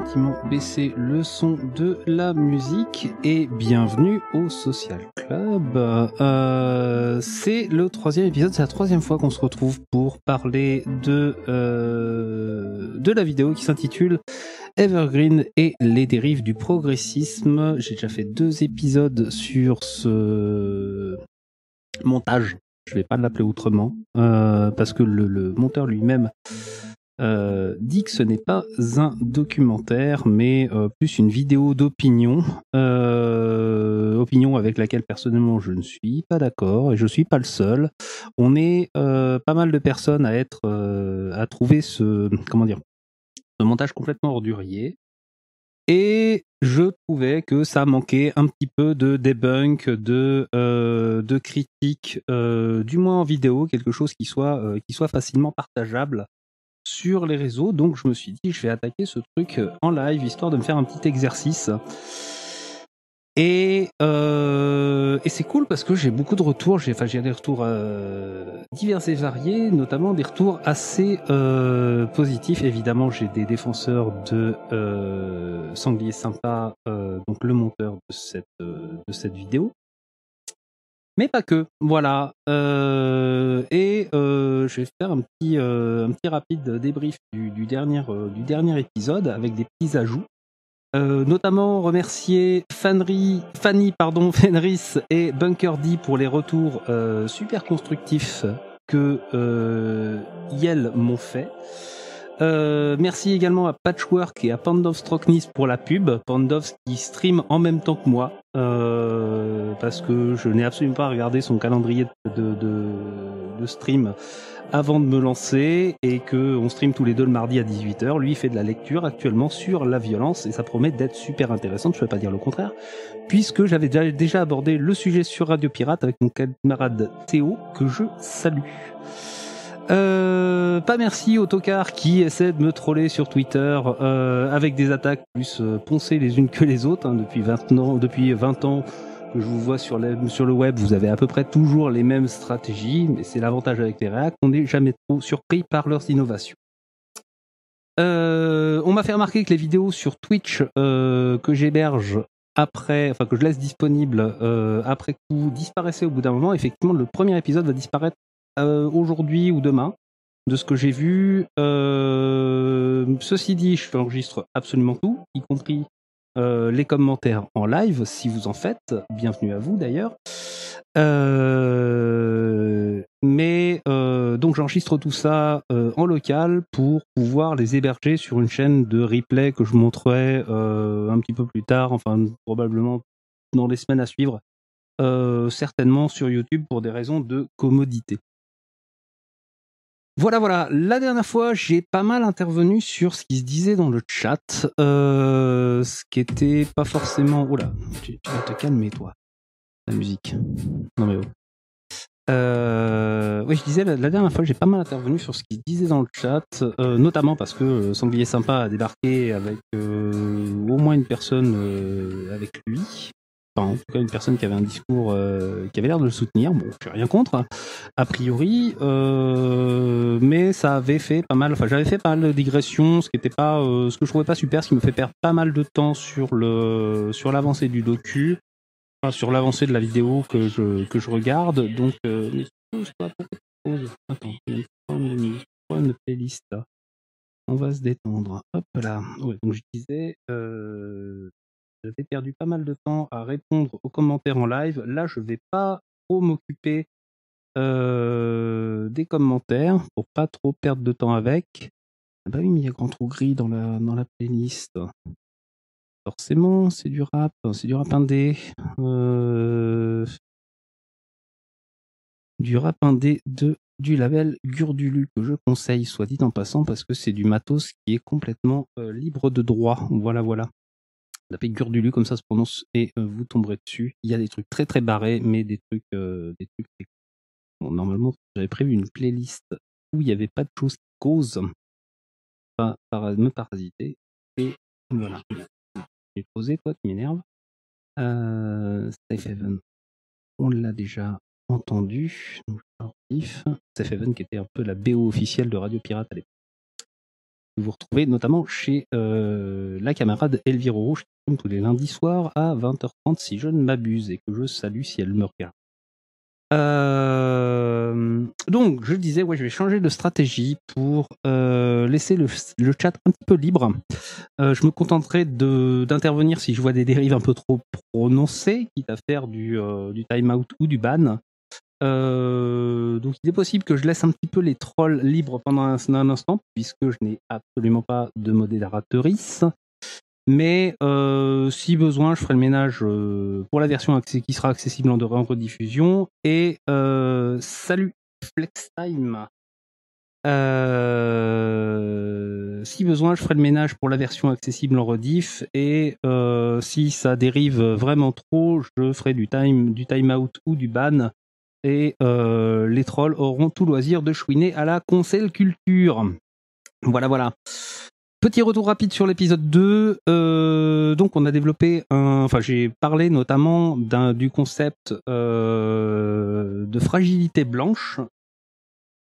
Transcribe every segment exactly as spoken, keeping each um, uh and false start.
gentiment baisser le son de la musique et bienvenue au Social Club. Euh, c'est le troisième épisode, c'est la troisième fois qu'on se retrouve pour parler de, euh, de la vidéo qui s'intitule Evergreen et les dérives du progressisme. J'ai déjà fait deux épisodes sur ce montage. Je vais pas l'appeler autrement, euh, parce que le, le monteur lui-même euh, dit que ce n'est pas un documentaire, mais euh, plus une vidéo d'opinion, euh, opinion avec laquelle personnellement je ne suis pas d'accord, et je suis pas le seul. On est euh, pas mal de personnes à être, euh, à trouver ce, comment dire, ce montage complètement ordurier. Et je trouvais que ça manquait un petit peu de debunk, de, euh, de critique, euh, du moins en vidéo, quelque chose qui soit, euh, qui soit facilement partageable sur les réseaux. Donc je me suis dit, je vais attaquer ce truc en live, histoire de me faire un petit exercice. Et, euh, et c'est cool parce que j'ai beaucoup de retours, j'ai, enfin, j'ai des retours euh, divers et variés, notamment des retours assez euh, positifs. Évidemment, j'ai des défenseurs de euh, Sanglier Sympa, euh, donc le monteur de cette, euh, de cette vidéo. Mais pas que, voilà. Euh, et euh, je vais faire un petit, euh, un petit rapide débrief du, du, dernier, euh, du dernier épisode avec des petits ajouts. Euh, notamment remercier Fanry, Fanny pardon, Fenris et Bunker D pour les retours euh, super constructifs que euh, Yel m'ont fait. Euh, merci également à Patchwork et à Pandov Strocknis pour la pub. Pandov qui stream en même temps que moi, euh, parce que je n'ai absolument pas regardé son calendrier de, de, de stream avant de me lancer, et qu'on stream tous les deux le mardi à dix-huit heures. Lui, il fait de la lecture actuellement sur la violence, et ça promet d'être super intéressant, je ne peux pas dire le contraire, puisque j'avais déjà abordé le sujet sur Radio Pirate avec mon camarade Théo, que je salue. Euh, pas merci au tocard qui essaie de me troller sur Twitter euh, avec des attaques plus euh, poncées les unes que les autres, hein, depuis vingt ans, depuis vingt ans que je vous vois sur, les, sur le web, vous avez à peu près toujours les mêmes stratégies, mais c'est l'avantage avec les réacs, on n'est jamais trop surpris par leurs innovations. Euh, on m'a fait remarquer que les vidéos sur Twitch euh, que j'héberge après, enfin que je laisse disponibles euh, après coup disparaissaient au bout d'un moment. Effectivement, le premier épisode va disparaître euh, aujourd'hui ou demain, de ce que j'ai vu. Euh, ceci dit, je enregistre absolument tout, y compris Euh, les commentaires en live, si vous en faites, bienvenue à vous d'ailleurs. Euh, mais euh, donc j'enregistre tout ça euh, en local pour pouvoir les héberger sur une chaîne de replay que je montrerai euh, un petit peu plus tard, enfin probablement dans les semaines à suivre, euh, certainement sur YouTube pour des raisons de commodité. Voilà, voilà. La dernière fois, j'ai pas mal intervenu sur ce qui se disait dans le chat, euh, ce qui était pas forcément... Oh là, tu, tu vas te calmer, toi. La musique. Non mais oh. Euh, oui, je disais, la, la dernière fois, j'ai pas mal intervenu sur ce qui se disait dans le chat, euh, notamment parce que Sanglier Sympa a débarqué avec euh, au moins une personne euh, avec lui. Enfin, en tout cas, une personne qui avait un discours euh, qui avait l'air de le soutenir. Bon, je n'ai rien contre, a priori, euh, mais ça avait fait pas mal. Enfin, j'avais fait pas mal de digressions, ce qui était pas, euh, ce que je trouvais pas super, ce qui me fait perdre pas mal de temps sur le, sur l'avancée du docu, enfin, sur l'avancée de la vidéo que je que je regarde. Donc, euh, attends, il y a un problème de playlist. On va se détendre. Hop là. Ouais, donc je disais. Euh... J'avais perdu pas mal de temps à répondre aux commentaires en live. Là, je ne vais pas trop m'occuper euh, des commentaires pour pas trop perdre de temps avec. Ah bah oui, mais il y a grand trou gris dans la, dans la playlist. Forcément, c'est du rap, c'est du rap indé. Euh, du rap indé de, du label Gurdulu, que je conseille, soit dit en passant, parce que c'est du matos qui est complètement euh, libre de droit. Voilà, voilà. Tapez Gurdulu, comme ça se prononce, et euh, vous tomberez dessus. Il y a des trucs très très barrés, mais des trucs... Euh, des trucs... Bon, normalement, j'avais prévu une playlist où il n'y avait pas de choses qui causent pas para- me parasiter. Et voilà. J'ai posé, toi, tu m'énerves. Euh, Safehaven, on l'a déjà entendu. Safehaven qui était un peu la B O officielle de Radio Pirate à l'époque. vous retrouvez notamment chez euh, la camarade Elvira-Rouge, tous les lundis soirs à vingt heures trente, si je ne m'abuse, et que je salue si elle me regarde. Euh, donc, je disais, ouais, je vais changer de stratégie pour euh, laisser le, le chat un petit peu libre. Euh, je me contenterai de, d'intervenir si je vois des dérives un peu trop prononcées, quitte à faire du, euh, du time-out ou du ban. Euh, donc, il est possible que je laisse un petit peu les trolls libres pendant un, un instant, puisque je n'ai absolument pas de modératrice. Mais euh, si besoin, je ferai le ménage euh, pour la version accé- qui sera accessible en, de- en rediffusion. Et euh, salut FlexTime. Euh, si besoin, je ferai le ménage pour la version accessible en rediff. Et euh, si ça dérive vraiment trop, je ferai du time, du time out ou du ban. Et euh, les trolls auront tout loisir de chouiner à la Conseil Culture. Voilà, voilà. Petit retour rapide sur l'épisode deux. Euh, donc, on a développé un. Enfin, j'ai parlé notamment d'un, du concept euh, de fragilité blanche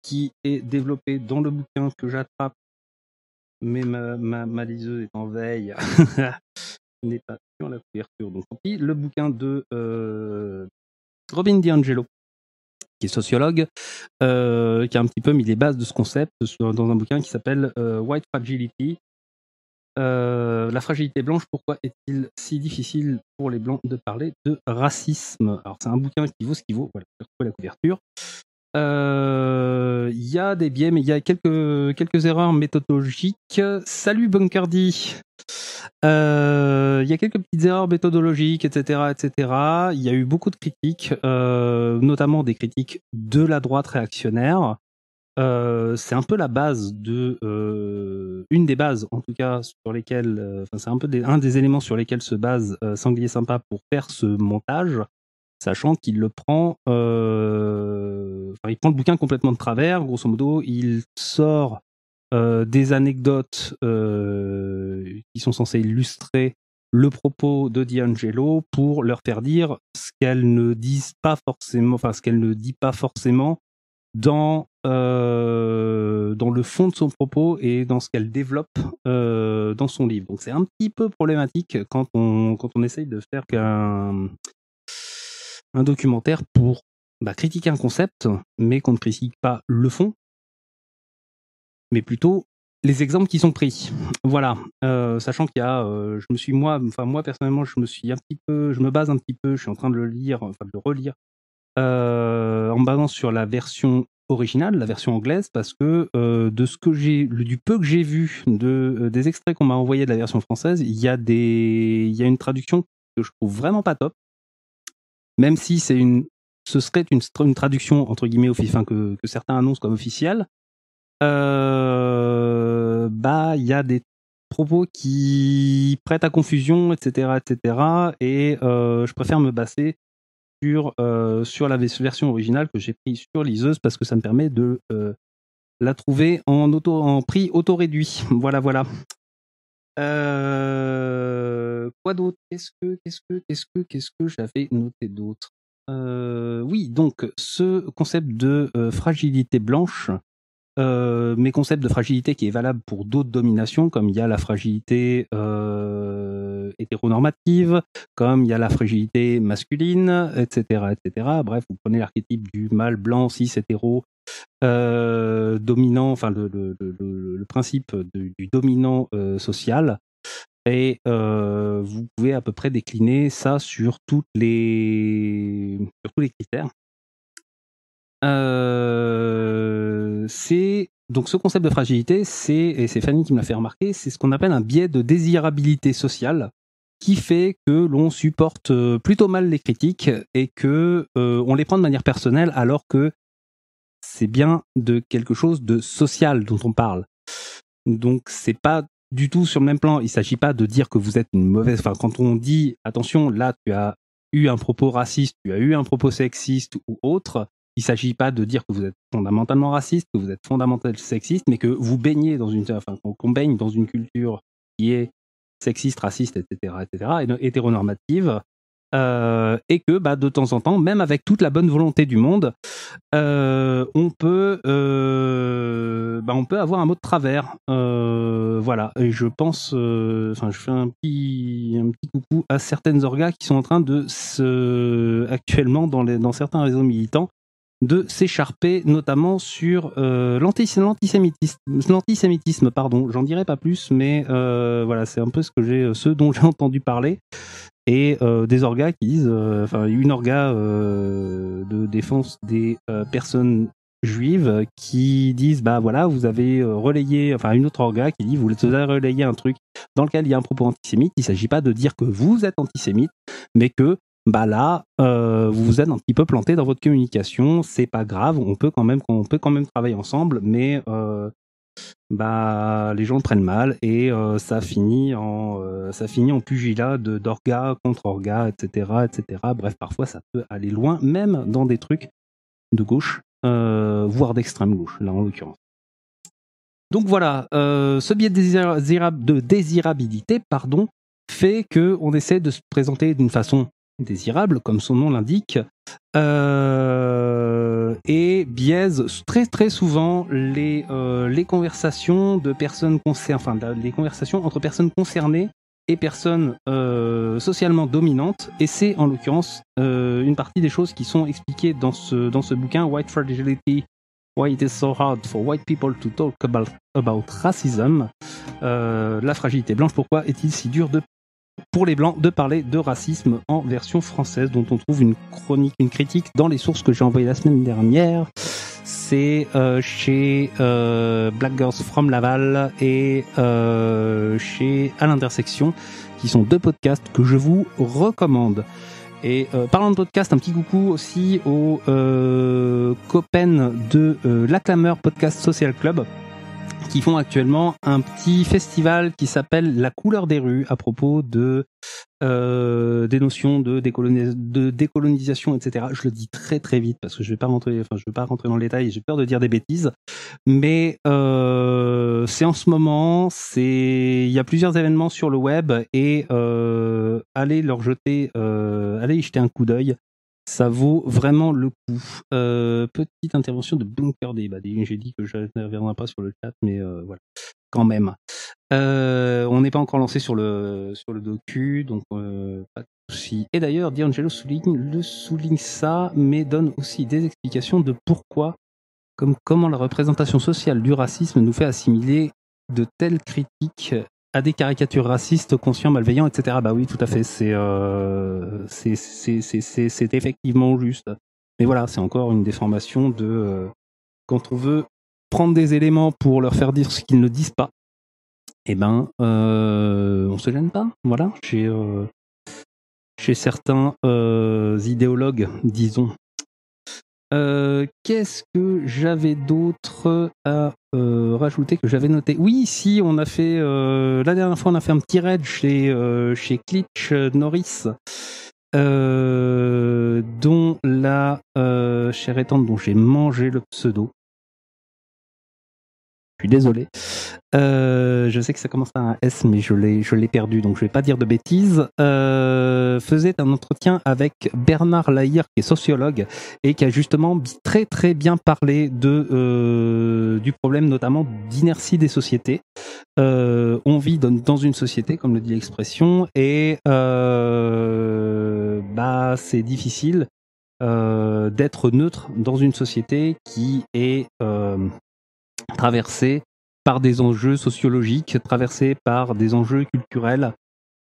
qui est développé dans le bouquin que j'attrape. Mais ma, ma, ma liseuse est en veille. Elle n'est pas sur la couverture. Donc, tant pis. Le bouquin de euh, Robin DiAngelo, qui est sociologue, euh, qui a un petit peu mis les bases de ce concept dans un bouquin qui s'appelle euh, White Fragility. Euh, la fragilité blanche, pourquoi est-il si difficile pour les blancs de parler de racisme? Alors, c'est un bouquin qui vaut ce qu'il vaut, voilà, la couverture. Il euh, y a des biais, mais il y a quelques, quelques erreurs méthodologiques. Salut Bunkardi. Il euh, y a quelques petites erreurs méthodologiques, et cetera, et cetera. Il y a eu beaucoup de critiques, euh, notamment des critiques de la droite réactionnaire. Euh, c'est un peu la base de, euh, une des bases en tout cas sur lesquelles, euh, c'est un peu des, un des éléments sur lesquels se base euh, Sanglier Sympa pour faire ce montage, sachant qu'il le prend, euh, enfin, il prend le bouquin complètement de travers. Grosso modo, il sort Euh, des anecdotes euh, qui sont censées illustrer le propos de DiAngelo pour leur faire dire ce qu'elle ne disent pas forcément, enfin ce qu'elle ne dit pas forcément dans euh, dans le fond de son propos et dans ce qu'elle développe euh, dans son livre. Donc c'est un petit peu problématique quand on quand on essaye de faire qu'un un documentaire pour bah, critiquer un concept, mais qu'on ne critique pas le fond, mais plutôt les exemples qui sont pris. Voilà, euh, sachant qu'il y a, euh, je me suis moi, enfin moi personnellement, je me suis un petit peu, je me base un petit peu, je suis en train de le lire, enfin de le relire, euh, en me basant sur la version originale, la version anglaise, parce que euh, de ce que j'ai, du peu que j'ai vu de euh, des extraits qu'on m'a envoyés de la version française, il y a des, il y a une traduction que je trouve vraiment pas top, même si c'est une, ce serait une, une traduction entre guillemets officielle, enfin que, que certains annoncent comme officielle. Euh, bah, il y a des propos qui prêtent à confusion, et cetera, et cetera. Et euh, je préfère me baser sur euh, sur la version originale que j'ai prise sur liseuse parce que ça me permet de euh, la trouver en auto, en prix auto réduit. Voilà, voilà. Euh, quoi d'autre? Qu'est-ce que, qu'est-ce que, qu'est-ce que, qu'est-ce que j'avais noté d'autre? euh, Oui, donc ce concept de euh, fragilité blanche. Euh, mes concepts de fragilité qui est valable pour d'autres dominations, comme il y a la fragilité euh, hétéronormative, comme il y a la fragilité masculine, et cetera, et cetera. Bref, vous prenez l'archétype du mâle blanc, cis, hétéro, euh, dominant, enfin le, le, le, le principe de, du dominant euh, social, et euh, vous pouvez à peu près décliner ça sur, toutes les, sur tous les critères. Euh, c'est donc ce concept de fragilité, c'est et c'est Fanny qui me l'a fait remarquer, c'est ce qu'on appelle un biais de désirabilité sociale qui fait que l'on supporte plutôt mal les critiques et que euh, on les prend de manière personnelle alors que c'est bien de quelque chose de social dont on parle. Donc c'est pas du tout sur le même plan. Il s'agit pas de dire que vous êtes une mauvaise. Enfin, quand on dit attention, là tu as eu un propos raciste, tu as eu un propos sexiste ou autre. Il ne s'agit pas de dire que vous êtes fondamentalement raciste, que vous êtes fondamentalement sexiste, mais que vous baignez dans une, enfin, qu'on baigne dans une culture qui est sexiste, raciste, et cetera, et cetera, et hétéronormative, Euh, et que bah, de temps en temps, même avec toute la bonne volonté du monde, euh, on peut euh, bah, on peut avoir un mot de travers, euh, voilà. Et je pense, euh, enfin, je fais un petit un petit coucou à certaines orgas qui sont en train de se actuellement dans les dans certains réseaux militants de s'écharper, notamment sur euh, l'antisémitisme, l'antisémitisme, pardon. J'en dirai pas plus, mais euh, voilà, c'est un peu ce que j'ai, ce dont j'ai entendu parler. Et euh, des orgas qui disent, euh, enfin une orga euh, de défense des euh, personnes juives qui disent, bah voilà, vous avez relayé, enfin une autre orga qui dit, vous avez relayé un truc dans lequel il y a un propos antisémite. Il ne s'agit pas de dire que vous êtes antisémite, mais que bah là, euh, vous vous êtes un petit peu planté dans votre communication. C'est pas grave, on peut quand même, on peut quand même travailler ensemble, mais euh, bah les gens le prennent mal et euh, ça finit en euh, ça finit en pugilat de d'orga contre orga, etc., etc. Bref, parfois ça peut aller loin, même dans des trucs de gauche, euh, voire d'extrême gauche là en l'occurrence. Donc voilà, euh, ce biais de, désira- de désirabilité pardon fait que on essaie de se présenter d'une façon désirable, comme son nom l'indique, euh, et biaise très très souvent les, euh, les conversations de personnes concernées, enfin les conversations entre personnes concernées et personnes euh, socialement dominantes. Et c'est en l'occurrence euh, une partie des choses qui sont expliquées dans ce dans ce bouquin White Fragility, Why It Is So Hard for White People to Talk About, about Racism. Euh, la fragilité blanche, pourquoi est-il si dur de pour les Blancs de parler de racisme, en version française, dont on trouve une chronique, une critique dans les sources que j'ai envoyées la semaine dernière. C'est euh, chez euh, Black Girls From Laval et euh, chez À l'Intersection, qui sont deux podcasts que je vous recommande. Et euh, parlant de podcast, un petit coucou aussi aux euh, copains de euh, La Clameur Podcast Social Club, qui font actuellement un petit festival qui s'appelle La couleur des rues, à propos de euh, des notions de, décolonis- de décolonisation, et cetera. Je le dis très très vite parce que je vais pas rentrer, enfin je vais pas rentrer dans le détail, j'ai peur de dire des bêtises. Mais euh, c'est en ce moment, c'est il y a plusieurs événements sur le web et euh, allez leur jeter, euh, allez y jeter un coup d'œil. Ça vaut vraiment le coup. Euh, petite intervention de Bunker D. Bah, j'ai dit que je ne reviendrai pas sur le chat, mais euh, voilà, quand même. Euh, on n'est pas encore lancé sur le, sur le docu, donc euh, pas de soucis. Et d'ailleurs, DiAngelo souligne, le souligne ça, mais donne aussi des explications de pourquoi, comme comment la représentation sociale du racisme nous fait assimiler de telles critiques à des caricatures racistes, conscients, malveillants, et cetera. Bah oui, tout à fait, c'est, euh, c'est, c'est, c'est, c'est, c'est effectivement juste. Mais voilà, c'est encore une déformation de... Euh, quand on veut prendre des éléments pour leur faire dire ce qu'ils ne disent pas, eh ben, euh, on se gêne pas. Voilà, chez, euh, chez certains euh, idéologues, disons. Euh, qu'est-ce que j'avais d'autre à euh, rajouter que j'avais noté ? Oui, si, on a fait euh, la dernière fois, on a fait un petit raid chez euh, chez Klitsch Norris, euh, dont la euh, chère étante dont j'ai mangé le pseudo. Je suis désolé. Euh, je sais que ça commence par un S, mais je l'ai, je l'ai perdu, donc je vais pas dire de bêtises. Euh, faisait un entretien avec Bernard Lahire, qui est sociologue et qui a justement très très bien parlé de euh, du problème notamment d'inertie des sociétés. Euh, on vit dans une société, comme le dit l'expression, et euh, bah c'est difficile euh, d'être neutre dans une société qui est euh, traversé par des enjeux sociologiques, traversé par des enjeux culturels,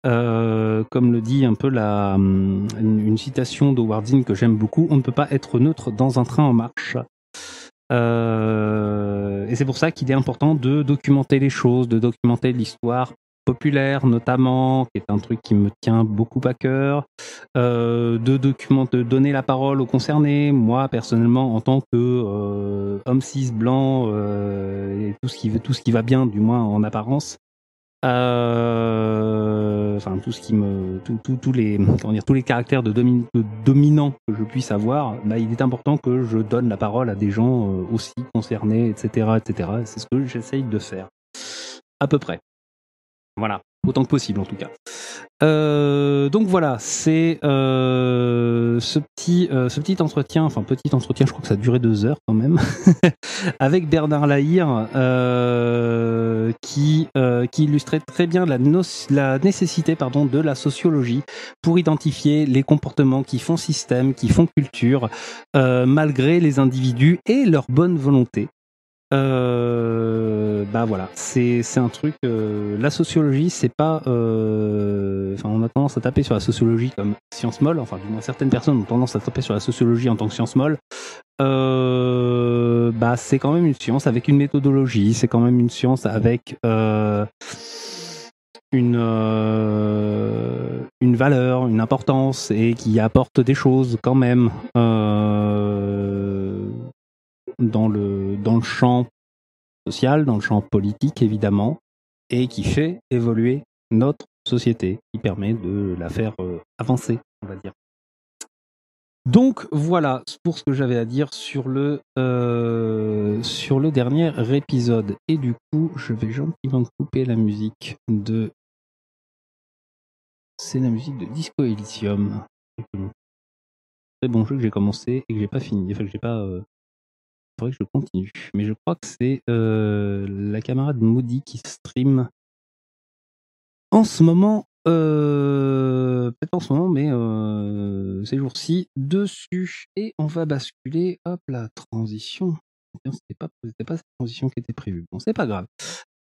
euh, comme le dit un peu la, une citation d'Howard Zinn que j'aime beaucoup, on ne peut pas être neutre dans un train en marche. Euh, et c'est pour ça qu'il est important de documenter les choses, de documenter l'histoire populaire notamment, qui est un truc qui me tient beaucoup à cœur, euh, de documenter, de donner la parole aux concernés. Moi personnellement, en tant que euh, homme cis blanc euh, et tout ce qui tout ce qui va bien, du moins en apparence, euh, enfin tout ce qui me tout, tout, tout les comment dire tous les caractères de, domi- de dominants que je puisse avoir, bah, il est important que je donne la parole à des gens euh, aussi concernés, et cetera, et cetera. C'est ce que j'essaye de faire à peu près. Voilà, autant que possible en tout cas. Euh, donc voilà, c'est euh, ce petit euh, ce petit entretien, enfin petit entretien, je crois que ça a duré deux heures quand même, avec Bernard Lahire, euh, qui euh, qui illustrait très bien la, no- la nécessité pardon de la sociologie pour identifier les comportements qui font système, qui font culture, euh, malgré les individus et leur bonne volonté. Euh, bah voilà, c'est c'est un truc. Euh, la sociologie, c'est pas. Enfin, euh, on a tendance à taper sur la sociologie comme science molle. Enfin, du moins certaines personnes ont tendance à taper sur la sociologie en tant que science molle. Euh, bah, c'est quand même une science avec une méthodologie. C'est quand même une science avec euh, une euh, une valeur, une importance et qui apporte des choses quand même. Euh, dans le dans le champ social, dans le champ politique évidemment, et qui fait évoluer notre société, qui permet de la faire euh, avancer, on va dire. Donc voilà pour ce que j'avais à dire sur le euh, sur le dernier épisode. Et du coup, je vais gentiment couper la musique de c'est la musique de Disco Elysium. Très bon jeu que j'ai commencé et que j'ai pas fini, enfin que j'ai pas euh... Il faudrait que je continue, mais je crois que c'est euh, la camarade Moody qui stream en ce moment, euh, peut-être en ce moment, mais euh, ces jours-ci, dessus. Et on va basculer, hop, la transition. C'était pas, c'était pas cette transition qui était prévue. Bon, c'est pas grave.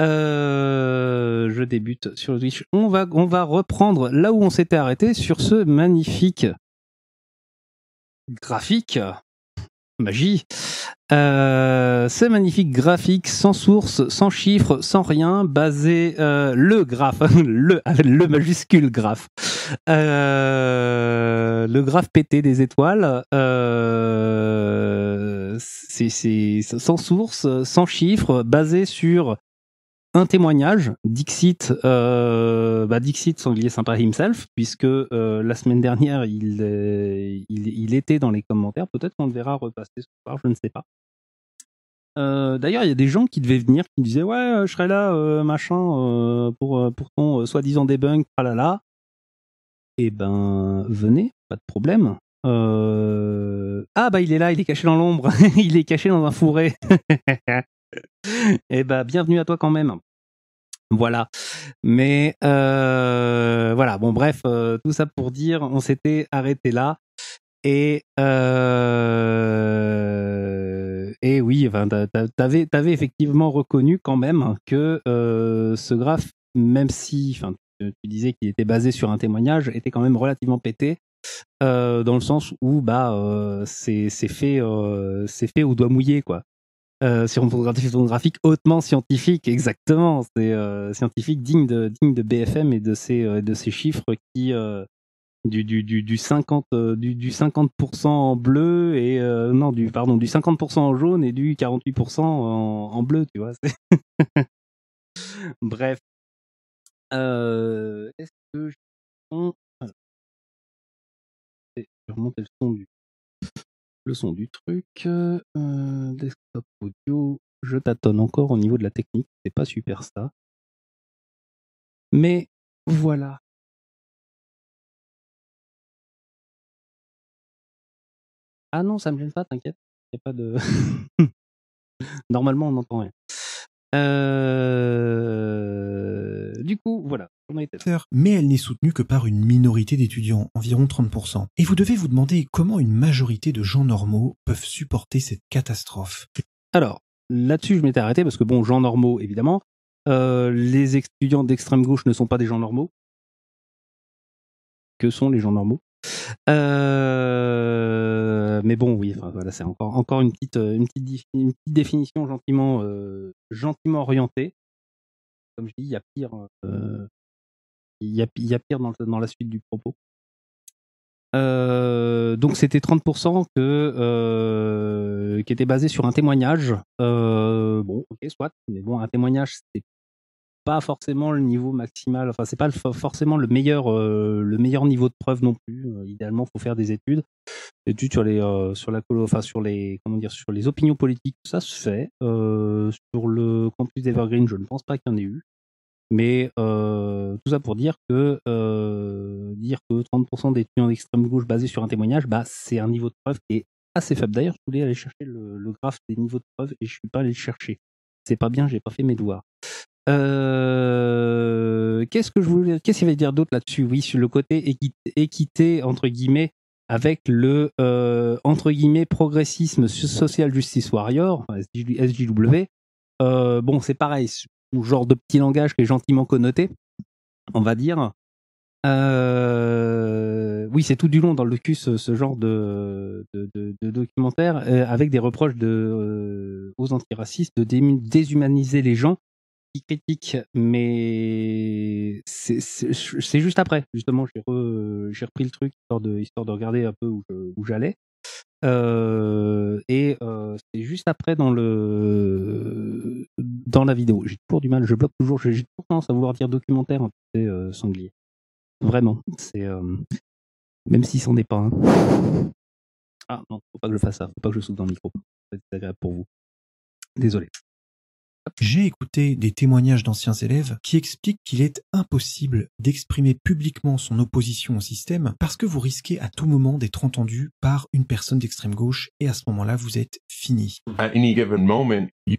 Euh, je débute sur le Twitch. On va, on va reprendre là où on s'était arrêté sur ce magnifique graphique. Magie. Euh, ce magnifique graphique sans source, sans chiffres, sans rien, basé euh, le graphe, le, le majuscule graphe, euh, le graphe pété des étoiles, euh, c'est, c'est sans source, sans chiffres, basé sur un témoignage, Dixit, euh, bah Dixit Sanglier Sympa himself, puisque euh, la semaine dernière, il, euh, il, il était dans les commentaires. Peut-être qu'on le verra repasser ce soir, je ne sais pas. Euh, d'ailleurs, il y a des gens qui devaient venir, qui disaient « Ouais, je serai là, euh, machin, euh, pour, pour ton euh, soi-disant debunk, tralala. » Eh ben, venez, pas de problème. Euh... Ah bah, il est là, il est caché dans l'ombre, il est caché dans un fourré. Eh ben, bienvenue à toi quand même. Voilà. Mais euh, voilà, bon bref, euh, tout ça pour dire, on s'était arrêté là. Et euh, et oui, enfin, t'avais, t'avais effectivement reconnu quand même que euh, ce graphe, même si enfin, tu, tu disais qu'il était basé sur un témoignage, était quand même relativement pété. Euh, dans le sens où bah, euh, c'est, c'est, fait, euh, c'est fait au doigt mouillé, quoi. Euh, sur une photographie photographique hautement scientifique, exactement, c'est euh, scientifique digne de digne de B F M et de ces euh, de ces chiffres qui euh, du du du du cinquante euh, du du cinquante pour cent en bleu et euh, non du pardon du cinquante pour cent en jaune et du quarante-huit pour cent en, en bleu, tu vois. C'est bref. Euh, est-ce que je... On... Voilà. Je vais remonter le son du Le son du truc, euh, desktop audio, je tâtonne encore au niveau de la technique, c'est pas super ça. Mais voilà. Ah non, ça me gêne pas, t'inquiète, y a pas de. Normalement, on n'entend rien. Euh... Du coup, voilà. On a été là. Mais elle n'est soutenue que par une minorité d'étudiants, environ trente pour cent. Et vous devez vous demander comment une majorité de gens normaux peuvent supporter cette catastrophe. Alors, là-dessus, je m'étais arrêté parce que, bon, gens normaux, évidemment, euh, les étudiants d'extrême gauche ne sont pas des gens normaux. Que sont les gens normaux ? Euh, mais bon, oui, enfin, voilà, c'est encore, encore une, petite, une, petite dif, une petite définition gentiment, euh, gentiment orientée. Comme je dis, il y a pire, euh, il y a, il y a pire dans, dans la suite du propos. Euh, donc c'était trente pour cent que, euh, qui était basé sur un témoignage. Euh, bon, ok, soit, mais bon, un témoignage, c'est pas forcément le niveau maximal, enfin c'est pas le, forcément le meilleur, euh, le meilleur niveau de preuve non plus. Euh, idéalement, faut faire des études, études sur les, euh, sur la colo, enfin sur les, comment dire, sur les opinions politiques, ça se fait. Euh, sur le campus d'Evergreen, je ne pense pas qu'il y en ait eu. Mais euh, tout ça pour dire que euh, dire que trente pour cent des étudiants d'extrême gauche basés sur un témoignage, bah, c'est un niveau de preuve qui est assez faible. D'ailleurs, je voulais aller chercher le, le graphe des niveaux de preuve et je suis pas allé le chercher. C'est pas bien, j'ai pas fait mes devoirs. Euh, qu'est-ce que je voulais, qu'est-ce qu'il va dire d'autre là-dessus? Oui, sur le côté équité, équité entre guillemets, avec le euh, entre guillemets progressisme social justice warrior S J W. Euh, bon, c'est pareil. Genre de petit langage qui est gentiment connoté, on va dire. Euh... Oui, c'est tout du long dans le cul ce, ce genre de, de, de, de documentaire euh, avec des reproches de, euh, aux antiracistes de dé- déshumaniser les gens qui critiquent, mais c'est, c'est, c'est juste après. Justement, j'ai, re, j'ai repris le truc histoire de, histoire de regarder un peu où, je, où j'allais. Euh, et euh, c'est juste après dans le dans la vidéo. J'ai toujours du mal, je bloque toujours, j'ai toujours tendance à vouloir dire documentaire, hein, c'est euh, sanglier. Vraiment, c'est euh, même si c'en est pas. Hein. Ah non, faut pas que je fasse ça, faut pas que je souffle dans le micro. C'est agréable pour vous. Désolé. J'ai écouté des témoignages d'anciens élèves qui expliquent qu'il est impossible d'exprimer publiquement son opposition au système parce que vous risquez à tout moment d'être entendu par une personne d'extrême gauche et à ce moment-là, vous êtes fini. At any given moment, you...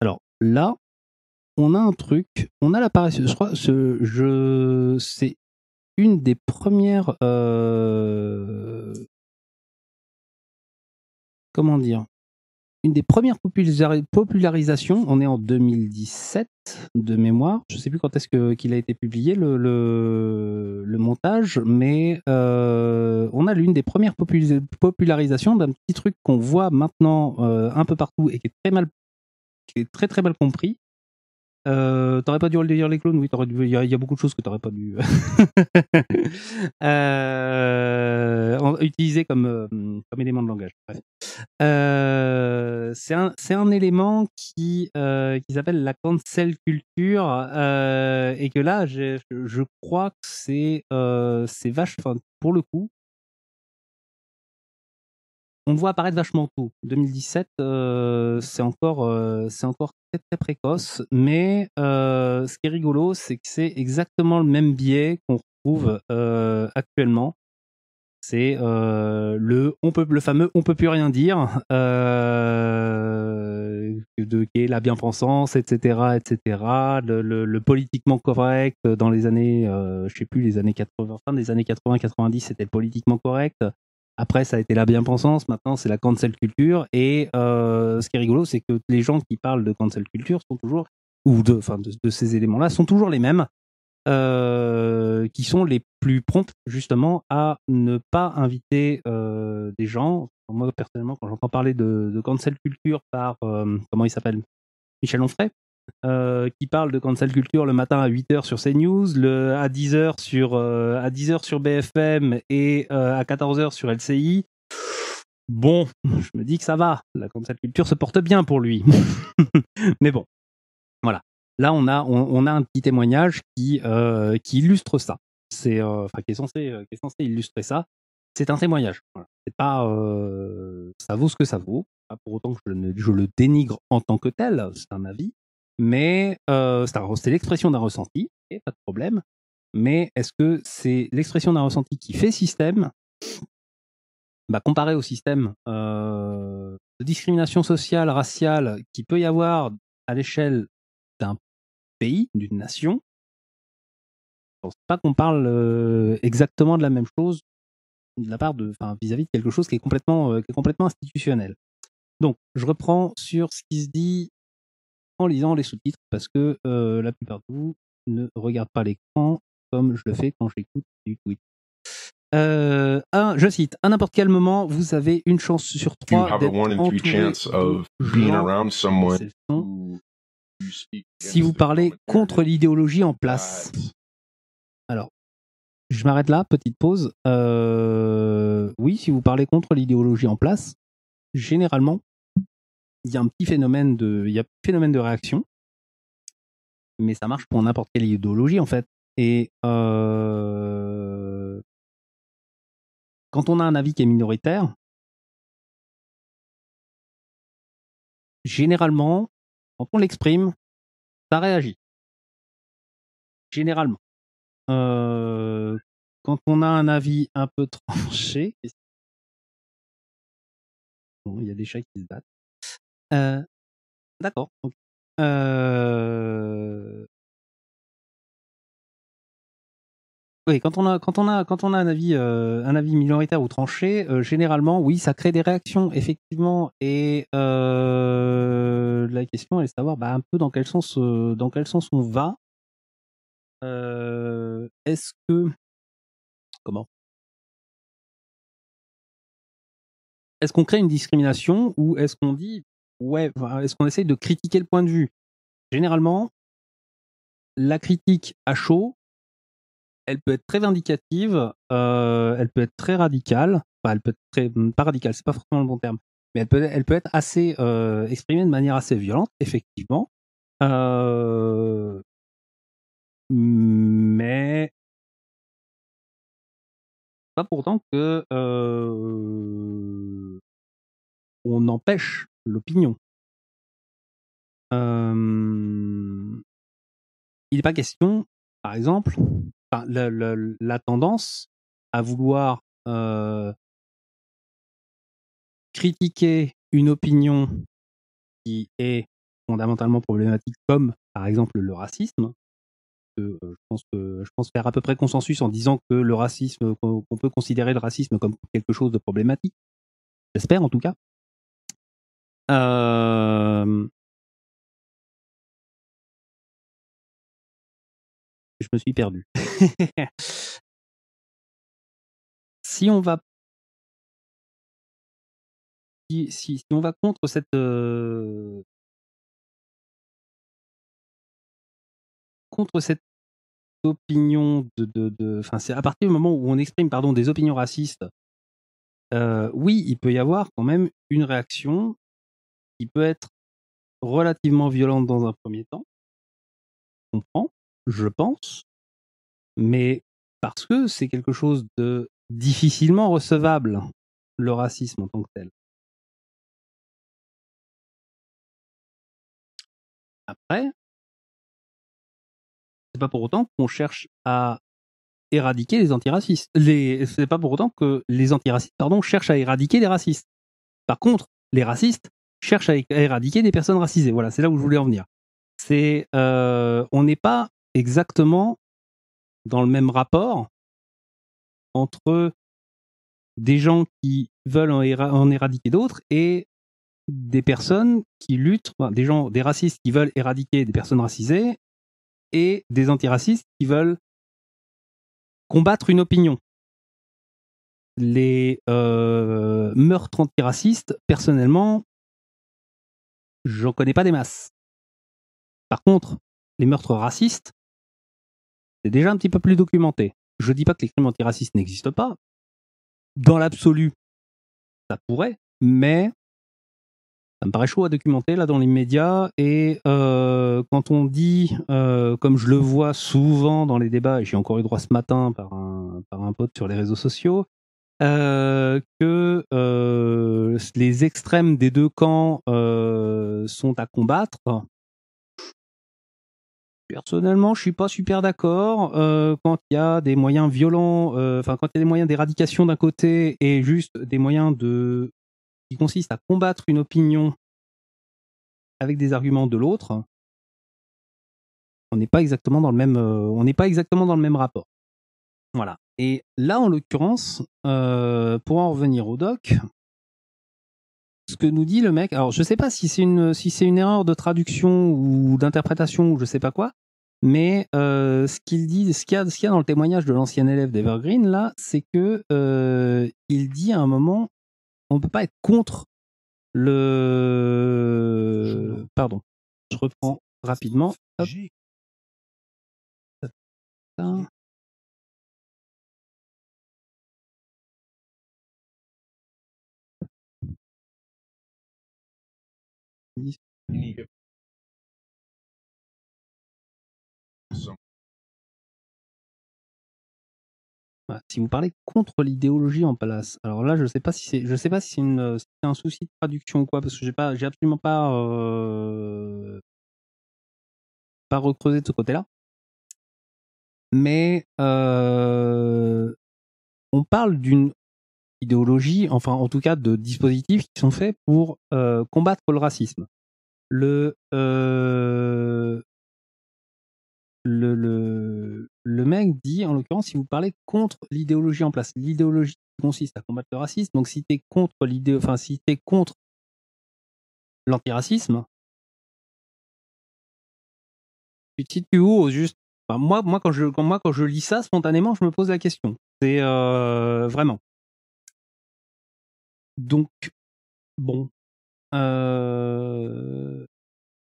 Alors là, on a un truc, on a l'apparition, je crois, ce, je, c'est une des premières... Euh, comment dire ? Une des premières popularisations, on est en deux mille dix-sept de mémoire, je ne sais plus quand est-ce que, qu'il a été publié le, le, le montage, mais euh, on a l'une des premières popularisations d'un petit truc qu'on voit maintenant euh, un peu partout et qui est très mal, qui est très, très mal compris. Euh, t'aurais pas dû le dire les clones, oui, il y, y a beaucoup de choses que t'aurais pas dû euh, utiliser comme, euh, comme élément de langage. Ouais. Euh, c'est, un, c'est un élément qui, euh, qui s'appelle la cancel culture euh, et que là, je, je crois que c'est, euh, c'est vache, enfin, pour le coup, on le voit apparaître vachement tôt. deux mille dix-sept, euh, c'est encore, euh, c'est encore très, très précoce, mais euh, ce qui est rigolo, c'est que c'est exactement le même biais qu'on retrouve euh, actuellement. C'est euh, le, on peut, le fameux « on peut plus rien dire euh, », qui est la bien-pensance, et cetera, et cetera. Le, le, le politiquement correct dans les années, euh, je ne sais plus, les années quatre-vingts, fin des années quatre-vingts quatre-vingt-dix, c'était le politiquement correct. Après, ça a été la bien-pensance, maintenant c'est la cancel culture. Et euh, ce qui est rigolo, c'est que les gens qui parlent de cancel culture sont toujours, ou de, enfin de, de ces éléments-là, sont toujours les mêmes, euh, qui sont les plus prompts justement à ne pas inviter euh, des gens. Moi, personnellement, quand j'entends parler de, de cancel culture par, euh, comment il s'appelle ? Michel Onfray. Euh, qui parle de cancel culture le matin à huit heures sur CNews, le, à dix heures sur, euh, à dix heures sur B F M et euh, à quatorze heures sur L C I. Bon, je me dis que ça va, la cancel culture se porte bien pour lui. Mais bon, voilà. Là, on a, on, on a un petit témoignage qui, euh, qui illustre ça. C'est, euh, enfin, qui est censé, euh, qui est censé illustrer ça. C'est un témoignage. Voilà. C'est pas, euh, ça vaut ce que ça vaut. Pas pour autant que je, ne, je le dénigre en tant que tel. C'est un avis. Mais euh, c'est, un, c'est l'expression d'un ressenti, et pas de problème. Mais est-ce que c'est l'expression d'un ressenti qui fait système, bah, comparé au système euh, de discrimination sociale, raciale, qui peut y avoir à l'échelle d'un pays, d'une nation? Je ne pense pas qu'on parle euh, exactement de la même chose de la part de, enfin, vis-à-vis de quelque chose qui est complètement, euh, qui est complètement institutionnel. Donc, je reprends sur ce qui se dit en lisant les sous-titres, parce que euh, la plupart de vous ne regardent pas l'écran comme je le fais quand j'écoute du tweet. Euh, un, je cite, à n'importe quel moment, vous avez une chance sur trois d'être entouré de gens si vous parlez contre l'idéologie en place. Alors, je m'arrête là, petite pause. Euh, oui, si vous parlez contre l'idéologie en place, généralement, il y a un petit phénomène de, il y a un phénomène de réaction, mais ça marche pour n'importe quelle idéologie en fait. Et euh, quand on a un avis qui est minoritaire, généralement, quand on l'exprime, ça réagit. généralement. Euh, quand on a un avis un peu tranché, bon, il y a des chats qui se battent. Euh, d'accord. Okay. Euh... Oui, quand on a, quand on a, quand on a un avis, euh, un avis minoritaire ou tranché, euh, généralement, oui, ça crée des réactions, effectivement. Et euh, la question est de savoir, bah, un peu dans quel sens, euh, dans quel sens on va. Euh, est-ce que, comment, est-ce qu'on crée une discrimination ou est-ce qu'on dit, ouais, est-ce qu'on essaye de critiquer le point de vue? Généralement, la critique à chaud, elle peut être très vindicative, euh, elle peut être très radicale, enfin, elle peut être très, pas radicale, c'est pas forcément le bon terme, mais elle peut, elle peut être assez euh, exprimée de manière assez violente, effectivement. Euh, mais pas pourtant que euh, on empêche l'opinion. Euh, il n'est pas question, par exemple, enfin, la, la, la tendance à vouloir euh, critiquer une opinion qui est fondamentalement problématique, comme par exemple le racisme. Euh, je, pense que, je pense faire à peu près consensus en disant que le racisme, qu'on peut considérer le racisme comme quelque chose de problématique. J'espère en tout cas. Euh... Je me suis perdu. si on va si, si, si on va contre cette euh... contre cette opinion de, de, de... Enfin, c'est à partir du moment où on exprime pardon, des opinions racistes, euh, oui, il peut y avoir quand même une réaction qui peut être relativement violente dans un premier temps. Je comprends, je pense, mais parce que c'est quelque chose de difficilement recevable, le racisme en tant que tel. Après, c'est pas pour autant qu'on cherche à éradiquer les antiracistes. Les... C'est pas pour autant que les antiracistes pardon, cherchent à éradiquer les racistes. Par contre, les racistes cherchent à éradiquer des personnes racisées. Voilà, c'est là où je voulais en venir. C'est, euh, on n'est pas exactement dans le même rapport entre des gens qui veulent en, éra- en éradiquer d'autres et des personnes qui luttent, enfin, des gens, des racistes qui veulent éradiquer des personnes racisées et des antiracistes qui veulent combattre une opinion. Les euh, meurtres antiracistes, personnellement, j'en connais pas des masses. Par contre, les meurtres racistes, c'est déjà un petit peu plus documenté. Je dis pas que les crimes antiracistes n'existent pas. Dans l'absolu, ça pourrait, mais ça me paraît chaud à documenter là dans les médias. Et euh, quand on dit, euh, comme je le vois souvent dans les débats, et j'ai encore eu droit ce matin par un, par un pote sur les réseaux sociaux, euh, que euh, les extrêmes des deux camps euh, sont à combattre. Personnellement, je suis pas super d'accord. Euh, quand il y a des moyens violents, enfin euh, quand il y a des moyens d'éradication d'un côté et juste des moyens de qui consistent à combattre une opinion avec des arguments de l'autre, on n'est pas exactement dans le même, euh, on n'est pas exactement dans le même rapport. Voilà. Et là, en l'occurrence, euh, pour en revenir au doc, ce que nous dit le mec, alors je sais pas si c'est une, si c'est une erreur de traduction ou d'interprétation ou je sais pas quoi, mais euh, ce qu'il dit, ce qu'il y a, ce qu'il y a dans le témoignage de l'ancien élève d'Evergreen là, c'est que euh, il dit à un moment, on peut pas être contre le, pardon, je reprends rapidement. Hop. Hop. Si vous parlez contre l'idéologie en place, alors là je sais pas si c'est, je sais pas si c'est, une, si c'est un souci de traduction ou quoi, parce que j'ai pas, j'ai absolument pas, euh, pas recreusé de ce côté-là. mais euh, on parle d'une idéologie, enfin en tout cas de dispositifs qui sont faits pour euh, combattre le racisme. Le, euh, le, le, le mec dit, en l'occurrence, si vous parlez contre l'idéologie en place, l'idéologie consiste à combattre le racisme, donc si t'es contre l'idée, enfin si t'es contre l'antiracisme, tu te situes où au juste? Enfin, moi, moi, quand je, quand, moi, quand je lis ça, spontanément, je me pose la question. C'est euh, vraiment. Donc, bon. Euh,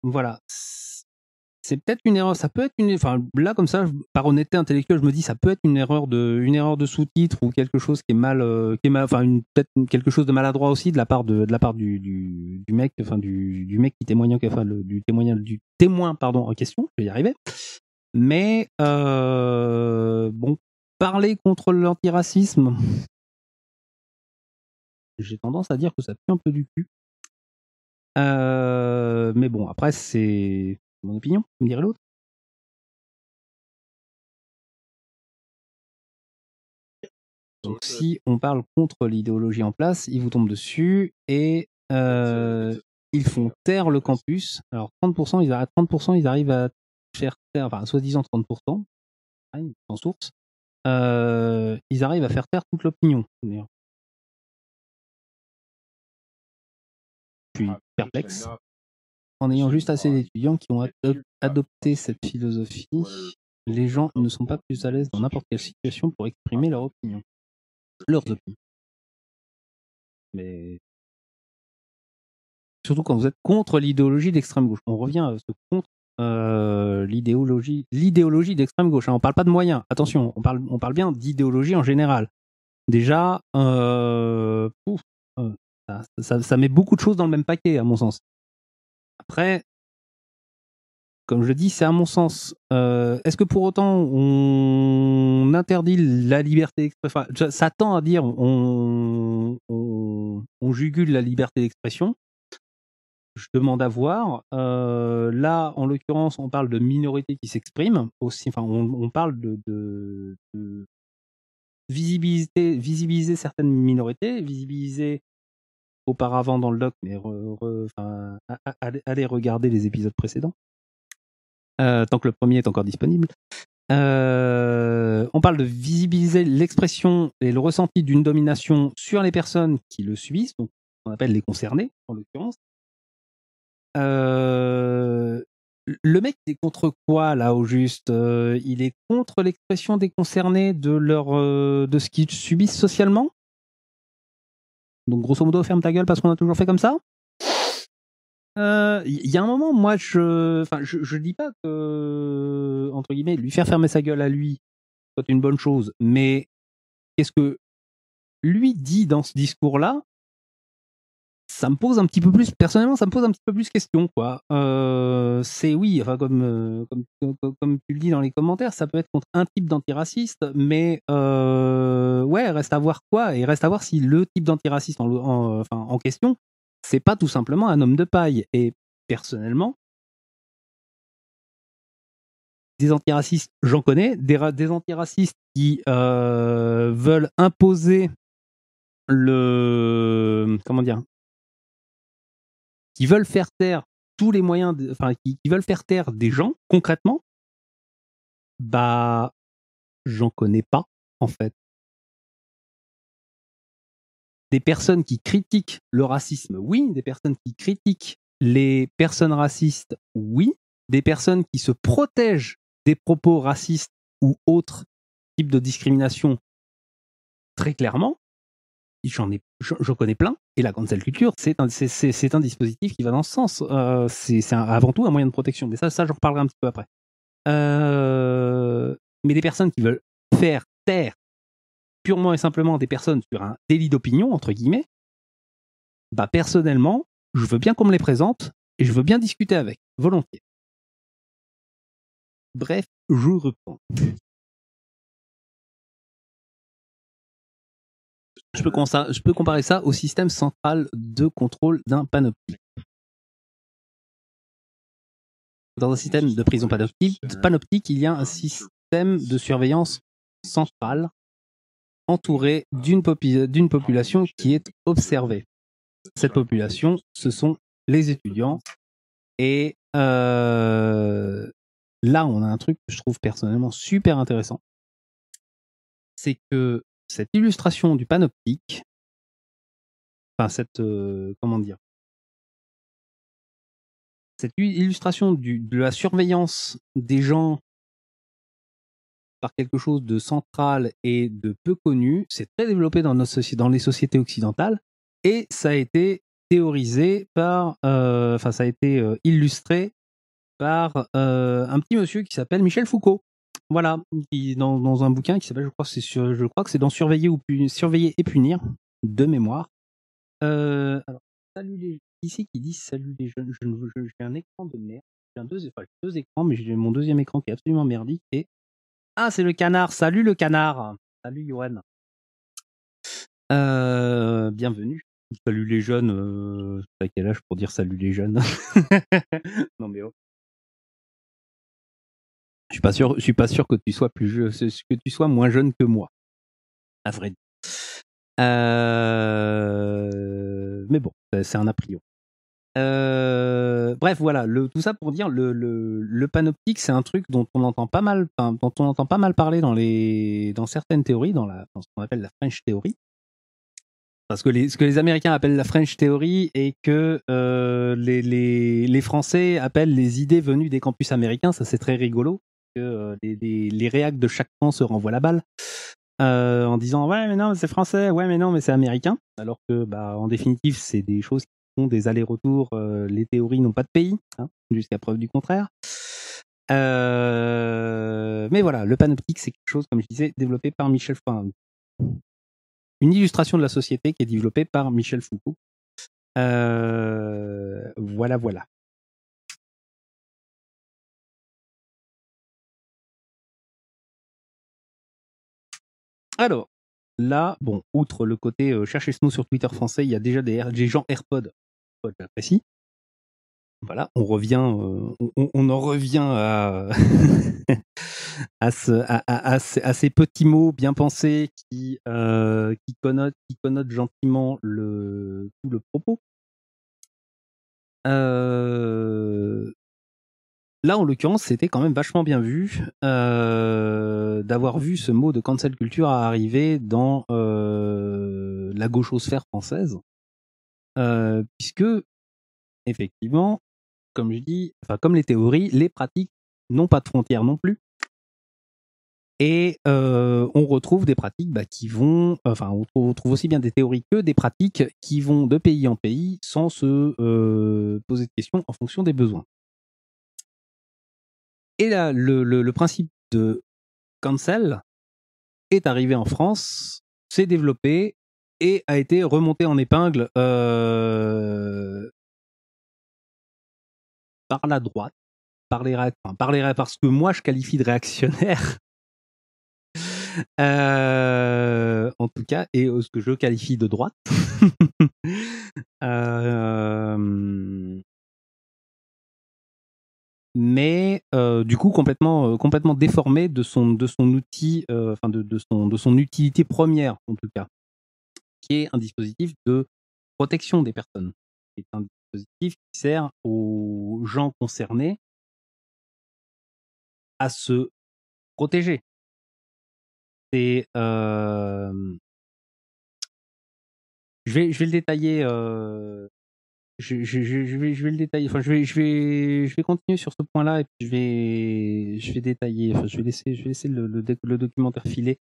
voilà. C'est peut-être une erreur. Ça peut être une. Enfin, là, comme ça, par honnêteté intellectuelle, je me dis, ça peut être une erreur de, une erreur de sous-titre ou quelque chose qui est mal, euh, qui est mal, enfin, une, peut-être quelque chose de maladroit aussi de la part de, de la part du, du, du mec, enfin, du, du mec qui témoigne, enfin, le, du témoignage, du témoin, pardon, en question. Je vais y arriver. Mais euh, bon, parler contre l'antiracisme, j'ai tendance à dire que ça pue un peu du cul. Euh, mais bon, après, c'est mon opinion, me dirait l'autre. Donc, si on parle contre l'idéologie en place, ils vous tombent dessus et euh, ils font taire le campus. Alors, trente pour cent, ils arrêtent, trente pour cent, ils arrivent à faire taire, enfin, soi-disant trente pour cent, sans source, euh, ils arrivent à faire taire toute l'opinion. D'ailleurs. Je suis perplexe, en ayant juste assez d'étudiants qui ont ad- adopté cette philosophie, les gens ne sont pas plus à l'aise dans n'importe quelle situation pour exprimer leur opinion. Leurs opinions. Mais... surtout quand vous êtes contre l'idéologie d'extrême gauche. On revient à ce contre Euh, l'idéologie, l'idéologie d'extrême gauche. Hein. On parle pas de moyens. Attention, on parle, on parle bien d'idéologie en général. Déjà, euh, ouf, euh, ça, ça, ça met beaucoup de choses dans le même paquet, à mon sens. Après, comme je dis, c'est à mon sens. Euh, est-ce que pour autant on interdit la liberté d'expression ? Enfin, ça tend à dire on, on, on jugule la liberté d'expression. Je demande à voir. Euh, là, en l'occurrence, on parle de minorités qui s'expriment aussi. Enfin, on, on parle de, de, de visibiliser, visibiliser certaines minorités, visibiliser auparavant dans le doc, mais re, re, enfin, allez regarder les épisodes précédents, euh, tant que le premier est encore disponible. Euh, on parle de visibiliser l'expression et le ressenti d'une domination sur les personnes qui le subissent, donc on appelle les concernés, en l'occurrence. Euh, le mec il est contre quoi là au juste? Euh, il est contre l'expression des concernés de leur euh, de ce qu'ils subissent socialement. Donc grosso modo ferme ta gueule parce qu'on a toujours fait comme ça. Il euh, y a un moment, moi je, enfin je, je dis pas que entre guillemets lui faire fermer sa gueule à lui c'est une bonne chose, mais qu'est-ce que lui dit dans ce discours là? Ça me pose un petit peu plus, personnellement, ça me pose un petit peu plus question, quoi. Euh, c'est oui, enfin, comme, euh, comme, comme, comme tu le dis dans les commentaires, ça peut être contre un type d'antiraciste, mais euh, ouais, reste à voir quoi, et reste à voir si le type d'antiraciste en, en, en, en question, c'est pas tout simplement un homme de paille. Et personnellement, des antiracistes, j'en connais, des, des antiracistes qui euh, veulent imposer le... comment dire ? Qui veulent faire taire tous les moyens, de, enfin, qui, qui veulent faire taire des gens, concrètement, bah, j'en connais pas, en fait. Des personnes qui critiquent le racisme, oui. Des personnes qui critiquent les personnes racistes, oui. Des personnes qui se protègent des propos racistes ou autres types de discrimination, très clairement. J'en ai, j'en connais plein, et la cancel culture, c'est un, c'est, c'est, c'est un dispositif qui va dans ce sens. Euh, c'est c'est un, avant tout un moyen de protection, mais ça, ça j'en reparlerai un petit peu après. Euh, mais des personnes qui veulent faire taire purement et simplement des personnes sur un délit d'opinion, entre guillemets, bah personnellement, je veux bien qu'on me les présente, et je veux bien discuter avec, volontiers. Bref, je reprends. Je peux, consa- je peux comparer ça au système central de contrôle d'un panoptique. Dans un système de prison panoptique, panoptique, il y a un système système de surveillance central entouré d'une popu- d'une population qui est observée. Cette population, ce sont les étudiants. Et euh, là, on a un truc que je trouve personnellement super intéressant. C'est que cette illustration du panoptique, enfin cette, euh, comment dire, cette illustration du, de la surveillance des gens par quelque chose de central et de peu connu, c'est très développé dans, nos soci- dans les sociétés occidentales, et ça a été théorisé par, euh, enfin ça a été euh, illustré par euh, un petit monsieur qui s'appelle Michel Foucault. Voilà, qui, dans, dans un bouquin qui s'appelle, je crois que c'est, sur, je crois que c'est dans Surveiller, ou pu, Surveiller et Punir, de mémoire. Euh, alors, salut les ici qui dit salut les jeunes. Je, je, j'ai un écran de merde. J'ai un deux, enfin, deux écrans, mais j'ai mon deuxième écran qui est absolument merdique. Et ah, c'est le canard. Salut le canard. Salut Johan. Euh, bienvenue. Salut les jeunes. Euh, à quel âge pour dire salut les jeunes? Non mais oh. Je suis pas sûr, je suis pas sûr que tu sois plus jeune, que tu sois moins jeune que moi, à vrai dire. Euh... Mais bon, c'est un a priori. Euh... Bref, voilà, le, tout ça pour dire le, le, le panoptique, c'est un truc dont on entend pas mal, dont on entend pas mal parler dans les, dans certaines théories, dans la, dans ce qu'on appelle la French Theory, parce que les, ce que les Américains appellent la French Theory et que euh, les, les, les Français appellent les idées venues des campus américains, ça c'est très rigolo. Que les, les, les réacs de chaque camp se renvoient la balle euh, en disant ouais mais non c'est français, ouais mais non mais c'est américain, alors que bah en définitive c'est des choses qui font des allers-retours, euh, les théories n'ont pas de pays, hein, jusqu'à preuve du contraire. Euh, mais voilà, le panoptique c'est quelque chose, comme je disais, développé par Michel Foucault, une illustration de la société qui est développée par Michel Foucault. Euh, voilà voilà. Alors, là, bon, outre le côté euh, cherchez-nous sur Twitter français, il y a déjà des, des gens AirPods, AirPods j'apprécie. Voilà, on revient, euh, on, on en revient à, à, ce, à, à, à, à ces petits mots bien pensés qui, euh, qui, connotent, qui connotent gentiment le, tout le propos. Euh... Là, en l'occurrence, c'était quand même vachement bien vu euh, d'avoir vu ce mot de cancel culture arriver dans euh, la gauchosphère française, euh, puisque, effectivement, comme je dis, enfin comme les théories, les pratiques n'ont pas de frontières non plus, et euh, on retrouve des pratiques bah, qui vont, enfin on trouve, on trouve aussi bien des théories que des pratiques qui vont de pays en pays sans se euh, poser de questions en fonction des besoins. Et là, le, le, le principe de cancel est arrivé en France, s'est développé et a été remonté en épingle euh, par la droite, par les réac- enfin, par les ré- parce que moi je qualifie de réactionnaire, euh, en tout cas, et ce que je qualifie de droite. euh, mais euh, du coup complètement euh, complètement déformé de son de son outil euh, enfin de de son de son utilité première, en tout cas, qui est un dispositif de protection des personnes, qui est un dispositif qui sert aux gens concernés à se protéger. C'est euh... je vais je vais le détailler euh... Je, je, je, je, vais, je vais le détailler. Enfin, je vais, je vais, je vais continuer sur ce point-là et puis je vais, je vais détailler. Enfin, je vais laisser, je vais laisser le, le, le documentaire filer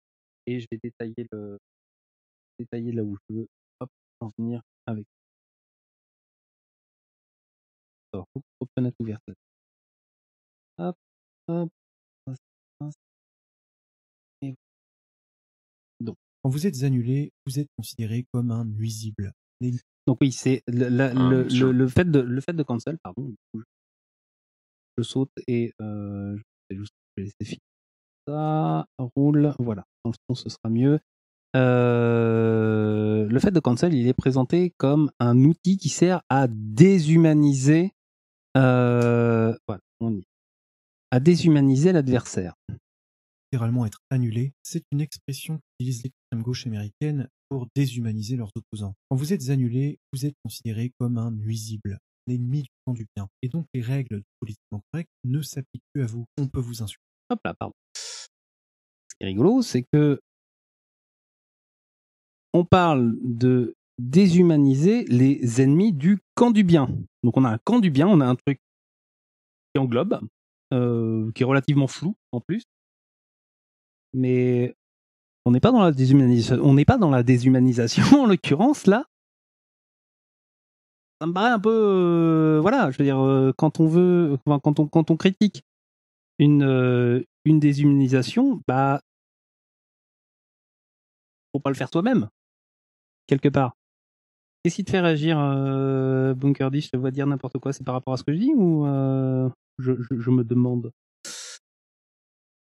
et je vais détailler le, détailler là où je veux. Hop, en venir avec. Alors, faut fenêtre ouverte. Hop, hop. Et... Donc, quand vous êtes annulé, vous êtes considéré comme un nuisible. Les... Donc oui, c'est le, la, le, le, le, fait de, le fait de cancel, pardon, je saute et euh, je vais juste laisser finir. Ça roule, voilà, dans le fond ce sera mieux. Euh, le fait de cancel, il est présenté comme un outil qui sert à déshumaniser, euh, voilà, on y est, à déshumaniser l'adversaire. littéralement être annulé, c'est une expression qu'utilise l'extrême gauche américaine pour déshumaniser leurs opposants. Quand vous êtes annulé, vous êtes considéré comme un nuisible, l'ennemi du temps du bien. Et donc les règles du politiquement correct ne s'appliquent plus à vous. On peut vous insulter. Hop là, pardon. Ce qui est rigolo, c'est que on parle de déshumaniser les ennemis du camp du bien. Donc on a un camp du bien, on a un truc qui englobe, euh, qui est relativement flou en plus. Mais on n'est pas dans la déshumanisation. On n'est pas dans la déshumanisation en l'occurrence là. Ça me paraît un peu, euh, voilà, je veux dire, euh, quand on veut, enfin, quand on quand on critique une euh, une déshumanisation, bah faut pas le faire toi-même quelque part. Qu'est-ce qui te fait réagir, euh, Bunker D? Je te vois dire n'importe quoi, c'est par rapport à ce que je dis ou euh, je, je, je me demande.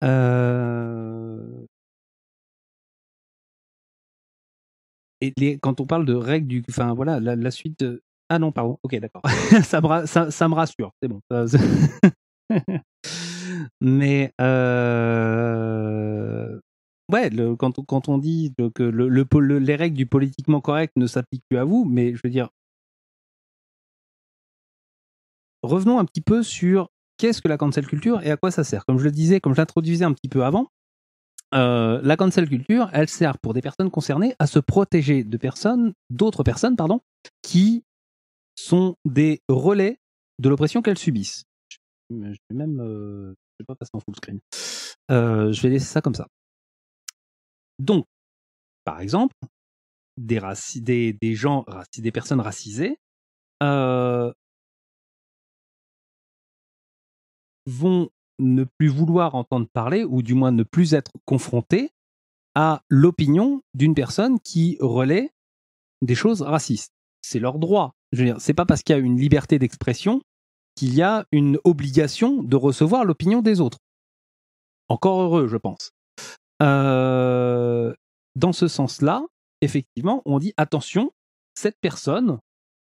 Euh... Et les, quand on parle de règles du... Enfin voilà, la, la suite... De... Ah non, pardon, ok, d'accord. ça, me, ça, ça me rassure, c'est bon. Mais... Euh... Ouais, le, quand, quand on dit que le, le, le, les règles du politiquement correct ne s'appliquent plus à vous, mais je veux dire... Revenons un petit peu sur qu'est-ce que la cancel culture et à quoi ça sert. Comme je le disais, comme je l'introduisais un petit peu avant, euh, la cancel culture, elle sert pour des personnes concernées à se protéger de personnes, d'autres personnes, pardon, qui sont des relais de l'oppression qu'elles subissent. Je vais même... Euh, je vais pas passer en full screen. Euh, je vais laisser ça comme ça. Donc, par exemple, des, raci- des, des gens, raci- des personnes racisées euh, vont ne plus vouloir entendre parler, ou du moins ne plus être confrontés à l'opinion d'une personne qui relaie des choses racistes. C'est leur droit. Je veux dire, c'est pas parce qu'il y a une liberté d'expression qu'il y a une obligation de recevoir l'opinion des autres. Encore heureux, je pense. Euh, dans ce sens-là, effectivement, on dit attention, cette personne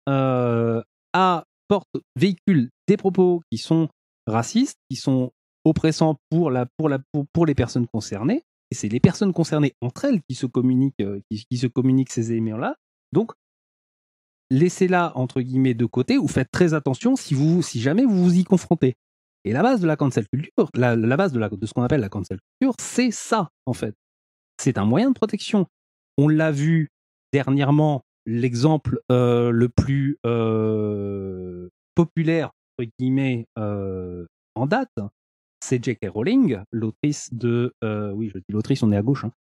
euh, a, porte, véhicule des propos qui sont racistes, qui sont oppressants pour, la, pour, la, pour, pour les personnes concernées, et c'est les personnes concernées entre elles qui se communiquent, euh, qui, qui se communiquent ces éléments-là. Donc, laissez-la entre guillemets de côté ou faites très attention si, vous, si jamais vous vous y confrontez. Et la base de la cancel culture, la, la base de, la, de ce qu'on appelle la cancel culture, c'est ça, en fait. C'est un moyen de protection. On l'a vu dernièrement, l'exemple euh, le plus euh, populaire, entre guillemets, euh, en date, c'est J K. Rowling, l'autrice de... Euh, oui, je dis l'autrice, on est à gauche. Hein.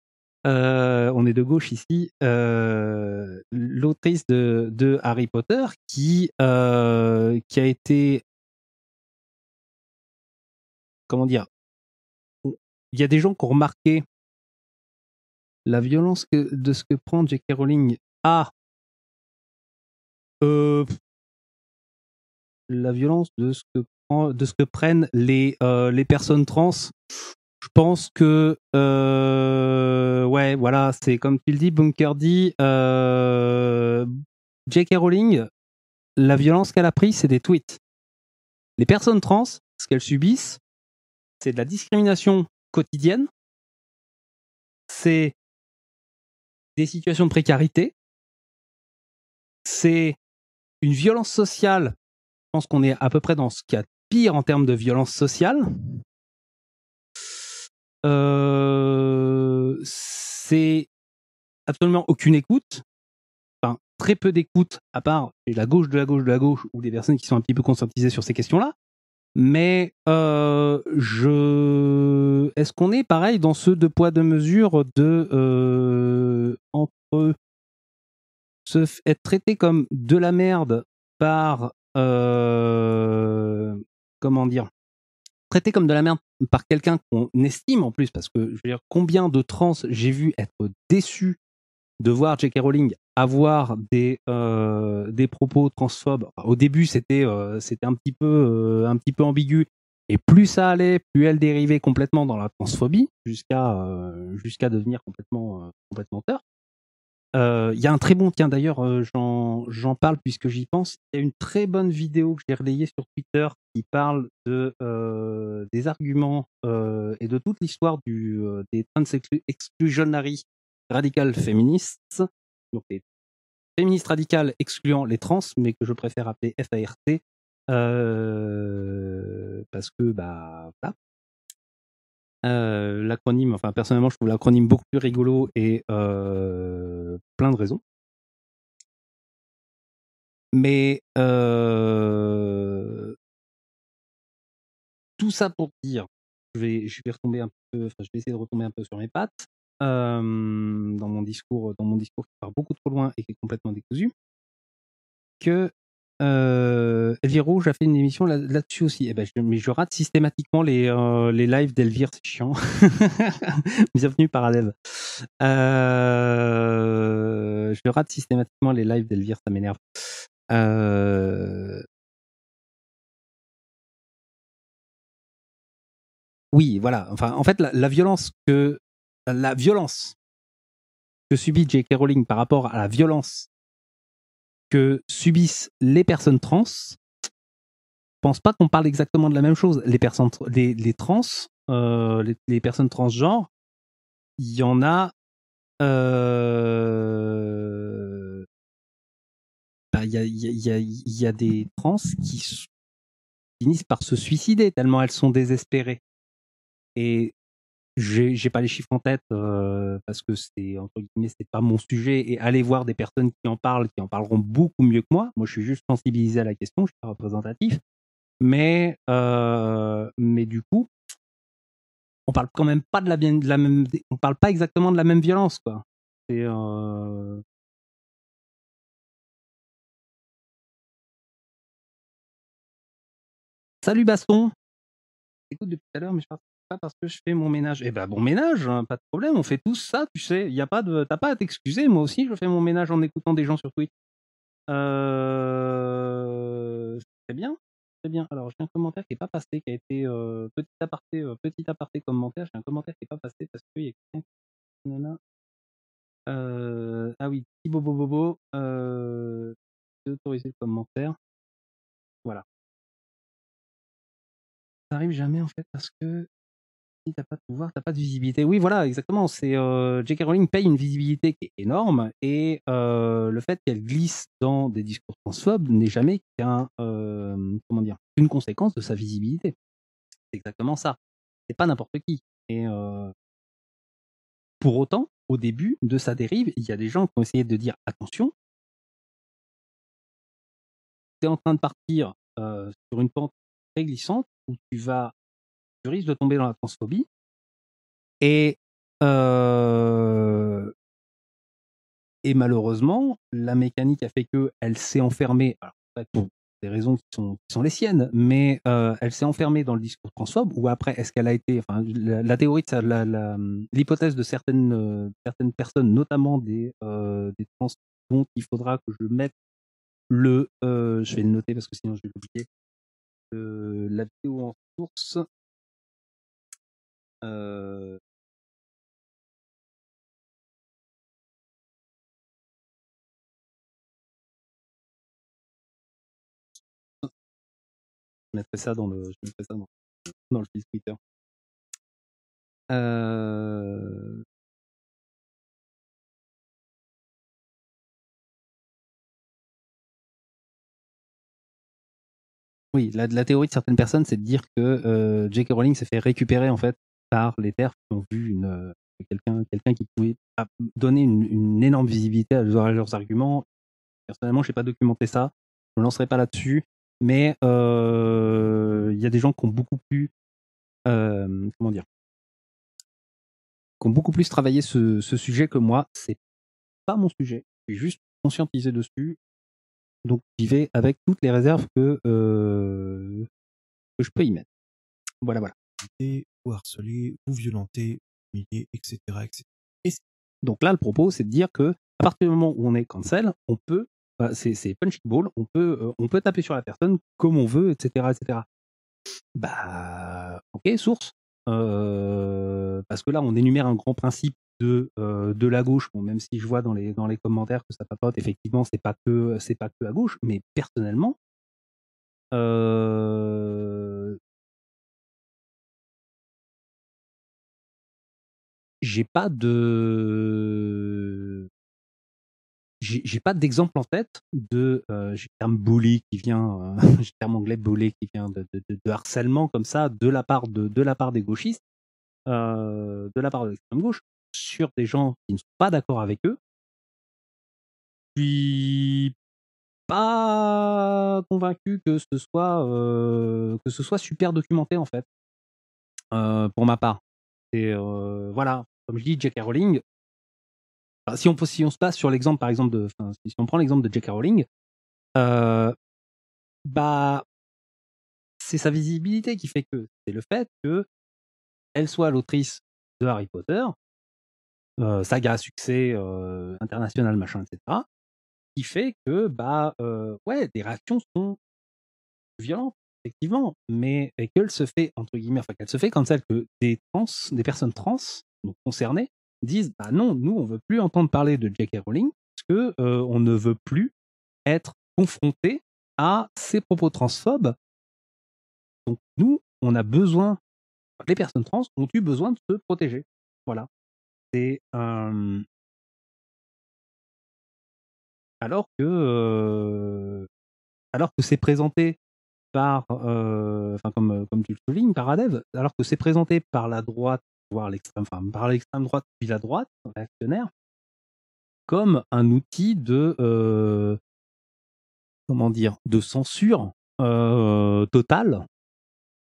Euh, on est de gauche ici. Euh, l'autrice de, de Harry Potter, qui, euh, qui a été... Comment dire, il y a des gens qui ont remarqué la violence que, de ce que prend J K. Rowling à euh, la violence de ce que, prend, de ce que prennent les, euh, les personnes trans. Je pense que, euh, ouais, voilà, c'est comme tu le dis, Bunker dit, euh, J K. Rowling, la violence qu'elle a prise, c'est des tweets. Les personnes trans, ce qu'elles subissent, c'est de la discrimination quotidienne, c'est des situations de précarité, c'est une violence sociale. Je pense qu'on est à peu près dans ce qu'il y a de pire en termes de violence sociale. Euh, c'est absolument aucune écoute, enfin très peu d'écoute, à part la gauche de la gauche de la gauche ou des personnes qui sont un petit peu conscientisées sur ces questions-là. Mais euh, je... est-ce qu'on est pareil dans ce deux poids deux mesures de euh, entre se f- être traité comme de la merde par euh, comment dire traité comme de la merde par quelqu'un qu'on estime en plus, parce que je veux dire combien de trans j'ai vu être déçu de voir J K. Rowling avoir des euh, des propos transphobes. Au début, c'était euh, c'était un petit peu euh, un petit peu ambigu, et plus ça allait, plus elle dérivait complètement dans la transphobie, jusqu'à euh, jusqu'à devenir complètement euh, complètement tort. Il euh, y a un très bon, tiens d'ailleurs, euh, j'en, j'en parle puisque j'y pense. Il y a une très bonne vidéo que j'ai relayée sur Twitter qui parle de, euh, des arguments euh, et de toute l'histoire du, euh, des trans exclusionary radical feminists, donc les féministes radicales excluant les trans, mais que je préfère appeler F A R T, euh, parce que, bah, voilà. Euh, l'acronyme, enfin personnellement je trouve l'acronyme beaucoup plus rigolo et euh, plein de raisons, mais euh, tout ça pour dire, je vais, je vais retomber un peu, enfin je vais essayer de retomber un peu sur mes pattes euh, dans mon discours, dans mon discours qui part beaucoup trop loin et qui est complètement décousu, que Euh, Elvira-Rouge a fait une émission là- là-dessus aussi. Eh ben, je, mais je rate systématiquement les, euh, les lives d'Elvire, c'est chiant. Bienvenue par Adève. Euh, je rate systématiquement les lives d'Elvire, ça m'énerve. Euh... Oui, voilà. Enfin, en fait, la, la violence que la violence que subit J K. Rowling par rapport à la violence que subissent les personnes trans, je pense pas qu'on parle exactement de la même chose. Les personnes, les, les trans, euh, les, les personnes transgenres, il y en a, euh, bah, y a, y a, y a, y a des trans qui finissent par se suicider tellement elles sont désespérées. Et J'ai, j'ai pas les chiffres en tête euh, parce que c'est, entre guillemets, c'est pas mon sujet, et aller voir des personnes qui en parlent, qui en parleront beaucoup mieux que moi. Moi, je suis juste sensibilisé à la question, je suis pas représentatif, mais euh, mais du coup, on parle quand même pas de la, de la même, on parle pas exactement de la même violence, quoi. C'est euh... Salut Baston, écoute depuis tout à l'heure, mais je parle parce que je fais mon ménage. Eh ben bon ménage, hein, pas de problème, on fait tous ça, tu sais, y a pas de, t'as pas à t'excuser, moi aussi je fais mon ménage en écoutant des gens sur Twitch. Euh... C'est bien, c'est bien. Alors j'ai un commentaire qui est pas passé, qui a été euh, petit aparté, euh, petit aparté commentaire, j'ai un commentaire qui est pas passé parce qu'il y a quelqu'un qui... Euh... Ah oui, petit bobo bobo, euh... j'ai autorisé le commentaire. Voilà. Ça arrive jamais en fait parce que si t'as pas de pouvoir, t'as pas de visibilité. Oui, voilà, exactement. C'est euh, J K. Rowling paye une visibilité qui est énorme, et euh, le fait qu'elle glisse dans des discours transphobes n'est jamais qu'un euh, comment dire, une conséquence de sa visibilité. C'est exactement ça. C'est pas n'importe qui. Et euh, pour autant, au début de sa dérive, il y a des gens qui ont essayé de dire attention, t'es en train de partir euh, sur une pente très glissante où tu vas tu risques de tomber dans la transphobie, et euh, et malheureusement la mécanique a fait que elle s'est enfermée, alors, en fait, pour des raisons qui sont, qui sont les siennes, mais euh, elle s'est enfermée dans le discours transphobe. Ou après, est-ce qu'elle a été, enfin la, la théorie de ça, la, la, l'hypothèse de certaines euh, certaines personnes, notamment des euh, des trans, dont il faudra que je mette le euh, je vais le noter parce que sinon je vais l'oublier, euh, la vidéo en source. Euh... Je mettrai ça dans le, je mettrai ça dans, dans le fil Twitter. Euh... Oui, la, la théorie de certaines personnes, c'est de dire que euh, J K. Rowling s'est fait récupérer en fait par les terres qui ont vu une, euh, quelqu'un, quelqu'un qui pouvait donner une, une énorme visibilité à leurs, à leurs arguments. Personnellement, je n'ai pas documenté ça, je ne me lancerai pas là-dessus, mais il euh, y a des gens qui ont beaucoup plus, euh, comment dire, qui ont beaucoup plus travaillé ce, ce sujet que moi. C'est pas mon sujet, je suis juste conscientisé dessus, donc j'y vais avec toutes les réserves que, euh, que je peux y mettre. Voilà, voilà. Ou harceler, ou violenter, humilier, et cetera, et cetera. Et donc là, le propos, c'est de dire que à partir du moment où on est cancel, on peut, bah, c'est, c'est punching ball, on peut, euh, on peut taper sur la personne comme on veut, et cetera, et cetera. Bah, ok, source, euh, parce que là, on énumère un grand principe de euh, de la gauche. Bon, même si je vois dans les dans les commentaires que ça papote, effectivement, c'est pas que c'est pas que à gauche, mais personnellement, euh, j'ai pas de J'ai, j'ai pas d'exemple en tête de euh, j'ai le terme bully qui vient, euh, j'ai le terme anglais bully qui vient de, de, de, de harcèlement comme ça de la part de, de la part des gauchistes, euh, de la part de l'extrême gauche sur des gens qui ne sont pas d'accord avec eux. Je suis pas convaincu que ce soit euh, que ce soit super documenté en fait. Euh, pour ma part, et euh, voilà, comme je dis, J K. Rowling. Enfin, si, on, si on se passe sur l'exemple, par exemple, de, enfin, si on prend l'exemple de J K. Rowling, euh, bah, c'est sa visibilité qui fait que c'est le fait qu'elle soit l'autrice de Harry Potter, euh, saga à succès euh, international, machin, et cetera, qui fait que, bah, euh, ouais, des réactions sont violentes, effectivement, mais qu'elle se fait, entre guillemets, enfin, qu'elle se fait comme celle que des trans, des personnes trans, donc concernées, disent bah non, nous on veut plus entendre parler de J K. Rowling parce que euh, on ne veut plus être confronté à ces propos transphobes. Donc nous, on a besoin, les personnes trans ont eu besoin de se protéger. Voilà. C'est euh... alors que euh... alors que c'est présenté par, euh... enfin comme comme tu le soulignes, par Adev, alors que c'est présenté par la droite. Voir l'extrême, enfin, par l'extrême droite puis la droite réactionnaire comme un outil de euh, comment dire de censure euh, totale.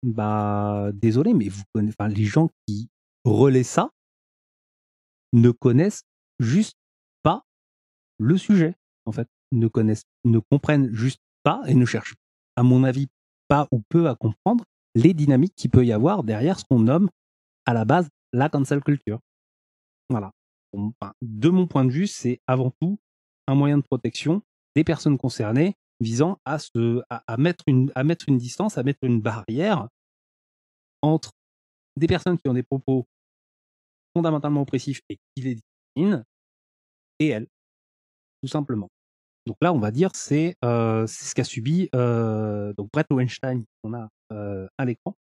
Bah désolé, mais vous connaissez, enfin, les gens qui relaient ça ne connaissent juste pas le sujet en fait, ne connaissent, ne comprennent juste pas et ne cherchent à mon avis pas ou peu à comprendre les dynamiques qu'il peut y avoir derrière ce qu'on nomme à la base, la cancel culture. Voilà. Enfin, de mon point de vue, c'est avant tout un moyen de protection des personnes concernées visant à, se, à, à, mettre une, à mettre une distance, à mettre une barrière entre des personnes qui ont des propos fondamentalement oppressifs et qui les discriminent et elles, tout simplement. Donc là, on va dire, c'est, euh, c'est ce qu'a subi euh, donc Brett Weinstein qu'on a euh, à l'écran.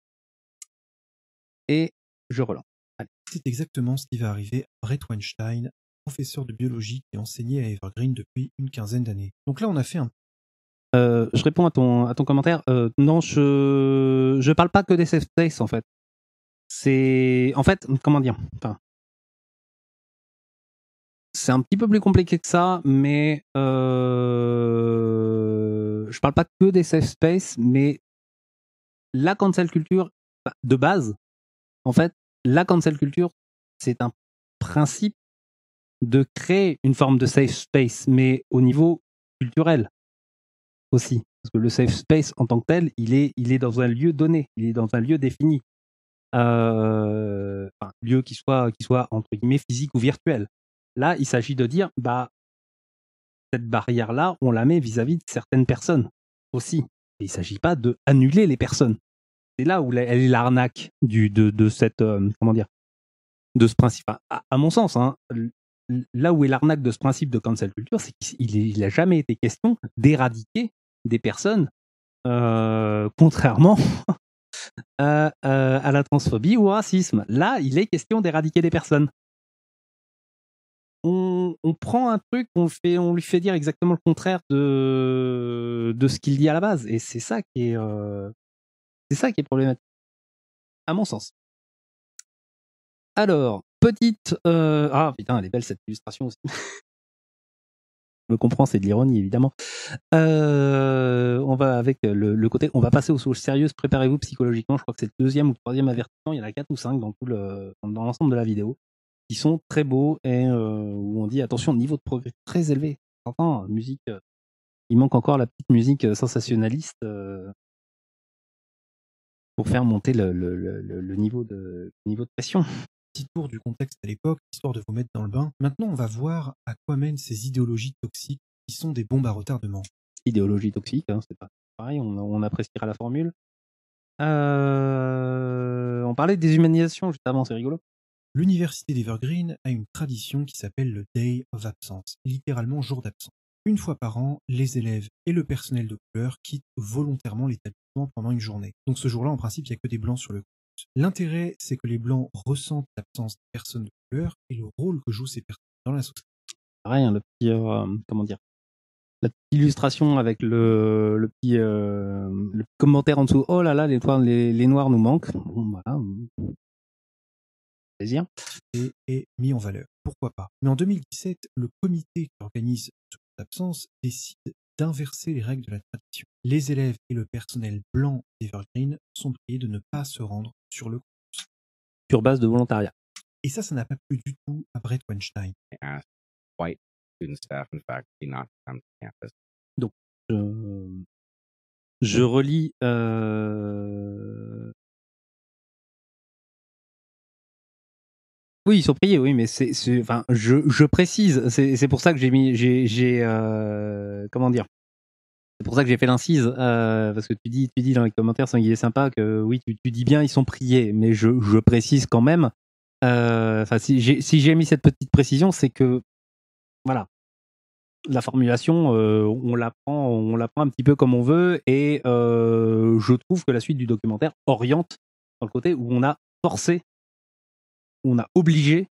Et je relance. Allez. C'est exactement ce qui va arriver à Brett Weinstein, professeur de biologie qui enseignait à Evergreen depuis une quinzaine d'années. Donc là, on a fait un... Euh, je réponds à ton, à ton commentaire. Euh, non, je je parle pas que des safe space, en fait. C'est... En fait, comment dire enfin, c'est un petit peu plus compliqué que ça, mais... Euh, je parle pas que des safe space, mais la cancel culture, de base, en fait, la cancel culture, c'est un principe de créer une forme de safe space, mais au niveau culturel aussi. Parce que le safe space, en tant que tel, il est, il est dans un lieu donné, il est dans un lieu défini. Euh, enfin, lieu qui soit, qui soit, entre guillemets, physique ou virtuel. Là, il s'agit de dire, bah, cette barrière-là, on la met vis-à-vis de certaines personnes aussi. Et il ne s'agit pas d'annuler les personnes. C'est là où elle est l'arnaque du, de, de cette euh, comment dire de ce principe. À, à mon sens, hein, là où est l'arnaque de ce principe de cancel culture, c'est qu'il n'a jamais été question d'éradiquer des personnes, euh, contrairement à, euh, à la transphobie ou au racisme. Là, il est question d'éradiquer des personnes. On, on prend un truc, on, le fait, on lui fait dire exactement le contraire de, de ce qu'il dit à la base, et c'est ça qui est euh, c'est ça qui est problématique, à mon sens. Alors, petite... Euh... Ah, putain, elle est belle cette illustration aussi. Je me comprends, c'est de l'ironie, évidemment. Euh... On va avec le, le côté... On va passer aux choses sérieuses. Préparez-vous psychologiquement. Je crois que c'est le deuxième ou le troisième avertissement. Il y en a quatre ou cinq dans, tout le... dans l'ensemble de la vidéo qui sont très beaux et euh, où on dit, attention, niveau de progrès très élevé. J'entends, musique... Il manque encore la petite musique sensationnaliste... Euh... pour faire monter le, le, le, le, niveau de, le niveau de pression. Petit tour du contexte à l'époque, histoire de vous mettre dans le bain. Maintenant, on va voir à quoi mènent ces idéologies toxiques qui sont des bombes à retardement. Idéologie toxique, hein, c'est pas pareil, on, on appréciera la formule. Euh, on parlait de déshumanisation, justement, c'est rigolo. L'université d'Evergreen a une tradition qui s'appelle le Day of Absence, littéralement jour d'absence. Une fois par an, les élèves et le personnel de couleur quittent volontairement l'établissement pendant une journée. Donc ce jour-là, en principe, il n'y a que des blancs sur le campus. L'intérêt, c'est que les blancs ressentent l'absence des personnes de couleur et le rôle que jouent ces personnes dans la société. Pareil, hein, le petit, euh, comment dire, la petite illustration avec le, le, petit, euh, le petit commentaire en dessous. Oh là là, les, les, les noirs nous manquent. Bon, voilà. Plaisir. Et, et mis en valeur. Pourquoi pas ? Mais en deux mille dix-sept, le comité qui organise ce d'absence décide d'inverser les règles de la tradition. Les élèves et le personnel blanc d'Evergreen sont priés de ne pas se rendre sur le campus. Sur base de volontariat. Et ça, ça n'a pas plu du tout à Brett Weinstein. Donc, je, je relis euh... Oui, ils sont priés, oui, mais c'est, c'est enfin, je, je précise, c'est, c'est pour ça que j'ai mis, j'ai, j'ai euh, comment dire, c'est pour ça que j'ai fait l'incise, euh, parce que tu dis, tu dis dans les commentaires, Sanglier Sympa, que oui, tu, tu dis bien, ils sont priés, mais je, je précise quand même. Euh, enfin, si j'ai, si j'ai mis cette petite précision, c'est que, voilà, la formulation, euh, on la prend, on la prend un petit peu comme on veut, et euh, je trouve que la suite du documentaire oriente dans le côté où on a forcé. On a obligé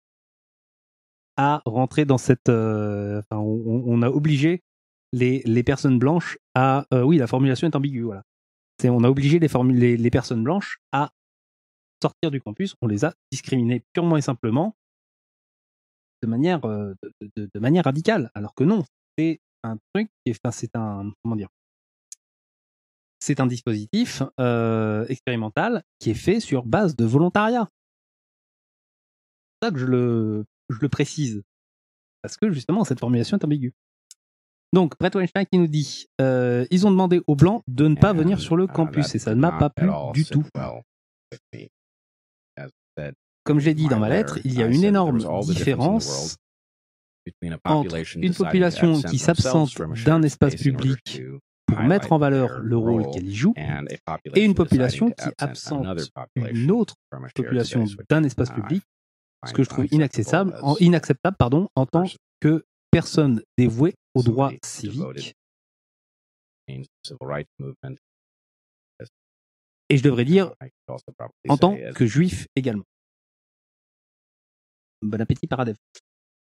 à rentrer dans cette... Euh, enfin, on, on a obligé les, les personnes blanches à... Euh, oui, la formulation est ambiguë, voilà. C'est, on a obligé les, formu- les, les personnes blanches à sortir du campus. On les a discriminées purement et simplement de manière, euh, de, de, de manière radicale. Alors que non, c'est un truc... Qui est, enfin, c'est un... Comment dire ? C'est un dispositif euh, expérimental qui est fait sur base de volontariat. Que je le, je le précise parce que justement cette formulation est ambiguë. Donc Brett Weinstein qui nous dit euh, ils ont demandé aux blancs de ne pas and venir sur le campus et ça ne m'a pas plu du tout. Well, comme je l'ai dit dans ma lettre, il y a une énorme différence entre une population qui s'absente d'un espace public pour mettre en valeur le rôle qu'elle y joue et une population qui absente une autre population d'un espace public. Ce que je trouve inacceptable, en, inacceptable pardon, en tant que personne dévouée aux droits civiques. Et je devrais dire, en tant que juif également. Bon appétit, Paradev.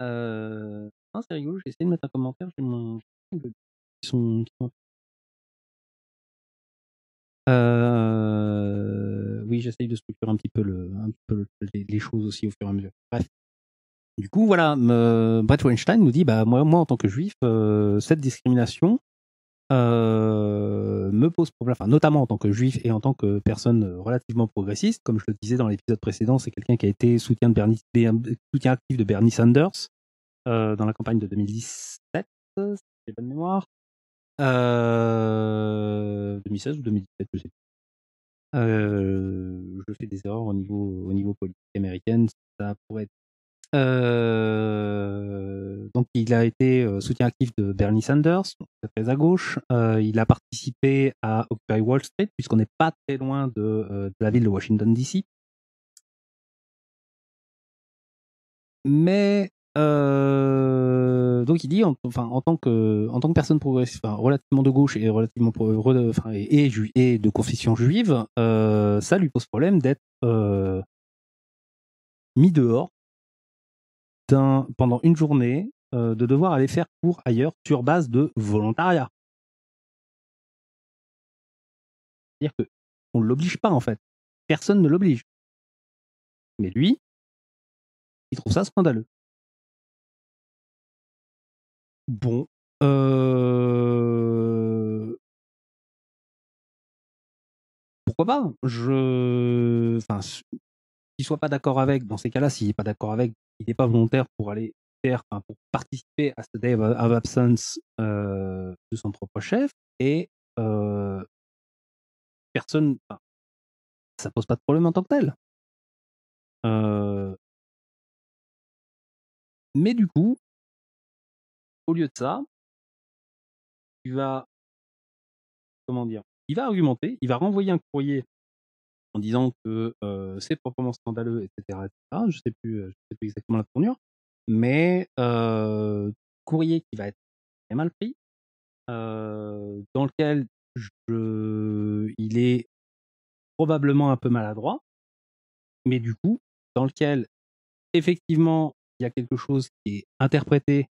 Euh, non, c'est rigolo, j'ai essayé de mettre un commentaire. J'ai mon... Ils sont... Euh... Oui, j'essaye de structurer un petit peu, le, un petit peu le, les choses aussi au fur et à mesure. Bref. Du coup, voilà, me... Brett Weinstein nous dit bah, moi, moi, en tant que juif, euh, cette discrimination euh, me pose problème, enfin, notamment en tant que juif et en tant que personne relativement progressiste. Comme je le disais dans l'épisode précédent, c'est quelqu'un qui a été soutien, de Bernie, soutien actif de Bernie Sanders euh, dans la campagne de deux mille dix-sept, si j'ai bonne mémoire. Euh, deux mille seize ou deux mille dix-sept, je sais pas. Euh, je fais des erreurs au niveau, au niveau politique américaine, ça pourrait être. Euh, donc, il a été soutien actif de Bernie Sanders, très à gauche. Euh, il a participé à Occupy Wall Street, puisqu'on n'est pas très loin de, euh, de la ville de Washington, D C. Mais. Euh, donc il dit, en, enfin, en tant que, en tant que personne progressiste, enfin, relativement de gauche et relativement pro, enfin, et, et, ju, et de confession juive, euh, ça lui pose problème d'être euh, mis dehors d'un, pendant une journée, euh, de devoir aller faire cours ailleurs sur base de volontariat. C'est-à-dire que on ne l'oblige pas en fait, personne ne l'oblige. Mais lui, il trouve ça scandaleux. Bon, euh... pourquoi pas ? Je, enfin, qu'il soit pas d'accord avec, dans ces cas-là, s'il est pas d'accord avec, il n'est pas volontaire pour aller faire, enfin, pour participer à ce Day of Absence euh, de son propre chef, et euh, personne, enfin, ça pose pas de problème en tant que tel. Euh... Mais du coup. Au lieu de ça, tu vas, comment dire, il va argumenter, il va renvoyer un courrier en disant que euh, c'est proprement scandaleux, et cetera, et cetera. Je sais plus, je sais plus exactement la tournure, mais euh, courrier qui va être très mal pris, euh, dans lequel je, il est probablement un peu maladroit, mais du coup, dans lequel effectivement il y a quelque chose qui est interprété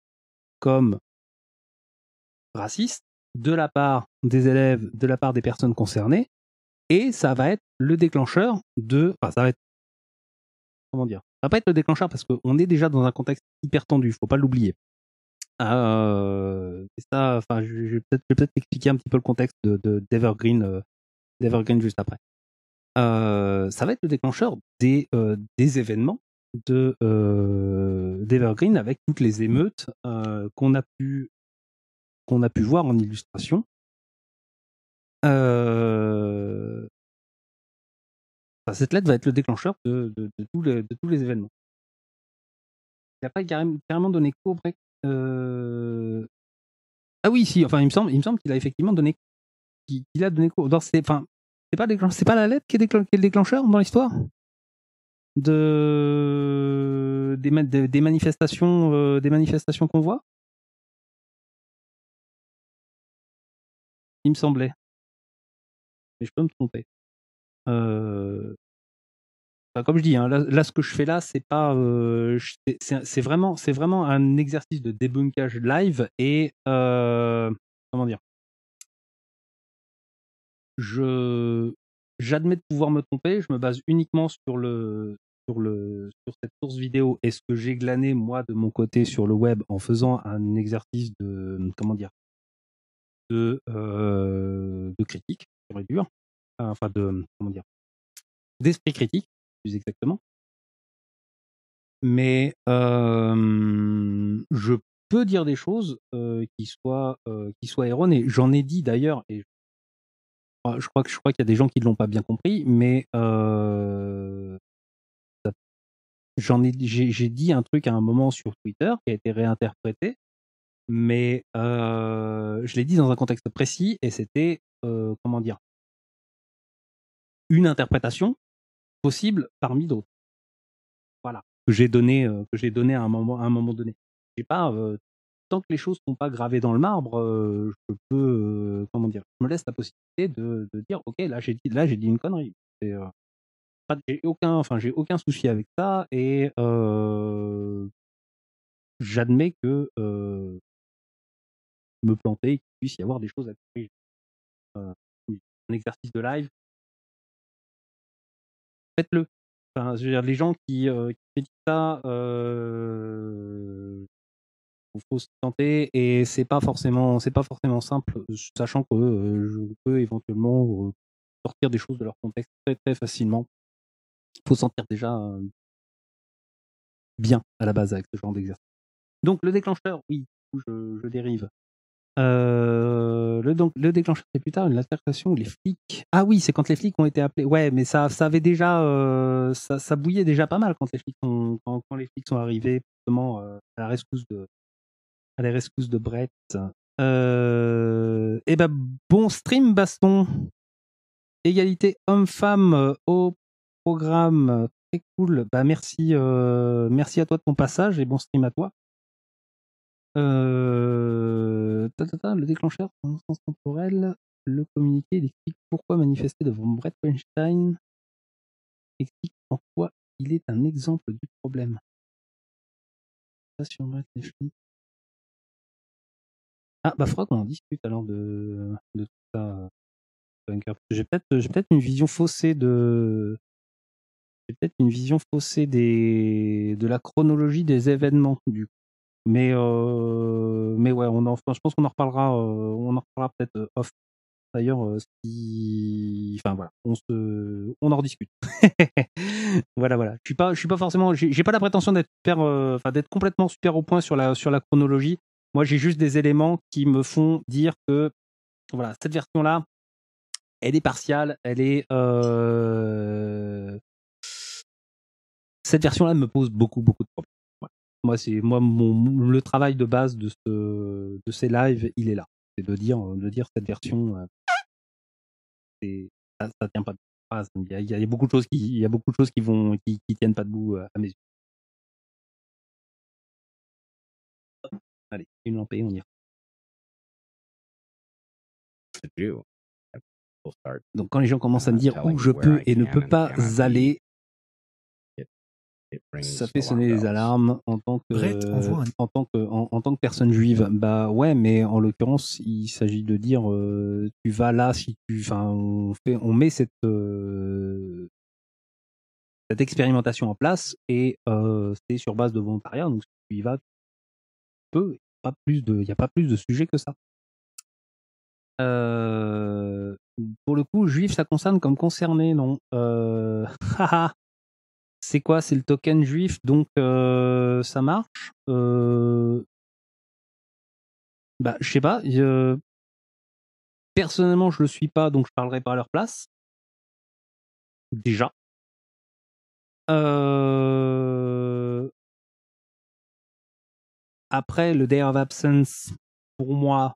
comme raciste de la part des élèves, de la part des personnes concernées, et ça va être le déclencheur de... Enfin, ça va être... Comment dire ? Ça va pas être le déclencheur parce qu'on est déjà dans un contexte hyper tendu, il faut pas l'oublier. Euh, et ça, enfin, je vais peut-être, je vais peut-être expliquer un petit peu le contexte de, de, d'Evergreen, euh, d'Evergreen juste après. Euh, ça va être le déclencheur des, euh, des événements de, euh, d'Evergreen avec toutes les émeutes euh, qu'on a pu... qu'on a pu voir en illustration. Euh... Enfin, cette lettre va être le déclencheur de, de, de, tous, les, de tous les événements. Il n'a pas carrément, carrément donné cours. Euh... Ah oui, si. Enfin, il me semble, il me semble qu'il a effectivement donné, qu'il a donné cours. Alors, c'est, enfin, c'est pas déclen... c'est pas la lettre qui est, déclen... qui est le déclencheur dans l'histoire de des, ma... des manifestations, euh, des manifestations qu'on voit. Il me semblait. Mais je peux me tromper. Euh... Enfin, comme je dis, hein, là, là, ce que je fais là, c'est pas... Euh, c'est, c'est, vraiment, c'est vraiment un exercice de débunkage live et... Euh, comment dire, je, j'admets de pouvoir me tromper. Je me base uniquement sur, le, sur, le, sur cette source vidéo et ce que j'ai glané, moi, de mon côté, sur le web, en faisant un exercice de... Comment dire, De, euh, de critique, dur, enfin de comment dire, d'esprit critique, plus exactement. Mais euh, je peux dire des choses euh, qui soient euh, qui soient erronées. J'en ai dit d'ailleurs, et je crois que je crois qu'il y a des gens qui ne l'ont pas bien compris, mais euh, ça, j'en ai j'ai, j'ai dit un truc à un moment sur Twitter qui a été réinterprété. Mais euh, je l'ai dit dans un contexte précis et c'était, euh, comment dire, une interprétation possible parmi d'autres. Voilà, que j'ai donné, euh, que j'ai donné à un moment, à un moment donné. Je sais pas, euh, tant que les choses ne sont pas gravées dans le marbre, euh, je peux, euh, comment dire, je me laisse la possibilité de, de dire, ok, là j'ai dit, là j'ai dit une connerie. Et, euh, pas, j'ai aucun, enfin j'ai aucun souci avec ça et euh, j'admets que euh, me planter, qu'il puisse y avoir des choses à corriger. Euh, un exercice de live, faites-le. Enfin, je veux dire, les gens qui, euh, qui critiquent ça, il euh, faut se tenter et c'est pas forcément, c'est pas forcément simple, sachant que euh, je peux éventuellement euh, sortir des choses de leur contexte très très facilement. Il faut sentir déjà euh, bien à la base avec ce genre d'exercice. Donc le déclencheur, oui, je, je dérive. Euh, le, donc, le déclencheur, c'est plus tard, l'interprétation, les flics. Ah oui, c'est quand les flics ont été appelés. Ouais, mais ça, ça avait déjà, euh, ça, ça bouillait déjà pas mal quand les flics ont, quand, quand les flics sont arrivés justement euh, à la rescousse de, à la rescousse de Brett. Euh, et ben bon stream, Baston. Égalité homme-femme au programme, très cool. Bah merci, euh, merci à toi de ton passage et bon stream à toi. Euh, ta, ta, ta, le déclencheur, en sens temporel, le communiqué, il explique pourquoi manifester devant Brett Weinstein, explique en quoi il est un exemple du problème. Ah bah faudra qu'on en discute alors de, de tout ça. J'ai peut-être, j'ai peut-être une vision faussée de, j'ai peut-être une vision faussée des, de la chronologie des événements du coup. Mais euh, mais ouais, on en, je pense qu'on en reparlera, euh, on en reparlera peut-être euh, off. D'ailleurs, euh, si, enfin voilà, on se, on en rediscute. voilà voilà. Je suis pas, je suis pas forcément, j'ai, j'ai pas la prétention d'être super, enfin euh, d'être complètement super au point sur la sur la chronologie. Moi, j'ai juste des éléments qui me font dire que voilà, cette version là, elle est partiale, elle est. Euh... Cette version là me pose beaucoup beaucoup de problèmes. Moi, c'est moi mon le travail de base de ce de ces lives, il est là, c'est de dire de dire cette version, euh, c'est, ça, ça tient pas. phrase. Il y a, il y a beaucoup de choses qui, il y a beaucoup de choses qui vont, qui, qui tiennent pas debout à mes yeux. Allez, une lampée, on y va. Donc, quand les gens commencent à me dire où je peux et ne peux pas aller, ça fait sonner les alarmes en tant que, Brett, un... en tant que, en, en tant que personne juive. Bah ouais, mais en l'occurrence, il s'agit de dire euh, tu vas là si tu, enfin, on fait, on met cette euh, cette expérimentation en place et euh, c'est sur base de volontariat. Donc si tu y vas, peu, pas plus de, il y a pas plus de sujet que ça. Euh, pour le coup, juif, ça concerne comme concerné, non? Euh, haha. C'est quoi? C'est le token juif, donc euh, ça marche. Euh... Bah, je sais pas. Je... Personnellement, je le suis pas, donc je parlerai pas à leur place. Déjà. Euh... Après, le day of absence, pour moi,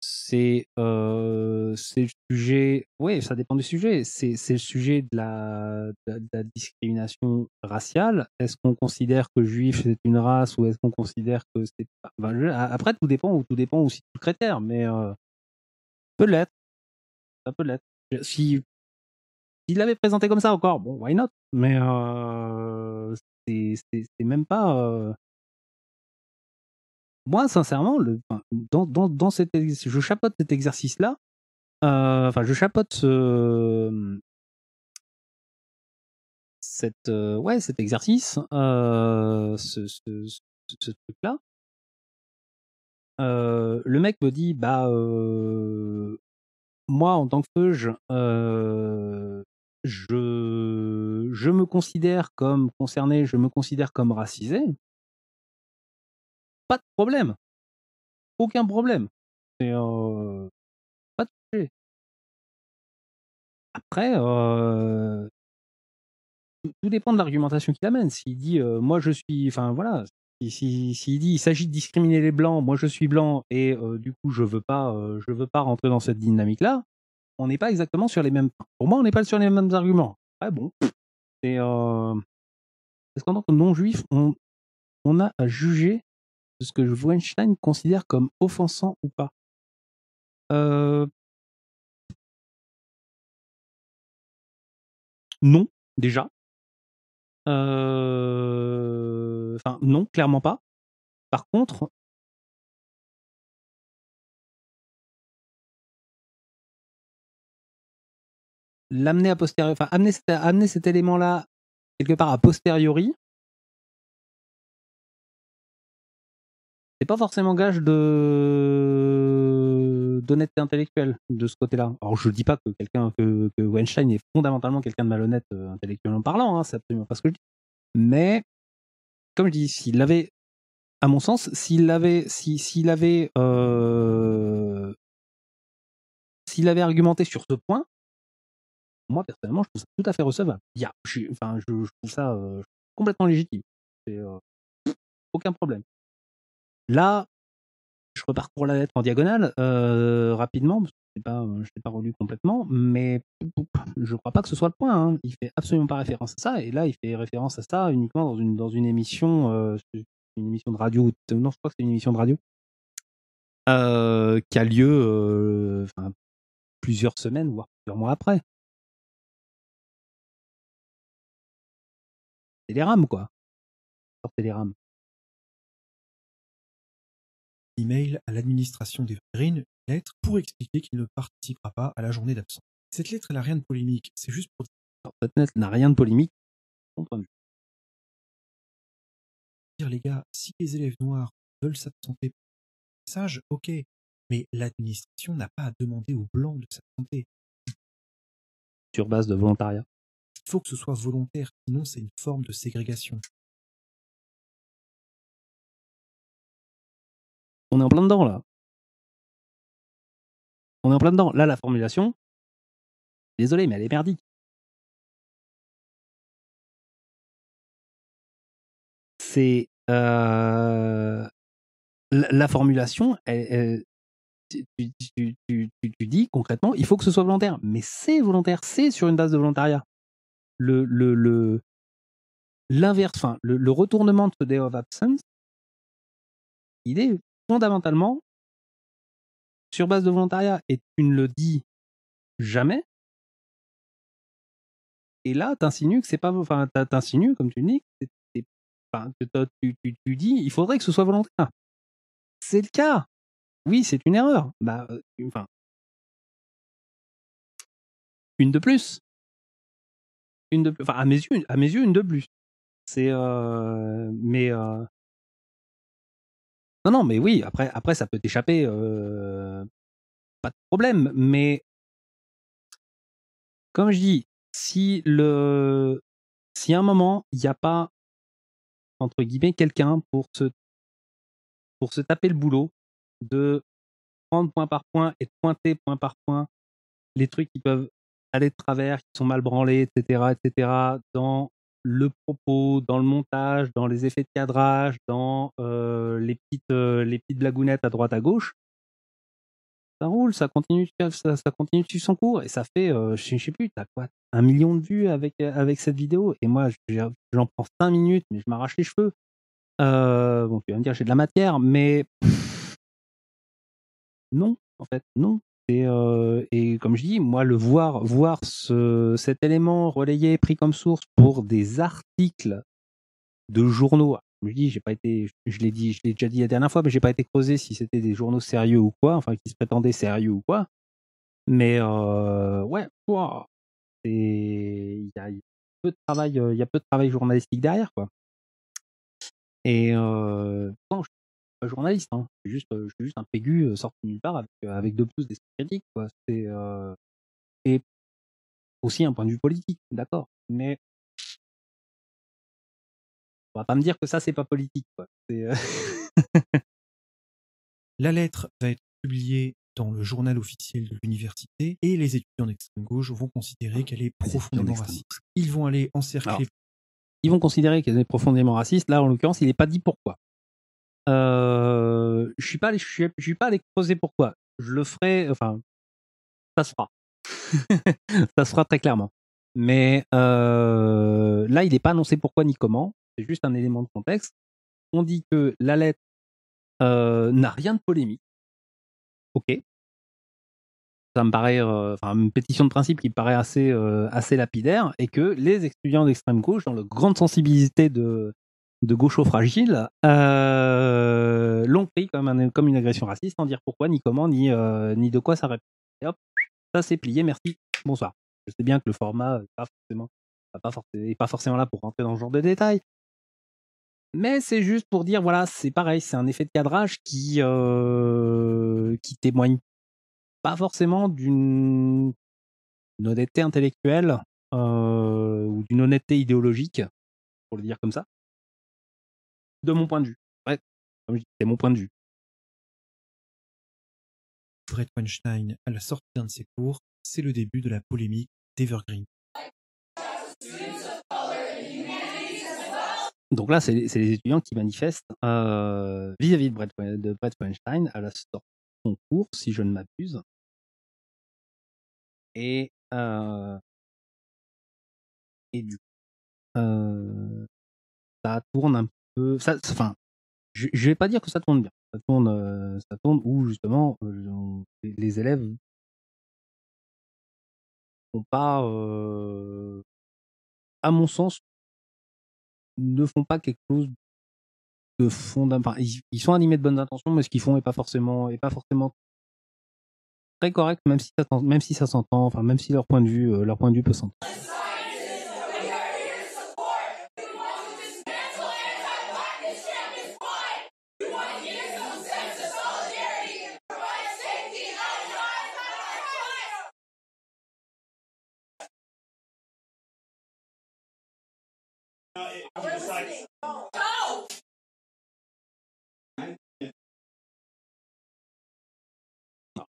c'est euh, c'est le sujet, oui, ça dépend du sujet, c'est, c'est le sujet de la, de, de la discrimination raciale. Est-ce qu'on considère que juif c'est une race ou est-ce qu'on considère que c'est pas, ben, je, après tout dépend, ou tout dépend aussi du critère, mais euh, peut l'être, ça peut l'être. Si il l'avait présenté comme ça encore, bon, why not, mais euh, c'est, c'est, c'est même pas... Euh, moi, sincèrement, le, dans, dans, dans cet exercice, je chapeaute cet exercice-là. Euh, enfin, je chapeaute ce, cette, euh, ouais, cet exercice, euh, ce, ce, ce, ce truc-là. Euh, le mec me dit, bah, euh, moi, en tant que feuge, euh, je, je me considère comme concerné, je me considère comme racisé. Pas de problème. Aucun problème. C'est euh, pas de sujet. Après, euh, tout, tout dépend de l'argumentation qu'il amène. S'il dit, euh, moi je suis... Enfin voilà, s'il si, si, si dit, il s'agit de discriminer les blancs, moi je suis blanc, et euh, du coup je veux pas, euh, je veux pas rentrer dans cette dynamique-là, on n'est pas exactement sur les mêmes... Pour moi, on n'est pas sur les mêmes arguments. Ouais, bon. C'est... Euh, parce qu'en tant que non-juif, on, on a à juger de ce que Weinstein considère comme offensant ou pas. Euh... Non, déjà. Euh... Enfin, non, clairement pas. Par contre, l'amener à posteriori, enfin, amener cet, amener cet élément-là quelque part à posteriori, c'est pas forcément gage de d'honnêteté intellectuelle de ce côté-là. Alors je dis pas que quelqu'un que, que Weinstein est fondamentalement quelqu'un de malhonnête euh, intellectuellement parlant, hein, c'est absolument pas ce que je dis. Mais comme je dis, s'il l'avait, à mon sens, s'il avait, si s'il avait, euh, s'il avait argumenté sur ce point, moi personnellement, je trouve ça tout à fait recevable. Yeah, je, enfin, je, je trouve ça euh, complètement légitime. C'est, euh, aucun problème. Là, je reparcours la lettre en diagonale euh, rapidement, parce que je ne l'ai pas relu complètement, mais je ne crois pas que ce soit le point. Hein. Il ne fait absolument pas référence à ça, et là, il fait référence à ça uniquement dans une, dans une émission, euh, une émission de radio, non, je crois que c'est une émission de radio, euh, qui a lieu euh, enfin, plusieurs semaines, voire plusieurs mois après. C'est les rames, quoi. Sortez les rames. Email à l'administration d'Evergreen, une lettre pour expliquer qu'il ne participera pas à la journée d'absence. Cette lettre, elle n'a rien de polémique, c'est juste pour... Alors, cette lettre n'a rien de polémique, de mon point de vue. Dire, les gars, si les élèves noirs veulent s'absenter pour le message, ok, mais l'administration n'a pas à demander aux blancs de s'absenter. Sur base de volontariat. Il faut que ce soit volontaire, sinon c'est une forme de ségrégation. On est en plein dedans, là. On est en plein dedans. Là, la formulation, désolé, mais elle est merdique. C'est... Euh, la, la formulation, elle, elle, tu, tu, tu, tu, tu dis concrètement, il faut que ce soit volontaire. Mais c'est volontaire, c'est sur une base de volontariat. Le, le, le, l'inverse, enfin, le, le retournement de ce day of absence, il est fondamentalement sur base de volontariat. Et tu ne le dis jamais. Et là, t'insinues que c'est pas, enfin, t'insinues, comme tu le dis, c'est, c'est, enfin, tu, tu, tu dis, il faudrait que ce soit volontaire. C'est le cas. Oui, c'est une erreur. Bah, euh, enfin, une de plus. Une de, enfin, à mes yeux, à mes yeux, une de plus. C'est, euh, mais, euh, non, non, mais oui. Après, après, ça peut t'échapper, euh, pas de problème. Mais, comme je dis. Si, le, si à un moment, il n'y a pas, entre guillemets, quelqu'un pour se, pour se taper le boulot de prendre point par point et de pointer point par point les trucs qui peuvent aller de travers, qui sont mal branlés, et cetera, et cetera, dans le propos, dans le montage, dans les effets de cadrage, dans euh, les, petites, euh, les petites blagounettes à droite à gauche, ça roule, ça continue, ça, ça continue de suivre son cours et ça fait, euh, je, je sais plus, t'as quoi, un million de vues avec, avec cette vidéo. Et moi, je, j'en prends cinq minutes, mais je m'arrache les cheveux. Euh, bon, tu vas me dire, j'ai de la matière, mais non, en fait, non. Et, euh, et comme je dis, moi, le voir, voir ce, cet élément relayé, pris comme source pour des articles de journaux. Je dis, j'ai pas été, je l'ai dit, je l'ai déjà dit la dernière fois, mais j'ai pas été creusé si c'était des journaux sérieux ou quoi, enfin qui se prétendaient sérieux ou quoi. Mais euh, ouais, wow, c'est, il y a peu de travail, il y a peu de travail journalistique derrière quoi. Et euh, non, je suis pas journaliste, hein, je suis juste, je suis juste un pégu sorti nulle part avec, avec deux pouces d'esprit critique quoi. C'est euh, et aussi un point de vue politique, d'accord, mais on va pas me dire que ça, c'est pas politique, quoi. C'est euh... La lettre va être publiée dans le journal officiel de l'université et les étudiants d'extrême gauche vont considérer qu'elle est profondément raciste. Ils vont aller encercler. Alors, ils vont considérer qu'elle est profondément raciste. Là, en l'occurrence, il n'est pas dit pourquoi. Euh... Je suis pas allé, je suis, je suis pas allé creuser pourquoi. Je le ferai. Enfin, ça se fera. Ça se fera très clairement. Mais euh... là, il n'est pas annoncé pourquoi ni comment. C'est juste un élément de contexte. On dit que la lettre euh, n'a rien de polémique. Ok. Ça me paraît, euh, enfin, une pétition de principe qui me paraît assez, euh, assez lapidaire, et que les étudiants d'extrême gauche, dans leur grande sensibilité de, de gauchos fragiles, euh, l'ont pris comme, un, comme une agression raciste, sans dire pourquoi, ni comment, ni, euh, ni de quoi ça répond. Et hop, ça c'est plié, merci, bonsoir. Je sais bien que le format, pas forcément. Pas forcément, pas forcément là pour rentrer dans ce genre de détails, mais c'est juste pour dire voilà, c'est pareil, c'est un effet de cadrage qui euh, qui témoigne pas forcément d'une honnêteté intellectuelle euh, ou d'une honnêteté idéologique, pour le dire comme ça, de mon point de vue. Ouais, comme je dis, c'est mon point de vue. Brett Weinstein à la sortie d'un de ses cours, c'est le début de la polémique d'Evergreen. Donc là, c'est, c'est les étudiants qui manifestent euh, vis-à-vis de Brett, de Brett Weinstein à la sortie de son cours, si je ne m'abuse. Et, euh, et du coup, euh, ça tourne un peu... Ça, enfin, je ne vais pas dire que ça tourne bien. Ça tourne, euh, ça tourne où, justement, euh, les élèves n'ont pas, euh, à mon sens, ne font pas quelque chose de fondamental. Enfin, ils, ils sont animés de bonnes intentions, mais ce qu'ils font est pas forcément, est pas forcément très correct, même si ça, même si ça s'entend, enfin, même si leur point de vue, euh, leur point de vue peut s'entendre.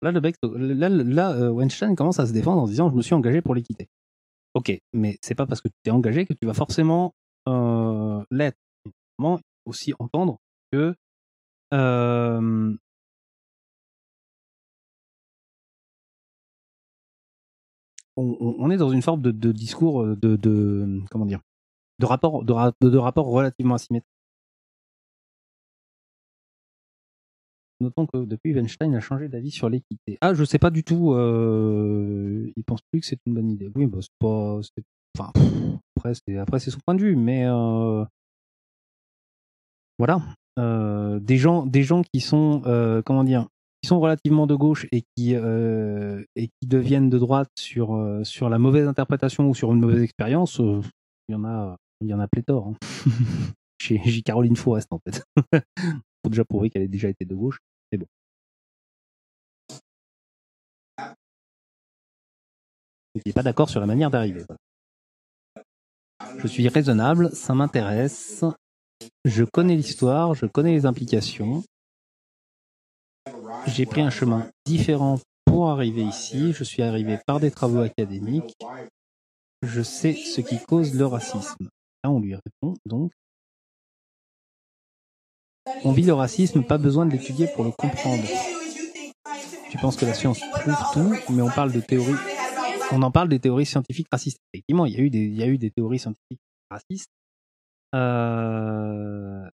Là, le bec, là, là euh, Weinstein commence à se défendre en disant je me suis engagé pour l'équité. Ok, mais c'est pas parce que tu t'es engagé que tu vas forcément euh, l'être. Il faut aussi entendre que euh, on, on est dans une forme de, de discours de, de comment dire de rapport de, ra, de rapport relativement asymétrique. Notons que depuis, Weinstein a changé d'avis sur l'équité. Ah, je sais pas du tout. Euh, il pense plus que c'est une bonne idée. Oui, bah, c'est pas. C'est, enfin, pff, après, c'est, après, c'est son point de vue, mais euh, voilà. Euh, des gens, des gens qui sont, euh, comment dire, qui sont relativement de gauche et qui euh, et qui deviennent de droite sur euh, sur la mauvaise interprétation ou sur une mauvaise expérience. Euh, il y en a, il y en a pléthore. Hein. Chez, chez Caroline Fourest, en fait. Déjà prouvé qu'elle ait déjà été de gauche, mais bon. Je n'étais pas d'accord sur la manière d'arriver. Je suis raisonnable, ça m'intéresse. Je connais l'histoire, je connais les implications. J'ai pris un chemin différent pour arriver ici. Je suis arrivé par des travaux académiques. Je sais ce qui cause le racisme. Là, on lui répond donc. On vit le racisme, pas besoin de l'étudier pour le comprendre. Tu penses que la science prouve tout, mais on parle de théories. On en parle des théories scientifiques racistes. Effectivement, il y a eu des, il y a eu des théories scientifiques racistes. Euh...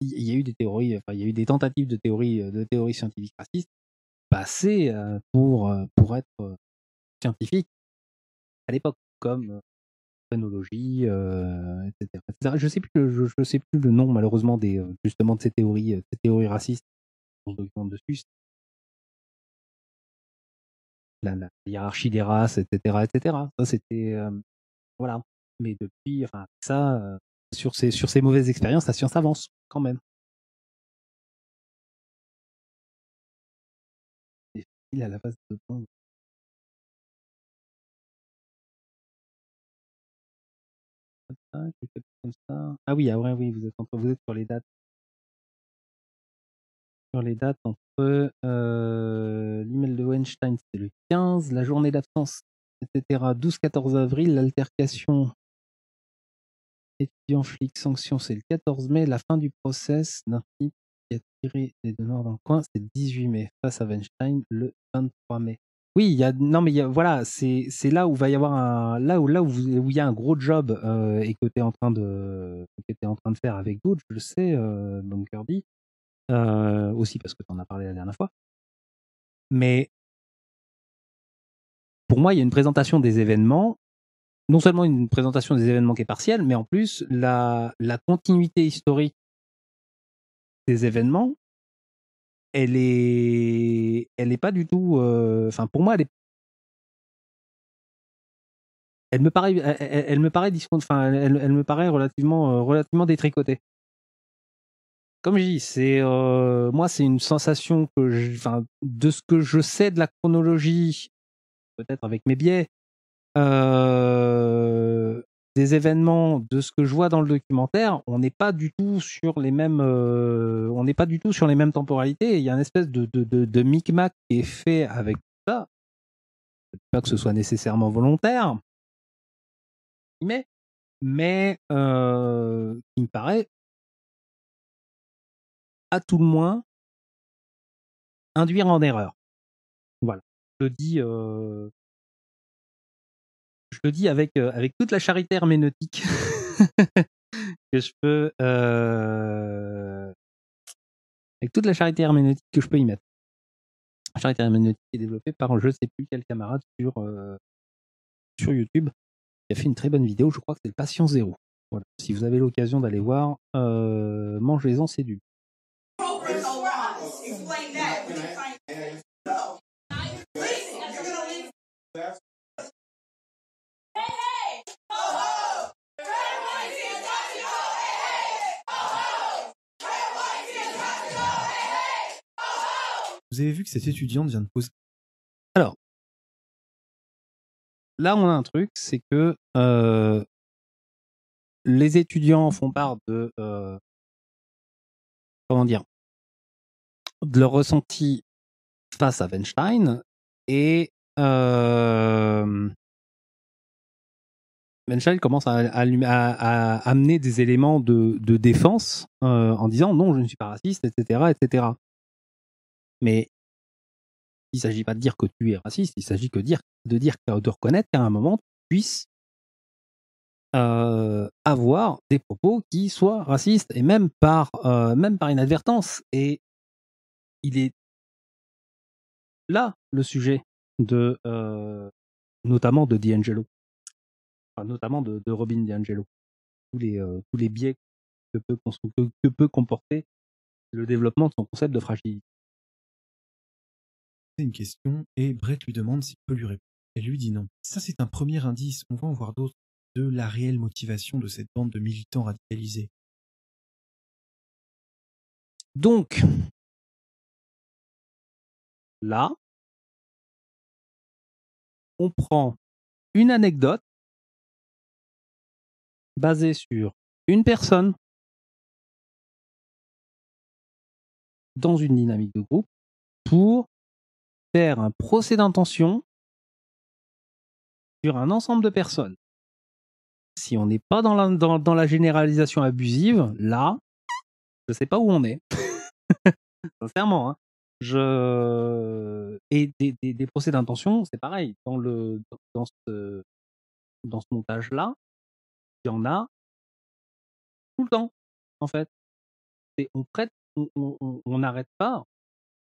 Il y a eu des théories, enfin, il y a eu des tentatives de théories, de théories scientifiques racistes passées pour pour être scientifiques à l'époque, comme. Euh, et cetera, et cetera. Je sais plus, le, je, je sais plus le nom malheureusement des justement de ces théories, ces théories racistes. On documente dessus. La, la hiérarchie des races, et cetera, et cetera. Ça c'était euh, voilà. Mais depuis, enfin, ça, euh, sur ces sur ces mauvaises expériences, la science avance quand même. Et il a la base de temps. Comme ça. Ah oui, ah ouais, oui, vous êtes entre, vous êtes sur les dates, sur les dates entre euh, l'email de Weinstein, c'est le quinze, la journée d'absence, et cetera. douze quatorze avril, l'altercation étudiant flic sanction, c'est le quatorze mai, la fin du process d'un flic qui a tiré les deux morts dans le coin, c'est le dix-huit mai, face à Weinstein, le vingt-trois mai. Oui, il y a non mais il y a, voilà, c'est c'est là où va y avoir un là où là où où il y a un gros job euh, et que tu es en train de que tu es en train de faire avec d'autres, je le sais, euh, donc Kirby euh, aussi parce que tu en as parlé la dernière fois. Mais pour moi, il y a une présentation des événements, non seulement une présentation des événements qui est partielle, mais en plus la la continuité historique des événements. Elle est, elle est pas du tout. Euh... Enfin, pour moi, elle est. Elle me paraît, elle, elle me paraît discon... Enfin, elle, elle me paraît relativement, euh, relativement détricotée. Comme je dis, c'est euh... moi, c'est une sensation que, je... enfin, de ce que je sais de la chronologie, peut-être avec mes biais, euh... des événements, de ce que je vois dans le documentaire, on n'est pas du tout sur les mêmes, euh, on n'est pas du tout sur les mêmes temporalités. Il y a une espèce de de de, de micmac qui est fait avec ça. Je ne dis pas que ce soit nécessairement volontaire, mais mais euh, il me paraît à tout le moins induire en erreur. Voilà, je le dis. Euh, Je le dis avec, euh, avec toute la charité herméneutique que je peux euh, avec toute la charité herméneutique que je peux y mettre. La charité herméneutique est développée par je ne sais plus quel camarade sur, euh, sur YouTube qui a fait une très bonne vidéo, je crois que c'est le patient zéro. Voilà. Si vous avez l'occasion d'aller voir, euh, mangez-en, c'est du. Vous avez vu que cette étudiante vient de poser. Alors, là, on a un truc, c'est que euh, les étudiants font part de euh, comment dire, de leur ressenti face à Weinstein et euh, Weinstein commence à, à, à, à amener des éléments de, de défense euh, en disant non, je ne suis pas raciste, et cetera, et cetera. Mais Il ne s'agit pas de dire que tu es raciste, il s'agit que dire, de dire, de reconnaître qu'à un moment, tu puisses euh, avoir des propos qui soient racistes, et même par, euh, même par inadvertance. Et il est là le sujet de euh, notamment de DiAngelo, enfin, notamment de, de Robin DiAngelo, tous les, euh, tous les biais que peut, que, que peut comporter le développement de son concept de fragilité. Une question et Brett lui demande s'il peut lui répondre. Elle lui dit non. Ça, c'est un premier indice, on va en voir d'autres, de la réelle motivation de cette bande de militants radicalisés. Donc, là, on prend une anecdote basée sur une personne dans une dynamique de groupe pour faire un procès d'intention sur un ensemble de personnes. Si on n'est pas dans la, dans, dans la généralisation abusive, là, je ne sais pas où on est. Sincèrement. Hein. Je... Et des, des, des procès d'intention, c'est pareil. Dans, le, dans, ce, dans ce montage-là, il y en a tout le temps, en fait. Et on prête, on n'arrête pas,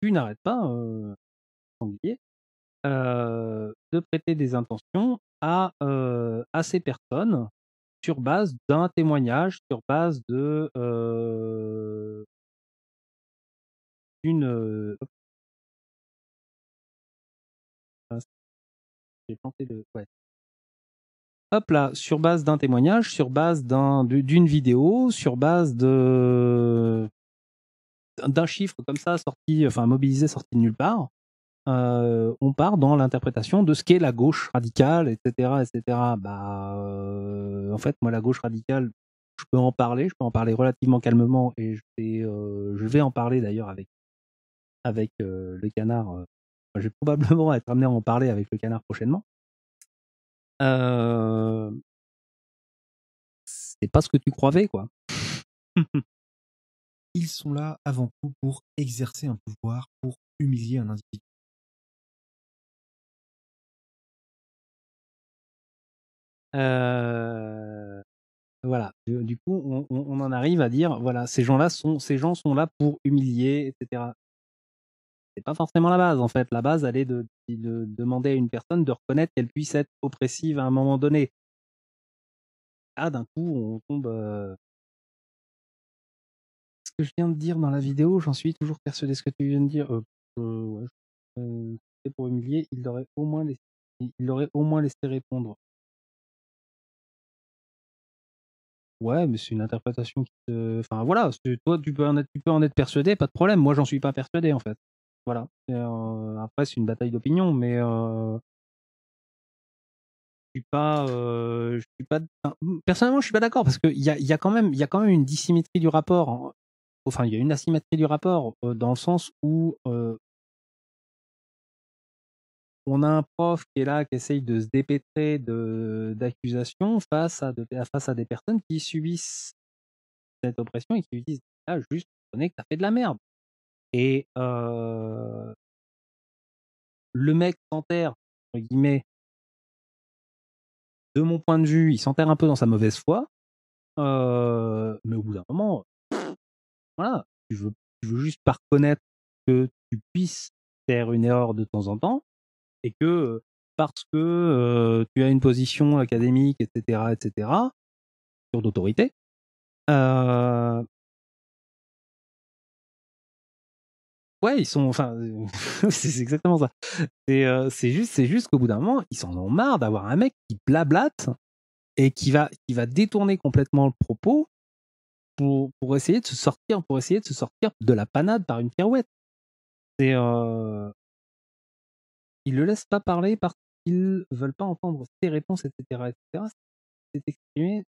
tu n'arrêtes pas... Euh... Euh, de prêter des intentions à, euh, à ces personnes sur base d'un témoignage, sur base de euh, d'une euh, j'ai planté le ouais. Hop là, sur base d'un témoignage, sur base d'un d'une vidéo, sur base de d'un chiffre comme ça sorti, enfin mobilisé sorti de nulle part. Euh, on part dans l'interprétation de ce qu'est la gauche radicale, et cetera, et cetera. Bah, euh, en fait, moi, la gauche radicale, je peux en parler, je peux en parler relativement calmement, et je vais, euh, je vais en parler d'ailleurs avec, avec euh, le canard. Euh, je vais probablement être amené à en parler avec le canard prochainement. Euh, c'est pas ce que tu croyais, quoi. Ils sont là avant tout pour exercer un pouvoir, pour humilier un individu. Euh, voilà, du, du coup, on, on en arrive à dire, voilà, ces gens-là sont, ces gens sont là pour humilier, et cetera. C'est pas forcément la base, en fait. La base, elle est de, de demander à une personne de reconnaître qu'elle puisse être oppressive à un moment donné. Ah, d'un coup, on tombe. Euh... Ce que je viens de dire dans la vidéo, j'en suis toujours persuadé. Ce que tu viens de dire, euh, euh, ouais, euh, c'est pour humilier, il aurait au moins laissé, il aurait au moins laissé répondre. Ouais, mais c'est une interprétation qui te... Enfin, voilà, toi, tu peux en être, tu peux en être persuadé, pas de problème. Moi, j'en suis pas persuadé, en fait. Voilà. Euh, après, c'est une bataille d'opinion, mais... Euh... Je suis pas... Euh... Je suis pas... Enfin, personnellement, je suis pas d'accord, parce qu'il y a, y a quand même, y a quand même une dissymétrie du rapport. Hein. Enfin, il y a une asymétrie du rapport, euh, dans le sens où euh... on a un prof qui est là, qui essaye de se dépêtrer de, d'accusations face à, de, face à des personnes qui subissent cette oppression et qui lui disent « Ah, juste, reconnais que t'as fait de la merde !» Et euh, le mec s'enterre, entre guillemets, de mon point de vue, il s'enterre un peu dans sa mauvaise foi, euh, mais au bout d'un moment, pff, voilà, tu veux, tu veux juste pas reconnaître que tu puisses faire une erreur de temps en temps, et que parce que euh, tu as une position académique, et cetera, et cetera, sur d'autorité, euh... ouais, ils sont, enfin, c'est exactement ça. C'est, euh, c'est juste, c'est juste qu'au bout d'un moment, ils s'en ont marre d'avoir un mec qui blablate et qui va, qui va détourner complètement le propos pour, pour essayer de se sortir, pour essayer de se sortir de la panade par une pirouette. C'est euh... Ils ne le laissent pas parler parce qu'ils ne veulent pas entendre ses réponses, et cetera, et cetera. C'est exprimé,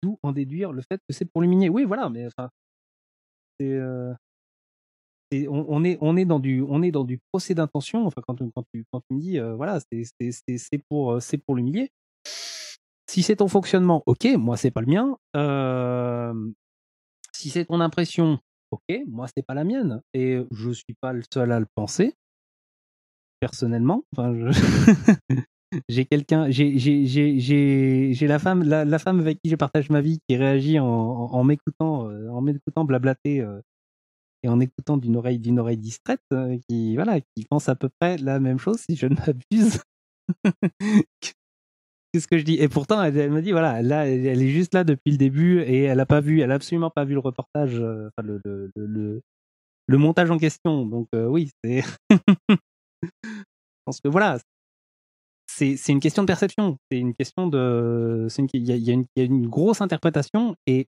d'où en déduire le fait que c'est pour l'humilier. Oui, voilà, mais enfin, c'est, euh, c'est, on, on, est, on est dans du, on est dans du procès d'intention. Enfin, quand, quand tu, quand tu me dis, euh, voilà, c'est, c'est, c'est, c'est pour, euh, c'est pour l'humilier. Si c'est ton fonctionnement, ok, moi c'est pas le mien. Euh, si c'est ton impression, ok, moi c'est pas la mienne. Et je suis pas le seul à le penser. personnellement. Enfin, je... j'ai quelqu'un, j'ai, j'ai, j'ai, j'ai, j'ai la femme, la, la femme avec qui je partage ma vie qui réagit en, en, en m'écoutant, en m'écoutant blablater euh, et en écoutant d'une oreille, d'une oreille distraite, euh, qui voilà, qui pense à peu près la même chose si je ne m'abuse. Qu'est-ce que je dis? Et pourtant, elle, elle me dit voilà, là, elle, elle est juste là depuis le début et elle a pas vu, elle a absolument pas vu le reportage, euh, enfin le, le, le, le, le montage en question. Donc euh, oui, c'est. Je pense que voilà. C'est, c'est une question de perception, c'est une question de, c'est une, il y a, il y a une, il y a une grosse interprétation, et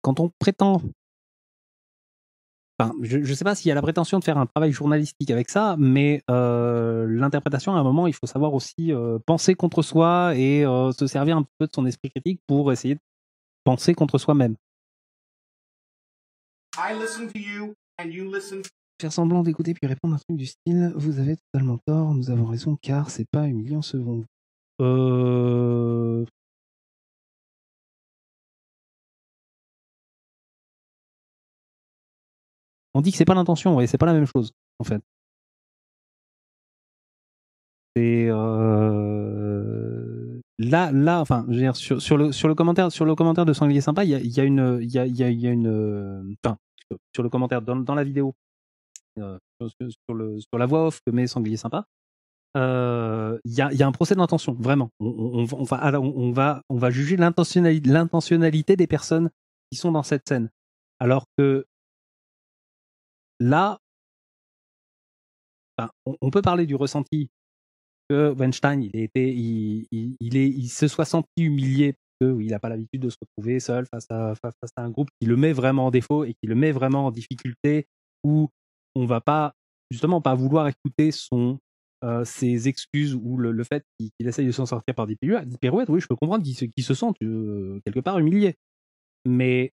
quand on prétend, enfin, je ne sais pas s'il y a la prétention de faire un travail journalistique avec ça, mais euh, l'interprétation, à un moment, il faut savoir aussi euh, penser contre soi et euh, se servir un petit peu de son esprit critique pour essayer de penser contre soi-même. I listen to you and you listen to... Faire semblant d'écouter puis répondre à un truc du style vous avez totalement tort, nous avons raison car c'est pas humiliant selon vous. Euh... On dit que c'est pas l'intention et c'est pas la même chose en fait. C'est euh... là là enfin je veux dire, sur, sur le sur le commentaire sur le commentaire de Sanglier Sympa il y a, y a une il y a il y a, y a une enfin sur le commentaire dans, dans la vidéo. Euh, sur, le, sur la voix off que met Sanglier Sympa, il euh, y, a, y a un procès d'intention, vraiment. On, on, on, va, on, va, on va juger l'intentionnalité, l'intentionnalité des personnes qui sont dans cette scène. Alors que là, ben, on, on peut parler du ressenti que Weinstein, il, était, il, il, il, est, il se soit senti humilié parce qu'il n'a pas l'habitude de se retrouver seul face à, face à un groupe qui le met vraiment en défaut et qui le met vraiment en difficulté, où on va pas justement pas vouloir écouter son euh, ses excuses ou le, le fait qu'il, qu'il essaye de s'en sortir par des pirouettes. Oui, je peux comprendre qu'il se, qu'il se sente euh, quelque part humilié, mais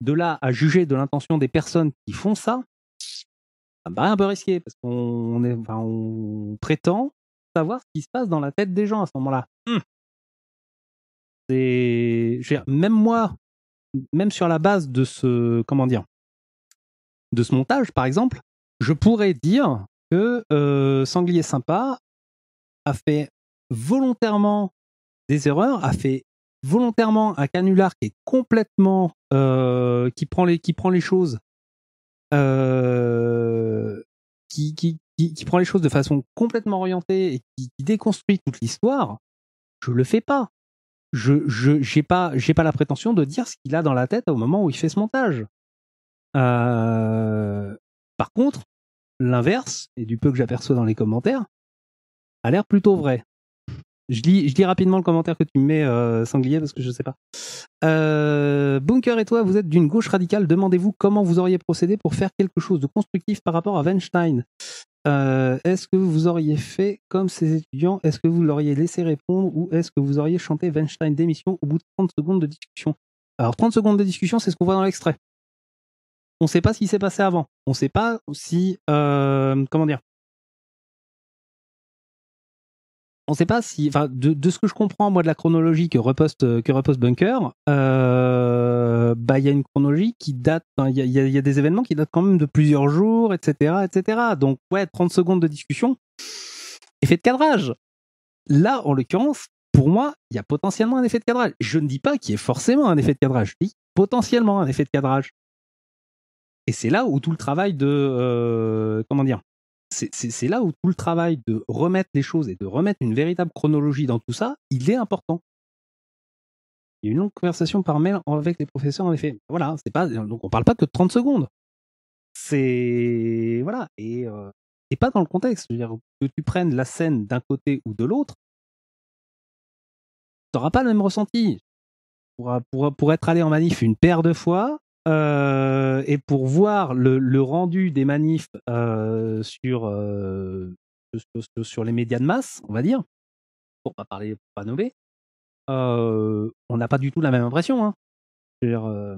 de là à juger de l'intention des personnes qui font ça, ça me paraît un peu risqué parce qu'on on est, enfin, on prétend savoir ce qui se passe dans la tête des gens à ce moment-là. Mmh. C'est, je veux dire, même moi, même sur la base de ce comment dire. de ce montage, par exemple, je pourrais dire que euh, Sanglier Sympa a fait volontairement des erreurs, a fait volontairement un canular qui est complètement... Euh, qui, prend les, qui prend les choses... Euh, qui, qui, qui, qui prend les choses de façon complètement orientée et qui, qui déconstruit toute l'histoire, je le fais pas. Je, je, j'ai pas, j'ai pas la prétention de dire ce qu'il a dans la tête au moment où il fait ce montage. Euh, par contre, l'inverse, et du peu que j'aperçois dans les commentaires, a l'air plutôt vrai. Je lis, je lis rapidement le commentaire que tu mets, euh, Sanglier, parce que je sais pas. Euh, Bunker et toi, vous êtes d'une gauche radicale. Demandez-vous comment vous auriez procédé pour faire quelque chose de constructif par rapport à Weinstein. Euh, est-ce que vous auriez fait comme ces étudiants? Est-ce que vous l'auriez laissé répondre? Ou est-ce que vous auriez chanté Weinstein démission au bout de trente secondes de discussion? Alors, trente secondes de discussion, c'est ce qu'on voit dans l'extrait. On ne sait pas ce qui s'est passé avant. On ne sait pas si... Euh, comment dire On ne sait pas si... Enfin, de, de ce que je comprends, moi, de la chronologie que reposte, que reposte Bunker, euh, bah, y a une chronologie qui date... Il hein, y, y, y a des événements qui datent quand même de plusieurs jours, et cetera, et cetera. Donc, ouais, trente secondes de discussion, effet de cadrage. Là, en l'occurrence, pour moi, il y a potentiellement un effet de cadrage. Je ne dis pas qu'il y ait forcément un effet de cadrage. Je dis potentiellement un effet de cadrage. Et c'est là où tout le travail de... Euh, comment dire c'est, c'est, c'est là où tout le travail de remettre les choses et de remettre une véritable chronologie dans tout ça, il est important. Il y a une longue conversation par mail avec les professeurs, en effet. Voilà, c'est pas, donc on parle pas que de trente secondes. C'est... Voilà. Et, euh, et pas dans le contexte. Je veux dire, que tu prennes la scène d'un côté ou de l'autre, t'auras pas le même ressenti. Pour, pour, pour être allé en manif une paire de fois... Euh, et pour voir le, le rendu des manifs euh, sur, euh, sur, sur les médias de masse, on va dire, pour pas parler, pour pas nommer, euh, on n'a pas du tout la même impression. Hein. C'est-à-dire, euh,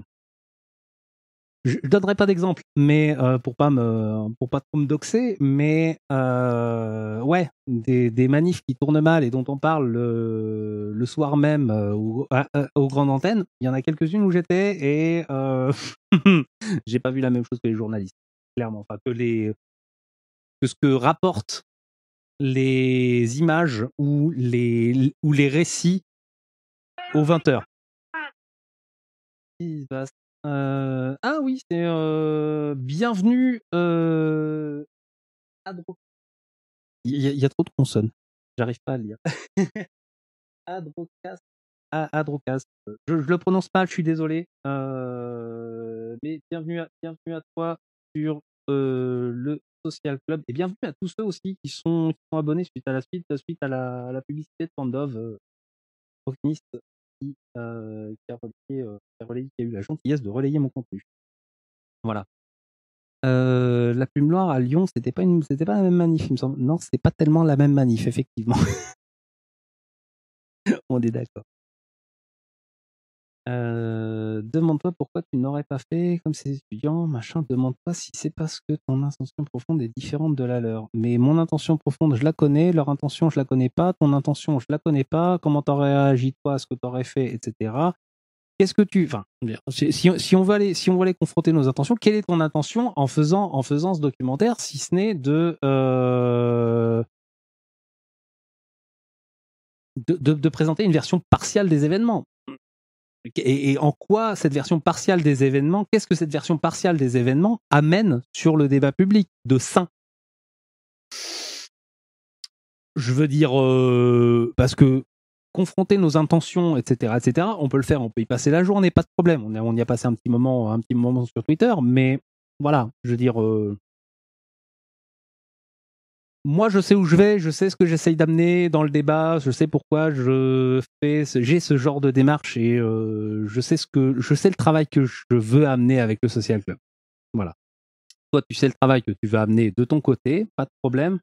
je ne donnerai pas d'exemple, mais euh, pour pas me, pour pas trop me doxer, mais euh, ouais, des, des manifs qui tournent mal et dont on parle le, le soir même euh, au, à, aux grandes antennes, il y en a quelques-unes où j'étais et euh, j'ai pas vu la même chose que les journalistes, clairement, enfin que les que ce que rapportent les images ou les, ou les récits aux vingt heures. Euh, ah oui, c'est euh, bienvenue. Euh... Il y, y a trop de consonnes. J'arrive pas à lire. Adrocast. Ah, Adrocast. Je, je le prononce mal, je suis désolé. Euh, mais bienvenue à, bienvenue à toi sur euh, le Social Club. Et bienvenue à tous ceux aussi qui sont, qui sont abonnés suite à la suite, suite à la, à la publicité de Pandov euh, Strocknis, qui, euh, qui, a relayé, euh, qui, a relayé, qui a eu la gentillesse de relayer mon contenu. Voilà. Euh, la Plume Noire à Lyon, c'était pas, une, c'était pas la même manif, il me semble. Non, c'est pas tellement la même manif, effectivement. On est d'accord. Euh, demande-toi pourquoi tu n'aurais pas fait comme ces étudiants, machin. Demande-toi si c'est parce que ton intention profonde est différente de la leur. Mais mon intention profonde, je la connais. Leur intention, je la connais pas. Ton intention, je la connais pas. Comment t'aurais réagi, toi, à ce que t'aurais fait, et cetera. Qu'est-ce que tu... Enfin, si, si, on veut aller, si on veut aller confronter nos intentions, quelle est ton intention en faisant, en faisant ce documentaire, si ce n'est de, euh, de, de, de présenter une version partielle des événements? Et, et en quoi cette version partielle des événements, qu'est-ce que cette version partielle des événements amène sur le débat public de sain? Je veux dire, euh, parce que confronter nos intentions, et cetera, et cetera. On peut le faire, on peut y passer la journée, pas de problème. On, a, on y a passé un petit moment, un petit moment sur Twitter, mais voilà, je veux dire, euh, moi, je sais où je vais, je sais ce que j'essaye d'amener dans le débat, je sais pourquoi je fais, ce, j'ai ce genre de démarche et euh, je sais ce que, je sais le travail que je veux amener avec le Social Club. Voilà. Toi, tu sais le travail que tu veux amener de ton côté, pas de problème.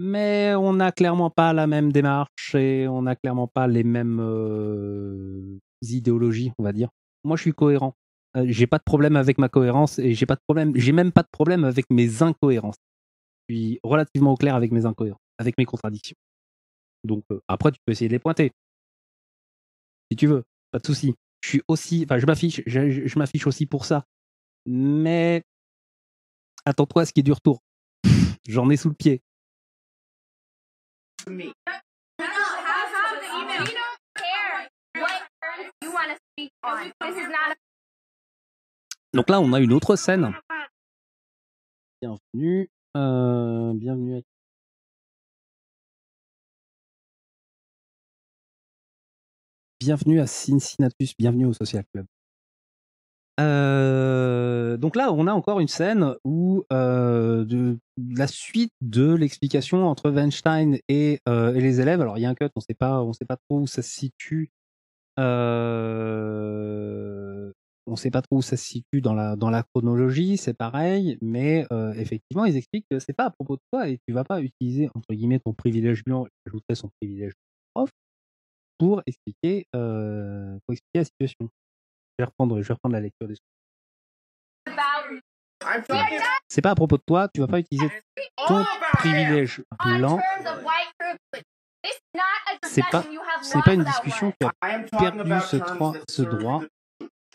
Mais on n'a clairement pas la même démarche et on n'a clairement pas les mêmes euh, idéologies, on va dire. Moi, je suis cohérent. Euh, j'ai pas de problème avec ma cohérence et j'ai pas de problème, j'ai même pas de problème avec mes incohérences. Je suis relativement au clair avec mes incohérences, avec mes contradictions. Donc euh, après, tu peux essayer de les pointer, si tu veux, pas de souci. Je suis aussi, enfin, je m'affiche, je, je, je m'affiche aussi pour ça. Mais attends-toi à ce qu'il y ait du retour. J'en ai sous le pied. Me. No, no, have, have the email. We don't care what you want to speak on. This is not a... Donc là, on a une autre scène. Bienvenue. Euh, bienvenue à... Bienvenue à Cincinnatus. Bienvenue au Social Club. Euh, donc là, on a encore une scène où euh, de, de la suite de l'explication entre Weinstein et, euh, et les élèves. Alors il y a un cut, on sait pas, on sait pas trop où ça se situe. Euh, on sait pas trop où ça se situe dans la dans la chronologie, c'est pareil. Mais euh, effectivement, ils expliquent que c'est pas à propos de toi et tu vas pas utiliser entre guillemets ton privilège blanc, j'ajouterais son privilège prof, pour expliquer euh, pour expliquer la situation. Je vais reprendre, je vais reprendre la lecture des choses. C'est pas à propos de toi, tu vas pas utiliser ton privilège blanc. C'est pas, c'est pas une discussion qui a perdu ce, droit, ce droit.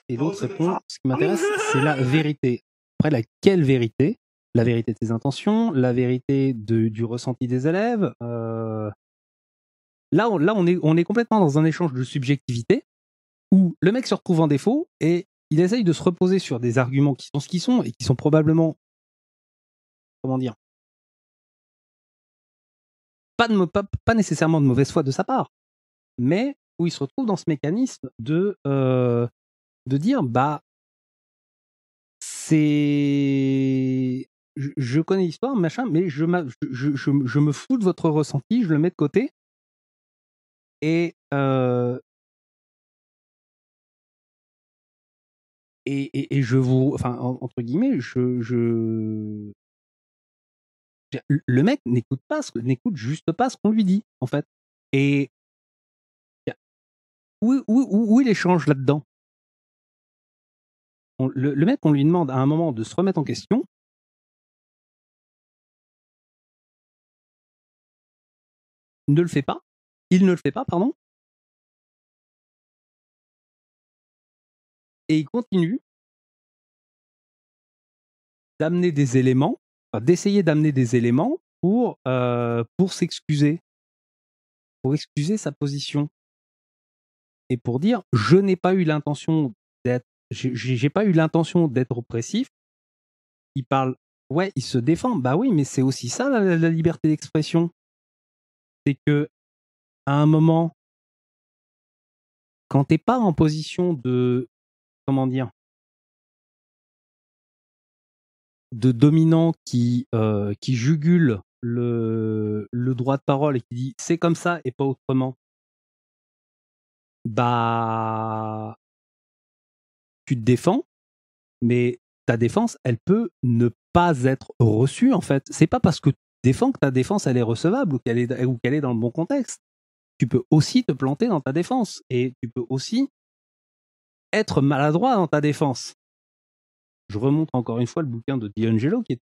Et l'autre répond, ce qui m'intéresse, c'est la vérité. Après, laquelle vérité? La vérité de tes intentions, la vérité de, du ressenti des élèves. Euh... Là, on, là on, est, on est complètement dans un échange de subjectivité, où le mec se retrouve en défaut et il essaye de se reposer sur des arguments qui sont ce qu'ils sont et qui sont probablement, comment dire, pas, de, pas, pas nécessairement de mauvaise foi de sa part, mais où il se retrouve dans ce mécanisme de, euh, de dire, bah, c'est... Je, je connais l'histoire, machin, mais je, je, je, je me fous de votre ressenti, je le mets de côté, et... Euh, Et, et, et je vous, enfin entre guillemets, je, je... le mec n'écoute pas, ce, n'écoute juste pas ce qu'on lui dit en fait. Et où, où, où il échange là-dedans? On, le, le mec, on lui demande à un moment de se remettre en question. Ne le fait pas. Il ne le fait pas, pardon. Et il continue d'amener des éléments d'essayer d'amener des éléments pour, euh, pour s'excuser, pour excuser sa position et pour dire je n'ai pas eu l'intention d'être, j'ai, j'ai pas eu l'intention d'être oppressif. Il parle, ouais, il se défend. Bah oui, mais c'est aussi ça la, la liberté d'expression, c'est que à un moment, quand t'es pas en position de, comment dire, de dominant qui, euh, qui jugule le, le droit de parole et qui dit c'est comme ça et pas autrement, bah tu te défends, mais ta défense elle peut ne pas être reçue en fait. C'est pas parce que tu défends que ta défense elle est recevable ou qu'elle est, ou qu'elle est dans le bon contexte. Tu peux aussi te planter dans ta défense et tu peux aussi être maladroit dans ta défense. Je remonte encore une fois le bouquin de DiAngelo, qui est,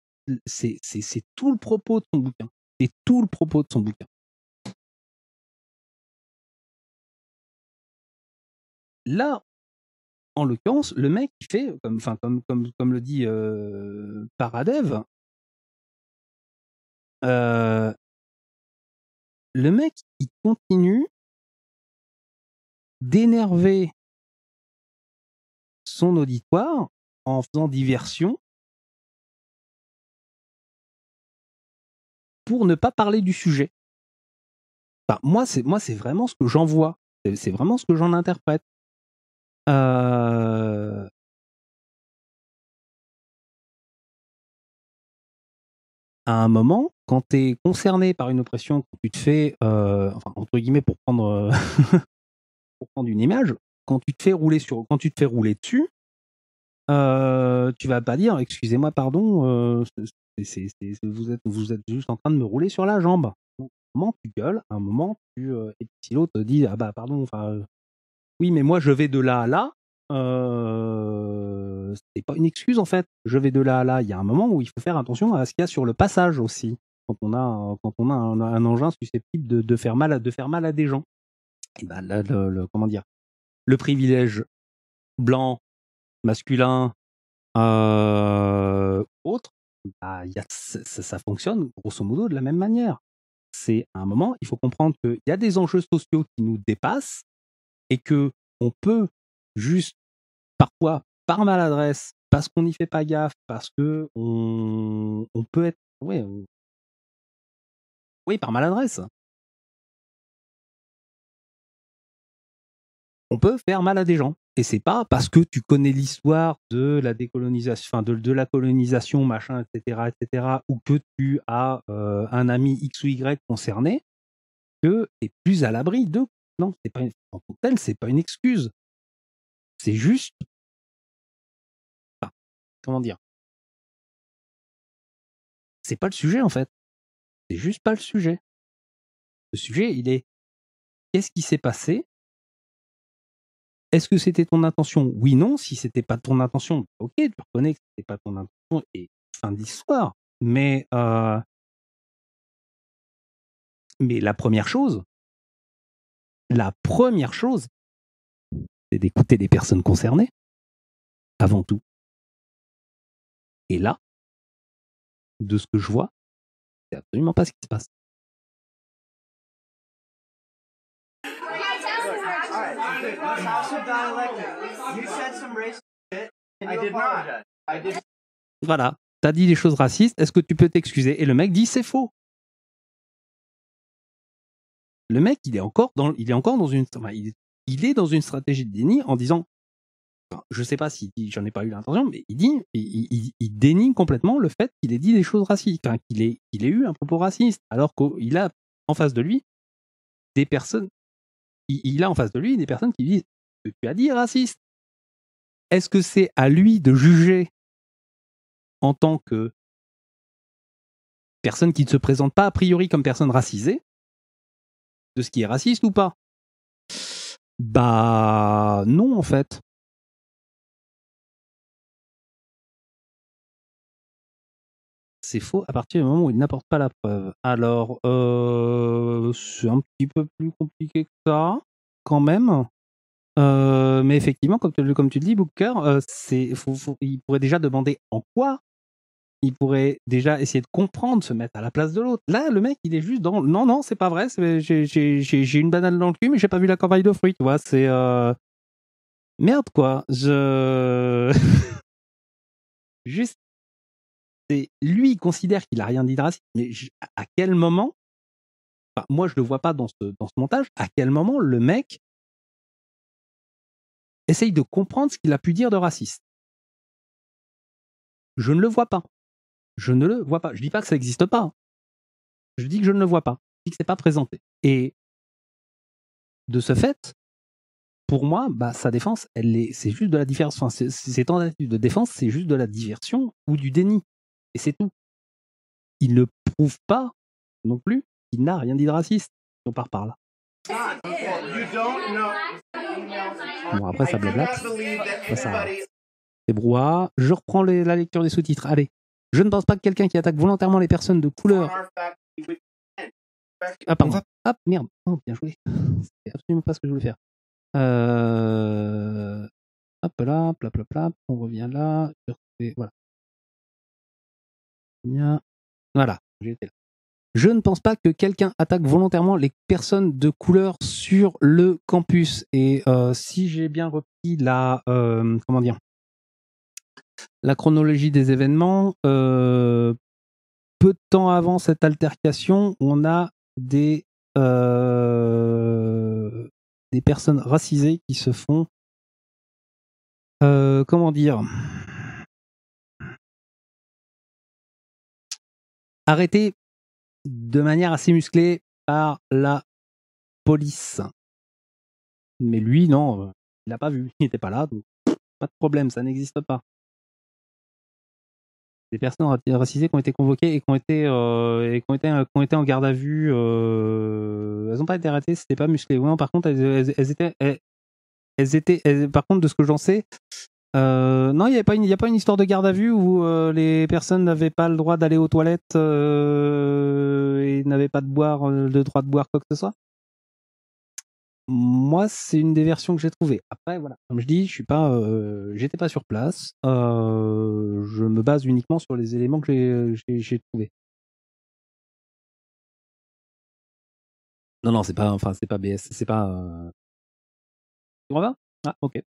c'est, c'est, c'est tout le propos de son bouquin. C'est tout le propos de son bouquin. Là, en l'occurrence, le mec qui fait, comme, enfin, comme, comme, comme le dit euh, Paradev, euh, le mec, il continue d'énerver son auditoire en faisant diversion pour ne pas parler du sujet. Enfin, moi, c'est, moi, c'est vraiment ce que j'en vois. C'est, c'est vraiment ce que j'en interprète. Euh... À un moment, quand tu es concerné par une oppression, quand tu te fais, euh, enfin, entre guillemets, pour prendre, pour prendre une image, quand tu te fais rouler sur, quand tu te fais rouler dessus, Euh, tu vas pas dire excusez-moi pardon euh, c'est, c'est, c'est, vous, êtes, vous êtes juste en train de me rouler sur la jambe. Donc, à un moment tu gueules, à un moment tu euh, et puis si l'autre te dit ah bah pardon enfin euh, oui mais moi je vais de là à là, euh, c'est pas une excuse en fait, je vais de là à là. Il y a un moment où il faut faire attention à ce qu'il y a sur le passage aussi quand on a, quand on a un, un engin susceptible de, de, faire mal à, de faire mal à des gens. Et bah, là, le, le, comment dire, le privilège blanc masculin, euh, autre, bah, y a, ça, ça fonctionne grosso modo de la même manière. C'est à un moment, il faut comprendre qu'il y a des enjeux sociaux qui nous dépassent et que on peut juste, parfois, par maladresse, parce qu'on n'y fait pas gaffe, parce que on, on peut être... Oui, on, oui, par maladresse. On peut faire mal à des gens. Et c'est pas parce que tu connais l'histoire de la décolonisation, enfin de, de la colonisation, machin, et cetera, et cetera, ou que tu as euh, un ami X ou Y concerné, que t'es plus à l'abri de. Non, c'est pas une, en tant que tel, c'est pas une excuse. C'est juste. Enfin, comment dire ? C'est pas le sujet en fait. C'est juste pas le sujet. Le sujet, il est qu'est-ce qui s'est passé ? Est-ce que c'était ton intention ? Oui, non. Si c'était pas ton intention, ok, tu reconnais que c'était pas ton intention et fin de l'histoire. Mais, euh, mais la première chose, la première chose, c'est d'écouter les personnes concernées avant tout. Et là, de ce que je vois, c'est absolument pas ce qui se passe. Voilà, t'as dit des choses racistes, est-ce que tu peux t'excuser ? Et le mec dit c'est faux. Le mec, il est encore dans, il est encore dans une, il est dans une stratégie de déni en disant, je sais pas si j'en ai pas eu l'intention, mais il dit, il, il, il dénie complètement le fait qu'il ait dit des choses racistes, hein, qu'il ait, qu'il ait eu un propos raciste, alors qu'il a en face de lui des personnes. Il a en face de lui des personnes qui disent ce que tu as dit est raciste. Est-ce que c'est à lui de juger en tant que personne qui ne se présente pas a priori comme personne racisée de ce qui est raciste ou pas ? Bah non en fait. C'est faux à partir du moment où il n'apporte pas la preuve. Alors, euh, c'est un petit peu plus compliqué que ça, quand même. Euh, mais effectivement, comme tu, comme tu le dis, Booker, euh, c'est, faut, faut, il pourrait déjà demander en quoi il pourrait déjà essayer de comprendre, se mettre à la place de l'autre. Là, le mec, il est juste dans non, non, c'est pas vrai, c'est... J'ai, j'ai, j'ai, j'ai une banane dans le cul, mais j'ai pas vu la campagne de fruits, tu vois, c'est... Euh... Merde, quoi. Je... juste... C'est... Lui, il considère qu'il a rien dit de raciste, mais je... à quel moment... Enfin, moi, je le vois pas dans ce, dans ce montage, à quel moment le mec essaye de comprendre ce qu'il a pu dire de raciste. Je ne le vois pas. Je ne le vois pas. Je dis pas que ça n'existe pas. Je dis que je ne le vois pas. Je dis que c'est pas présenté. Et de ce fait, pour moi, bah, sa défense, elle est, c'est juste de la diversion. Enfin, ses tentatives de défense, c'est juste de la diversion ou du déni. Et c'est tout. Il ne prouve pas non plus qu'il n'a rien dit de raciste. On part par là. Bon, après, ça blablate. Après, ça... C'est brouhaha. Je reprends les, la lecture des sous-titres. Allez. Je ne pense pas que quelqu'un qui attaque volontairement les personnes de couleur... Ah, pardon. Hop, merde. Oh, bien joué. C'est absolument pas ce que je voulais faire. Euh... Hop là, plap, plap, plap. On revient là. Voilà. Bien. Voilà. J'étais là. Je ne pense pas que quelqu'un attaque volontairement les personnes de couleur sur le campus. Et euh, si j'ai bien repris la... Euh, comment dire ? La chronologie des événements, euh, peu de temps avant cette altercation, on a des, euh, des personnes racisées qui se font, euh, comment dire, arrêtées de manière assez musclée par la police. Mais lui, non, il n'a pas vu, il n'était pas là, donc pas de problème, ça n'existe pas. Des personnes racisées qui ont été convoquées et qui ont été, euh, et qui ont été, qui ont été en garde à vue. Euh, elles n'ont pas été arrêtées, c'était pas musclé. Ouais, non, par contre, elles, elles, elles étaient... Elles, elles étaient elles, par contre, de ce que j'en sais, euh, non, il n'y a pas une histoire de garde à vue où euh, les personnes n'avaient pas le droit d'aller aux toilettes euh, et n'avaient pas de boire, le droit de boire quoi que ce soit. Moi, c'est une des versions que j'ai trouvées. Après, voilà, comme je dis, je suis pas, euh, j'étais pas sur place. Euh, je me base uniquement sur les éléments que j'ai, j'ai, j'ai trouvés. Non, non, c'est pas, enfin, c'est pas B S, c'est pas. Euh... Tu reviens ? Ah, ok.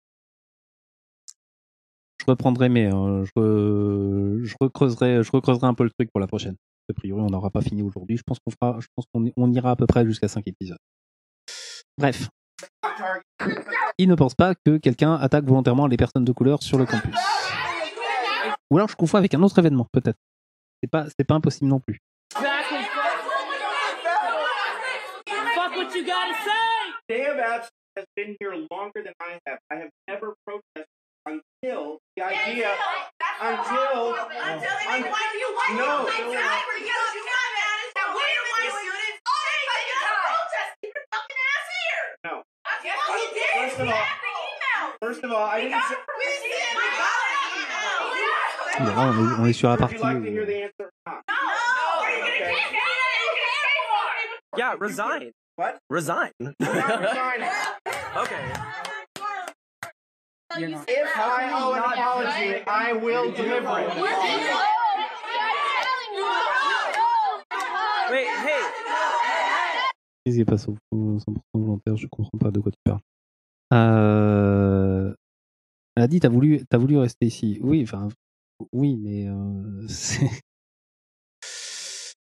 Je reprendrai, mais euh, je, re... je recreuserai, je recreuserai un peu le truc pour la prochaine. A priori, on n'aura pas fini aujourd'hui. Je pense qu'on fera, je pense qu'on on ira à peu près jusqu'à cinq épisodes. Bref, il ne pense pas que quelqu'un attaque volontairement les personnes de couleur sur le campus. Ou alors je confonds avec un autre événement, peut-être. C'est pas, c'est pas impossible non plus. No. Yes, well, he did. First of all, first of all, I didn't say. No, no, on est sur la partie. No, no, okay. Yeah, resign. What? Resign. Resign. Okay. If I owe an apology, I will deliver it. Wait, hey. Il n'est pas cent pour cent volontaire, je comprends pas de quoi tu parles. Euh... Elle a dit, t'as voulu, t'as voulu rester ici. Oui, enfin, oui, mais euh, c'est...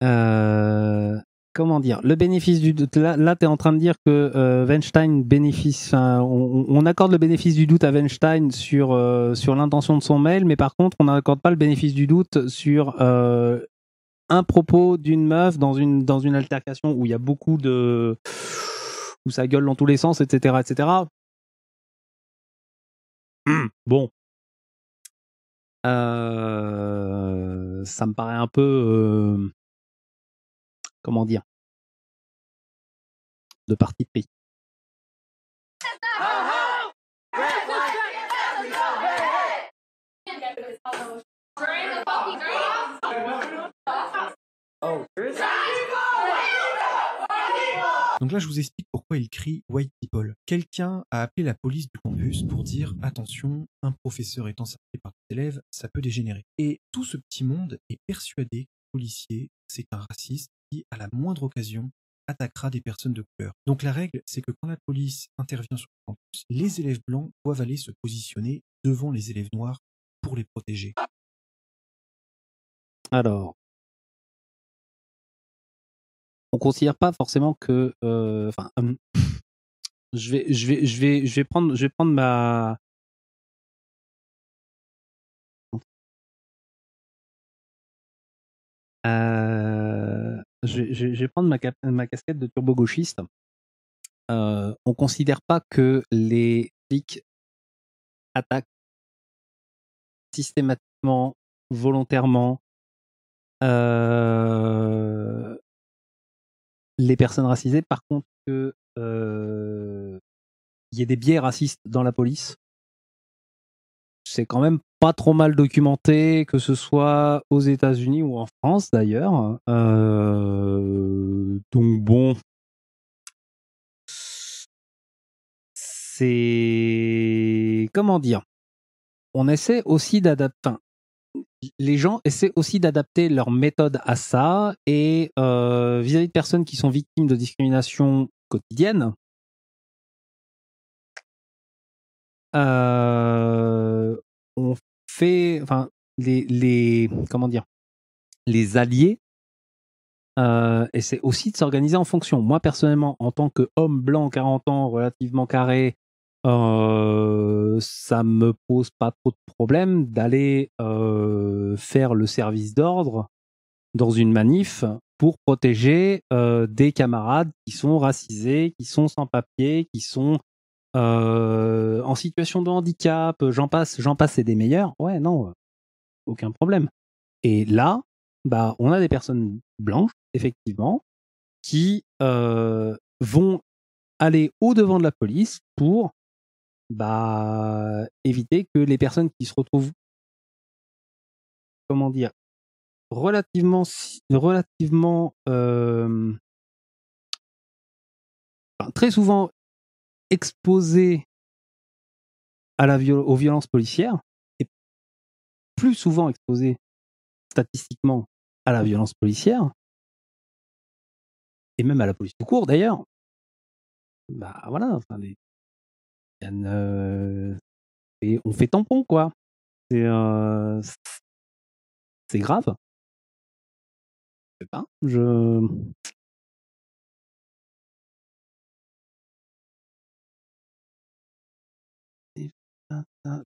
Euh... Comment dire ? Le bénéfice du doute. Là, là t'es en train de dire que euh, Weinstein bénéficie. Enfin, on, on accorde le bénéfice du doute à Weinstein sur euh, sur l'intention de son mail, mais par contre, on n'accorde pas le bénéfice du doute sur euh, un propos d'une meuf dans une, dans une altercation où il y a beaucoup de... où ça gueule dans tous les sens, et cetera, et cetera. Mmh, bon. Euh, ça me paraît un peu... Euh, comment dire ? De parti de pays. Donc là, je vous explique pourquoi il crie « White people ». Quelqu'un a appelé la police du campus pour dire « Attention, un professeur est encerclé par élèves, ça peut dégénérer. Et tout ce petit monde est persuadé que le policier, c'est un raciste qui, à la moindre occasion, attaquera des personnes de couleur. Donc la règle, c'est que quand la police intervient sur le campus, les élèves blancs doivent aller se positionner devant les élèves noirs pour les protéger. Alors, on considère pas forcément que... Euh, enfin, euh, je, vais, je, vais, je, vais, je, vais prendre, je vais prendre ma... Euh, je, je, je vais prendre ma, cap- ma casquette de turbo-gauchiste. Euh, on ne considère pas que les flics attaquent systématiquement, volontairement euh, les personnes racisées. Par contre, que euh, y ait des biais racistes dans la police, c'est quand même pas trop mal documenté, que ce soit aux États-Unis ou en France d'ailleurs. Euh, donc bon, c'est comment dire. On essaie aussi d'adapter. Les gens essaient aussi d'adapter leur méthode à ça, et euh, vis-à-vis de personnes qui sont victimes de discrimination quotidienne. Euh, on fait, enfin, les, les, comment dire, les alliés euh, essaient aussi de s'organiser en fonction. Moi, personnellement, en tant qu'homme blanc, quarante ans, relativement carré, euh, ça me pose pas trop de problème d'aller euh, faire le service d'ordre dans une manif pour protéger euh, des camarades qui sont racisés, qui sont sans papiers, qui sont Euh, en situation de handicap, j'en passe, j'en passe et des meilleurs. Ouais, non, aucun problème. Et là, bah, on a des personnes blanches, effectivement, qui euh, vont aller au-devant de la police pour bah, éviter que les personnes qui se retrouvent, comment dire, relativement, relativement, euh, enfin, très souvent exposés à la viol- aux violences policières, et plus souvent exposés statistiquement à la violence policière, et même à la police tout court d'ailleurs, bah voilà, enfin, les... et on fait tampon, quoi. C'est, euh... c'est grave. Je sais pas, je...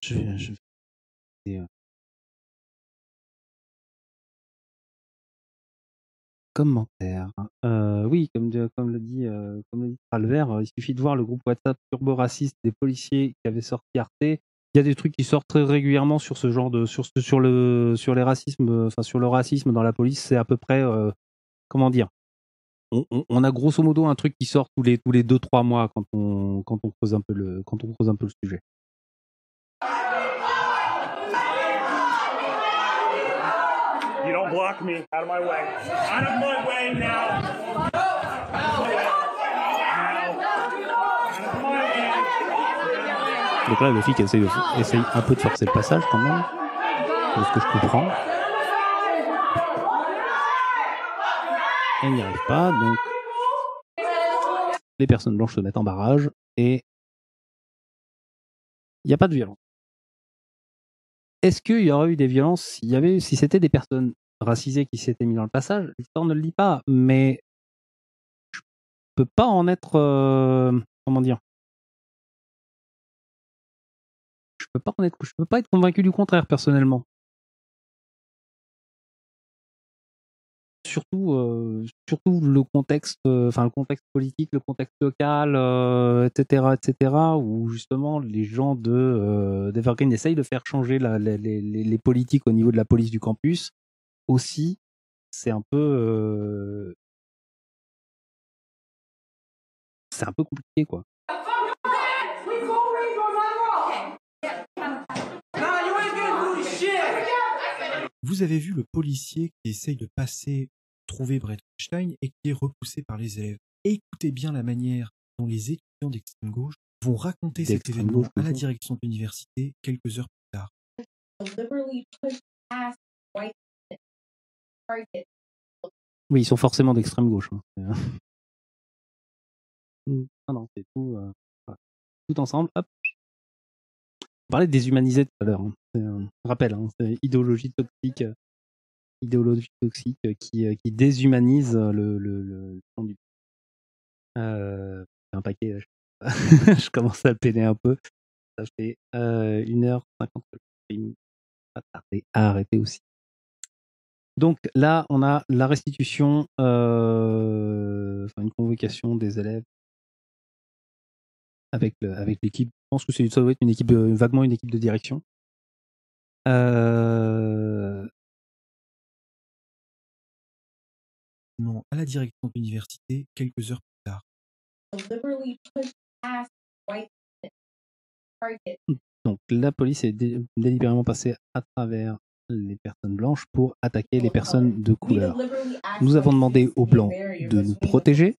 Je, je... Euh... Commentaire. Euh, oui, comme, de, comme le dit euh, comme le dit Calvert, euh, il suffit de voir le groupe WhatsApp turbo-raciste des policiers qui avait sorti Arte. Il y a des trucs qui sortent très régulièrement sur ce genre de sur ce, sur le sur les racismes, enfin sur le racisme dans la police. C'est à peu près euh, comment dire. On, on, on a grosso modo un truc qui sort tous les tous les deux trois mois quand on quand on creuse un peu le quand on creuse un peu le sujet. You don't block me. Out of my way. Out of my way now. Out of my way. Out of my way. Donc là, le flic essaye, essaye un peu de forcer le passage quand même. De ce que je comprends. Elle n'y arrive pas, donc les personnes blanches se mettent en barrage et il n'y a pas de violence. Est-ce qu'il y aurait eu des violences il y avait, si c'était des personnes racisées qui s'étaient mises dans le passage? L'histoire ne le dit pas, mais je peux pas en être... Euh, comment dire Je peux pas en être, je peux pas être convaincu du contraire, personnellement. Surtout, euh, surtout le contexte, euh, enfin le contexte politique, le contexte local, euh, et cetera, et cetera, où justement les gens de euh, d'Evergreen essayent de faire changer la, la, les, les politiques au niveau de la police du campus. Aussi, c'est un peu, euh, c'est un peu compliqué, quoi. Vous avez vu le policier qui essaye de passer trouver Brett Weinstein et qui est repoussé par les élèves. Écoutez bien la manière dont les étudiants d'extrême gauche vont raconter cet événement à la direction de l'université quelques heures plus tard. deliberately push past white targets. Oui, ils sont forcément d'extrême gauche. Hein. Non, non, c'est tout, euh, voilà. Tout ensemble. Hop. On parlait de déshumanisé tout à l'heure. Hein. C'est un rappel, hein, c'est idéologie toxique, euh, idéologie toxique euh, qui, euh, qui déshumanise euh, le, le, le du. Euh, un paquet. Là, je... je commence à peiner un peu. Ça fait euh, une heure cinquante. Il va tarder à arrêter aussi. Donc là, on a la restitution, euh, enfin une convocation des élèves avec, le, avec l'équipe. Je pense que c'est, ça doit être une équipe, de, vaguement une équipe de direction. Euh... Non, à la direction de l'université, quelques heures plus tard. Donc la police est dé- délibérément passée à travers les personnes blanches pour attaquer les personnes de couleur. Nous avons demandé aux blancs de nous protéger.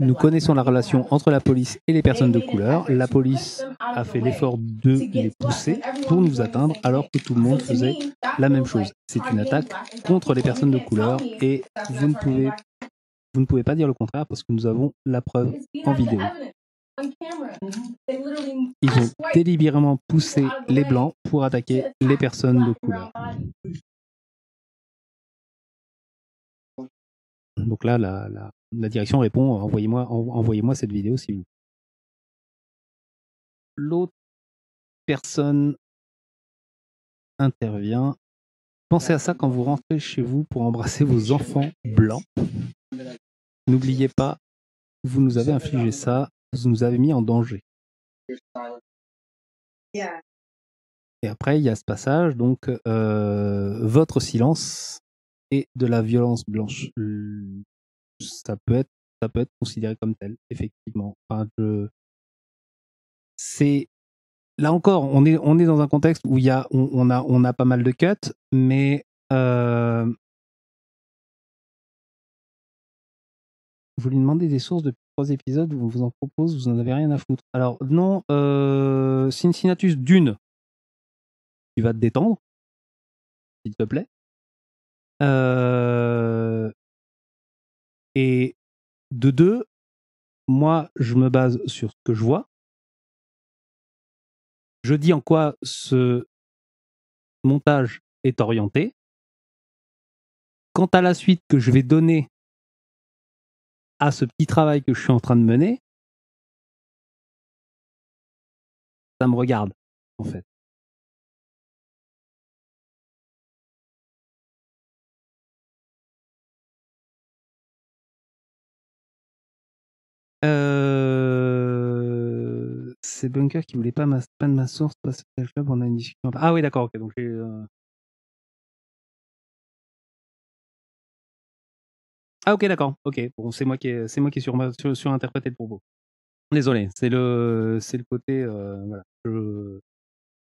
Nous connaissons la relation entre la police et les personnes de couleur. La police a fait l'effort de les pousser pour nous atteindre alors que tout le monde faisait la même chose. C'est une attaque contre les personnes de couleur et vous ne pouvez, vous ne pouvez pas dire le contraire parce que nous avons la preuve en vidéo. Ils ont délibérément poussé les blancs pour attaquer les personnes de couleur. Donc là, la, la, la direction répond, envoyez-moi, envoyez-moi cette vidéo si vous voulez. L'autre personne intervient. Pensez à ça quand vous rentrez chez vous pour embrasser vos enfants blancs. N'oubliez pas, vous nous avez infligé ça. Vous nous avez mis en danger. Et après, il y a ce passage, donc, euh, votre silence est de la violence blanche. Ça peut être, ça peut être considéré comme tel, effectivement. Enfin, je... C'est... Là encore, on est, on est dans un contexte où il y a, on, on, a, on a pas mal de cuts, mais euh... vous lui demandez des sources de trois épisodes où on vous en propose, vous en avez rien à foutre. Alors non, euh, Cincinnatus, d'une, tu vas te détendre, s'il te plaît. Euh, et de deux, moi, je me base sur ce que je vois. Je dis en quoi ce montage est orienté. Quant à la suite que je vais donner à ce petit travail que je suis en train de mener, ça me regarde, en fait. Euh... C'est Bunker qui voulait pas, ma... pas de ma source, pas de tel club, on a une discussion. Ah oui, d'accord, ok, donc j'ai... Euh... Ah ok, d'accord, ok, bon, c'est moi qui ai, c'est moi qui ai sur, sur, surinterprété le propos. Désolé, c'est le, c'est le côté... Euh, voilà. Je...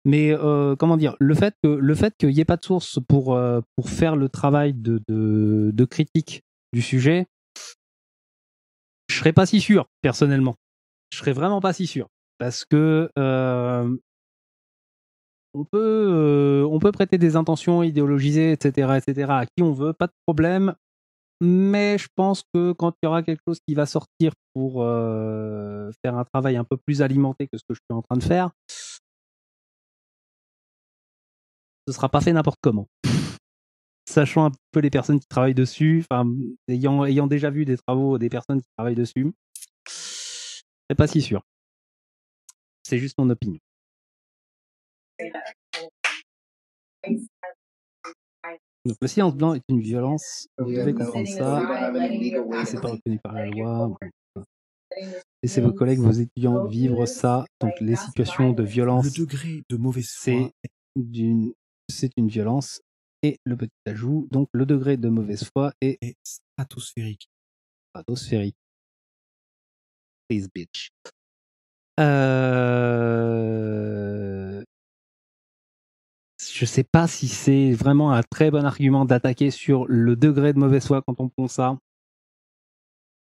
Mais euh, comment dire, le fait, que, le fait qu'il n'y ait pas de source pour, euh, pour faire le travail de, de, de critique du sujet, je serais pas si sûr, personnellement. Je serais vraiment pas si sûr, parce que euh, on, peut, euh, on peut prêter des intentions idéologisées, et cetera, et cetera, à qui on veut, pas de problème. Mais je pense que quand il y aura quelque chose qui va sortir pour euh, faire un travail un peu plus alimenté que ce que je suis en train de faire, ce sera pas fait n'importe comment. Sachant un peu les personnes qui travaillent dessus, enfin, ayant, ayant déjà vu des travaux des personnes qui travaillent dessus, c'est pas si sûr. C'est juste mon opinion. Donc, le silence blanc est une violence, vous devez comprendre ça, et c'est pas reconnu par la loi. Laissez vos collègues, vos étudiants vivre ça. Donc les situations de violence, le degré de mauvaise foi, c'est, d'une, c'est une violence. Et le petit ajout, donc le degré de mauvaise foi est, est stratosphérique. Stratosphérique. Please bitch. Euh... Je sais pas si c'est vraiment un très bon argument d'attaquer sur le degré de mauvaise foi quand on prend ça.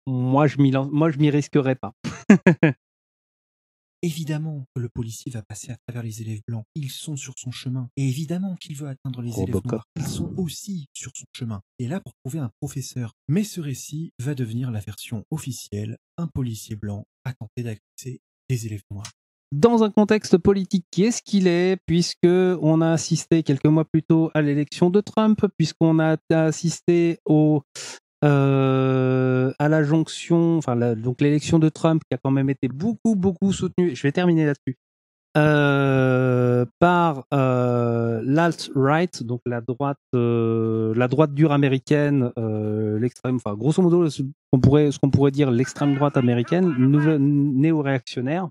Moi, je m'y, moi, je m'y risquerais pas. Évidemment que le policier va passer à travers les élèves blancs. Ils sont sur son chemin. Et évidemment qu'il veut atteindre les Robocop. élèves noirs. Ils sont aussi sur son chemin. Et là pour trouver un professeur. Mais ce récit va devenir la version officielle. Un policier blanc a tenté d'agresser des élèves noirs. Dans un contexte politique qui est ce qu'il est, puisque on a assisté quelques mois plus tôt à l'élection de Trump, puisqu'on a assisté au... Euh, à la jonction, enfin la, donc l'élection de Trump qui a quand même été beaucoup beaucoup soutenue, je vais terminer là-dessus, euh, par euh, l'alt-right, donc la droite, euh, la droite dure américaine, euh, l'extrême, enfin grosso modo ce qu'on pourrait, ce qu'on pourrait dire l'extrême droite américaine, nouvelle néo-réactionnaire.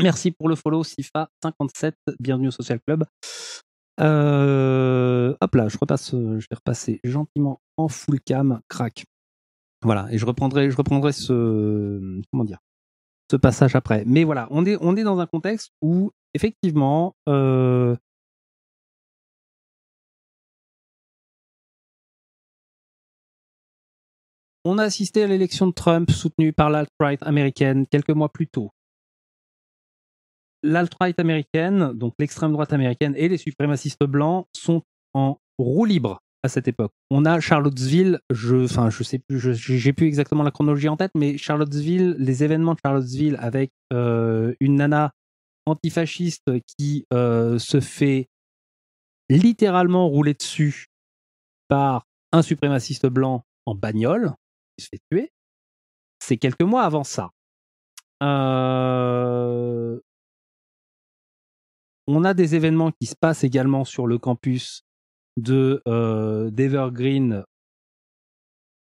Merci pour le follow Sifa cinquante-sept, bienvenue au Social Club. Euh, hop là, je repasse, je vais repasser gentiment en full cam, crac. Voilà, et je reprendrai, je reprendrai ce, comment dire, ce passage après. Mais voilà, on est, on est dans un contexte où effectivement, euh, on a assisté à l'élection de Trump soutenue par l'alt-right américaine quelques mois plus tôt. L'alt-right américaine, donc l'extrême droite américaine et les suprémacistes blancs sont en roue libre à cette époque. On a Charlottesville, je, enfin, je sais plus, je, j'ai plus exactement la chronologie en tête, mais Charlottesville, les événements de Charlottesville avec euh, une nana antifasciste qui euh, se fait littéralement rouler dessus par un suprémaciste blanc en bagnole, qui se fait tuer. C'est quelques mois avant ça. Euh... On a des événements qui se passent également sur le campus de, euh, d'Evergreen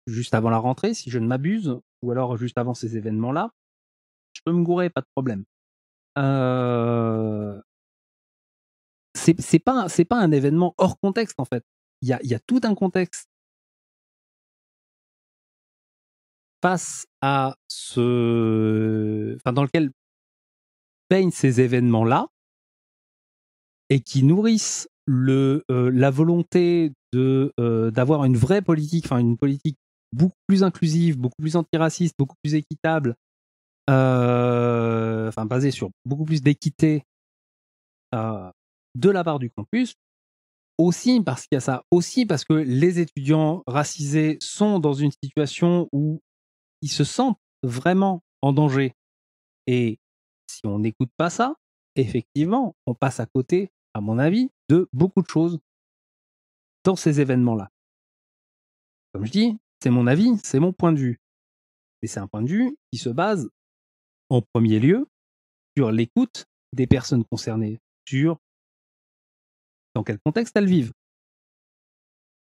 juste avant la rentrée, si je ne m'abuse, ou alors juste avant ces événements-là. Je peux me gourer, pas de problème. Euh... C'est, c'est pas, c'est pas un événement hors contexte, en fait. Il y a, y a tout un contexte face à ce... Enfin, dans lequel peignent ces événements-là, et qui nourrissent le, euh, la volonté de, euh, d'avoir une vraie politique, enfin une politique beaucoup plus inclusive, beaucoup plus antiraciste, beaucoup plus équitable, euh, enfin basée sur beaucoup plus d'équité euh, de la part du campus, aussi parce qu'il y a ça, aussi parce que les étudiants racisés sont dans une situation où ils se sentent vraiment en danger. Et si on n'écoute pas ça, effectivement, on passe à côté, à mon avis, de beaucoup de choses dans ces événements-là. Comme je dis, c'est mon avis, c'est mon point de vue. Et c'est un point de vue qui se base, en premier lieu, sur l'écoute des personnes concernées, sur dans quel contexte elles vivent,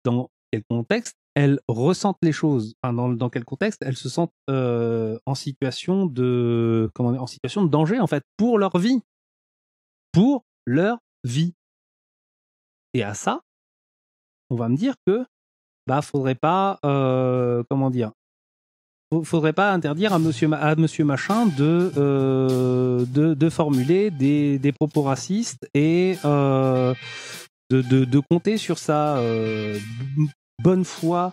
dans quel contexte elles ressentent les choses, enfin, dans, dans quel contexte elles se sentent euh, en situation de, comment dire, en situation de danger, en fait, pour leur vie. Pour leur vie. Et à ça, on va me dire que bah faudrait pas euh, comment dire, faudrait pas interdire à monsieur à monsieur machin de euh, de, de formuler des, des propos racistes et euh, de, de de compter sur sa euh, bonne foi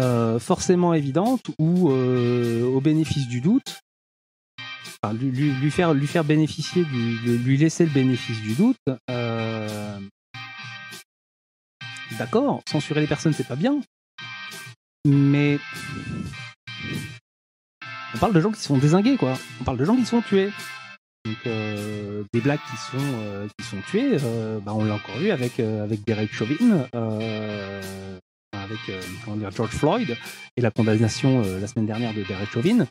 euh, forcément évidente ou euh, au bénéfice du doute. Enfin, lui, lui, faire, lui faire bénéficier, du, lui laisser le bénéfice du doute. Euh... D'accord, censurer les personnes, c'est pas bien. Mais on parle de gens qui sont dézingués, quoi. On parle de gens qui sont tués. Donc euh, des blacks qui sont euh, qui sont tués. Euh, bah, on l'a encore eu avec euh, avec Derek Chauvin, euh, avec euh, comment dire, George Floyd et la condamnation euh, la semaine dernière de Derek Chauvin.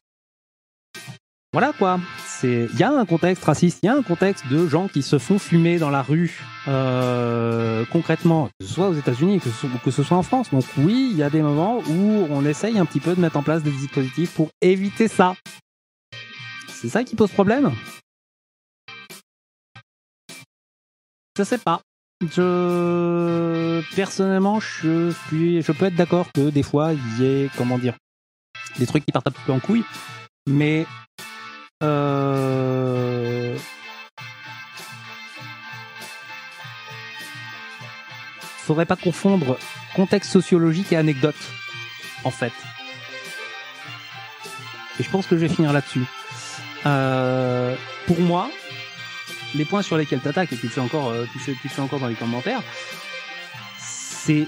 Voilà quoi, il y a un contexte raciste, il y a un contexte de gens qui se font fumer dans la rue euh, concrètement, que ce soit aux États-Unis que ce, que ce soit en France. Donc oui, il y a des moments où on essaye un petit peu de mettre en place des dispositifs pour éviter ça. C'est ça qui pose problème. Je sais pas. Je personnellement, je suis, je peux être d'accord que des fois il y ait, comment dire, des trucs qui partent un peu en couille, mais Euh... faudrait pas confondre contexte sociologique et anecdote, en fait. Et je pense que je vais finir là-dessus. Euh... pour moi, les points sur lesquels t'attaques, et tu le fais encore, euh, tu, fais, tu le fais encore dans les commentaires, c'est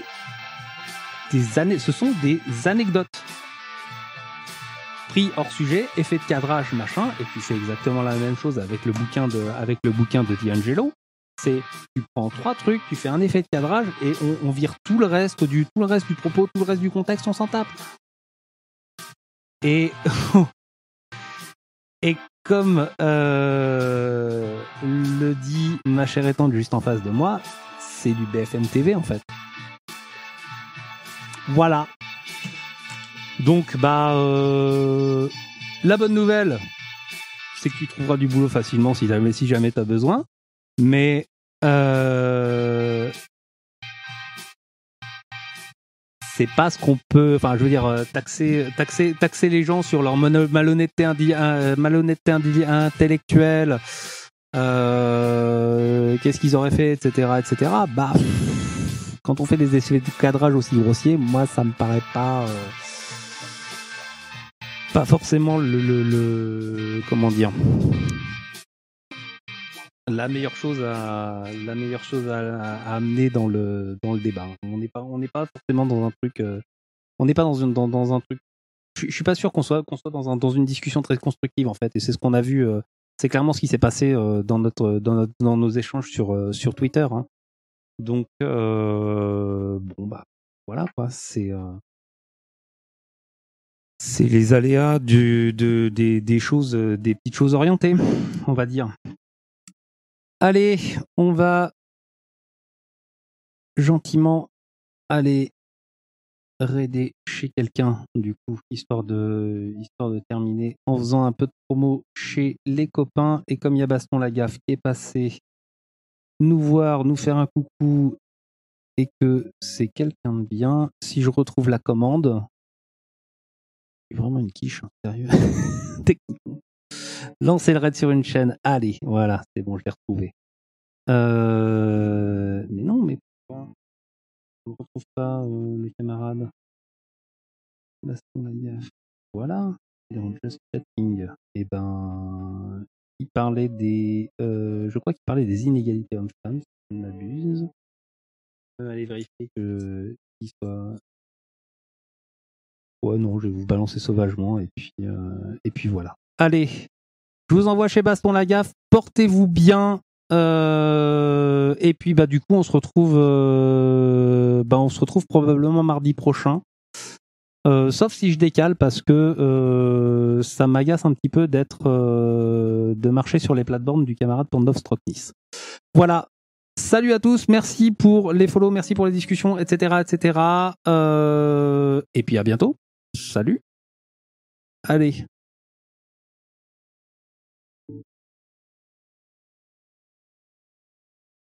des années, ce sont des anecdotes pris hors sujet, effet de cadrage, machin, et tu fais exactement la même chose avec le bouquin de, avec le bouquin de DiAngelo. C'est tu prends trois trucs, tu fais un effet de cadrage et on, on vire tout le reste du tout le reste du propos, tout le reste du contexte, on s'en tape. Et et comme euh, le dit ma chère étante juste en face de moi, c'est du B F M T V en fait. Voilà. Donc bah euh, la bonne nouvelle, c'est que tu trouveras du boulot facilement si jamais si jamais t'as besoin. Mais euh, c'est pas ce qu'on peut. Enfin, je veux dire, taxer, taxer, taxer les gens sur leur mono, malhonnêteté, indi, euh, malhonnêteté indi, intellectuelle. Euh, qu'est-ce qu'ils auraient fait, et cetera, et cetera. Bah, quand on fait des essais de cadrage aussi grossiers, moi, ça me paraît pas, euh, pas forcément le, le, le, comment dire. La meilleure chose à la meilleure chose à, à amener dans le dans le débat. On n'est pas on n'est pas forcément dans un truc. Euh, on n'est pas dans une dans, dans un truc. Je, je suis pas sûr qu'on soit qu'on soit dans un dans une discussion très constructive en fait. Et c'est ce qu'on a vu. Euh, c'est clairement ce qui s'est passé euh, dans notre dans notre dans nos échanges sur euh, sur Twitter. Hein. Donc euh, bon bah voilà quoi. C'est euh, c'est les aléas du de des des choses des petites choses orientées, on va dire. Allez, on va gentiment aller raider chez quelqu'un, du coup, histoire de, histoire de terminer en faisant un peu de promo chez les copains. Et comme il y a Baston Lagaffe qui est passé nous voir, nous faire un coucou, et que c'est quelqu'un de bien, si je retrouve la commande, c'est vraiment une quiche, hein, sérieux. Techniquement. Lancer le raid sur une chaîne, allez, voilà, c'est bon, je l'ai retrouvé. Euh... Mais non, mais pourquoi on ne retrouve pas euh, les camarades. Voilà, dans Just Chatting, et ben, il parlait des, euh, je crois qu'il parlait des inégalités hommes-femmes, si on m'abuse. Euh, allez vérifier que qu'il soit. Ouais, non, je vais vous balancer sauvagement et puis, euh, et puis voilà. Allez, je vous envoie chez Baston Lagaffe, portez-vous bien, euh, et puis bah du coup on se retrouve, euh, bah, on se retrouve probablement mardi prochain, euh, sauf si je décale parce que euh, ça m'agace un petit peu d'être, euh, de marcher sur les plates-bornes du camarade Pandov Strocknis. Voilà. Salut à tous, merci pour les follow, merci pour les discussions, et cetera, et cetera. Euh, et puis à bientôt. Salut. Allez.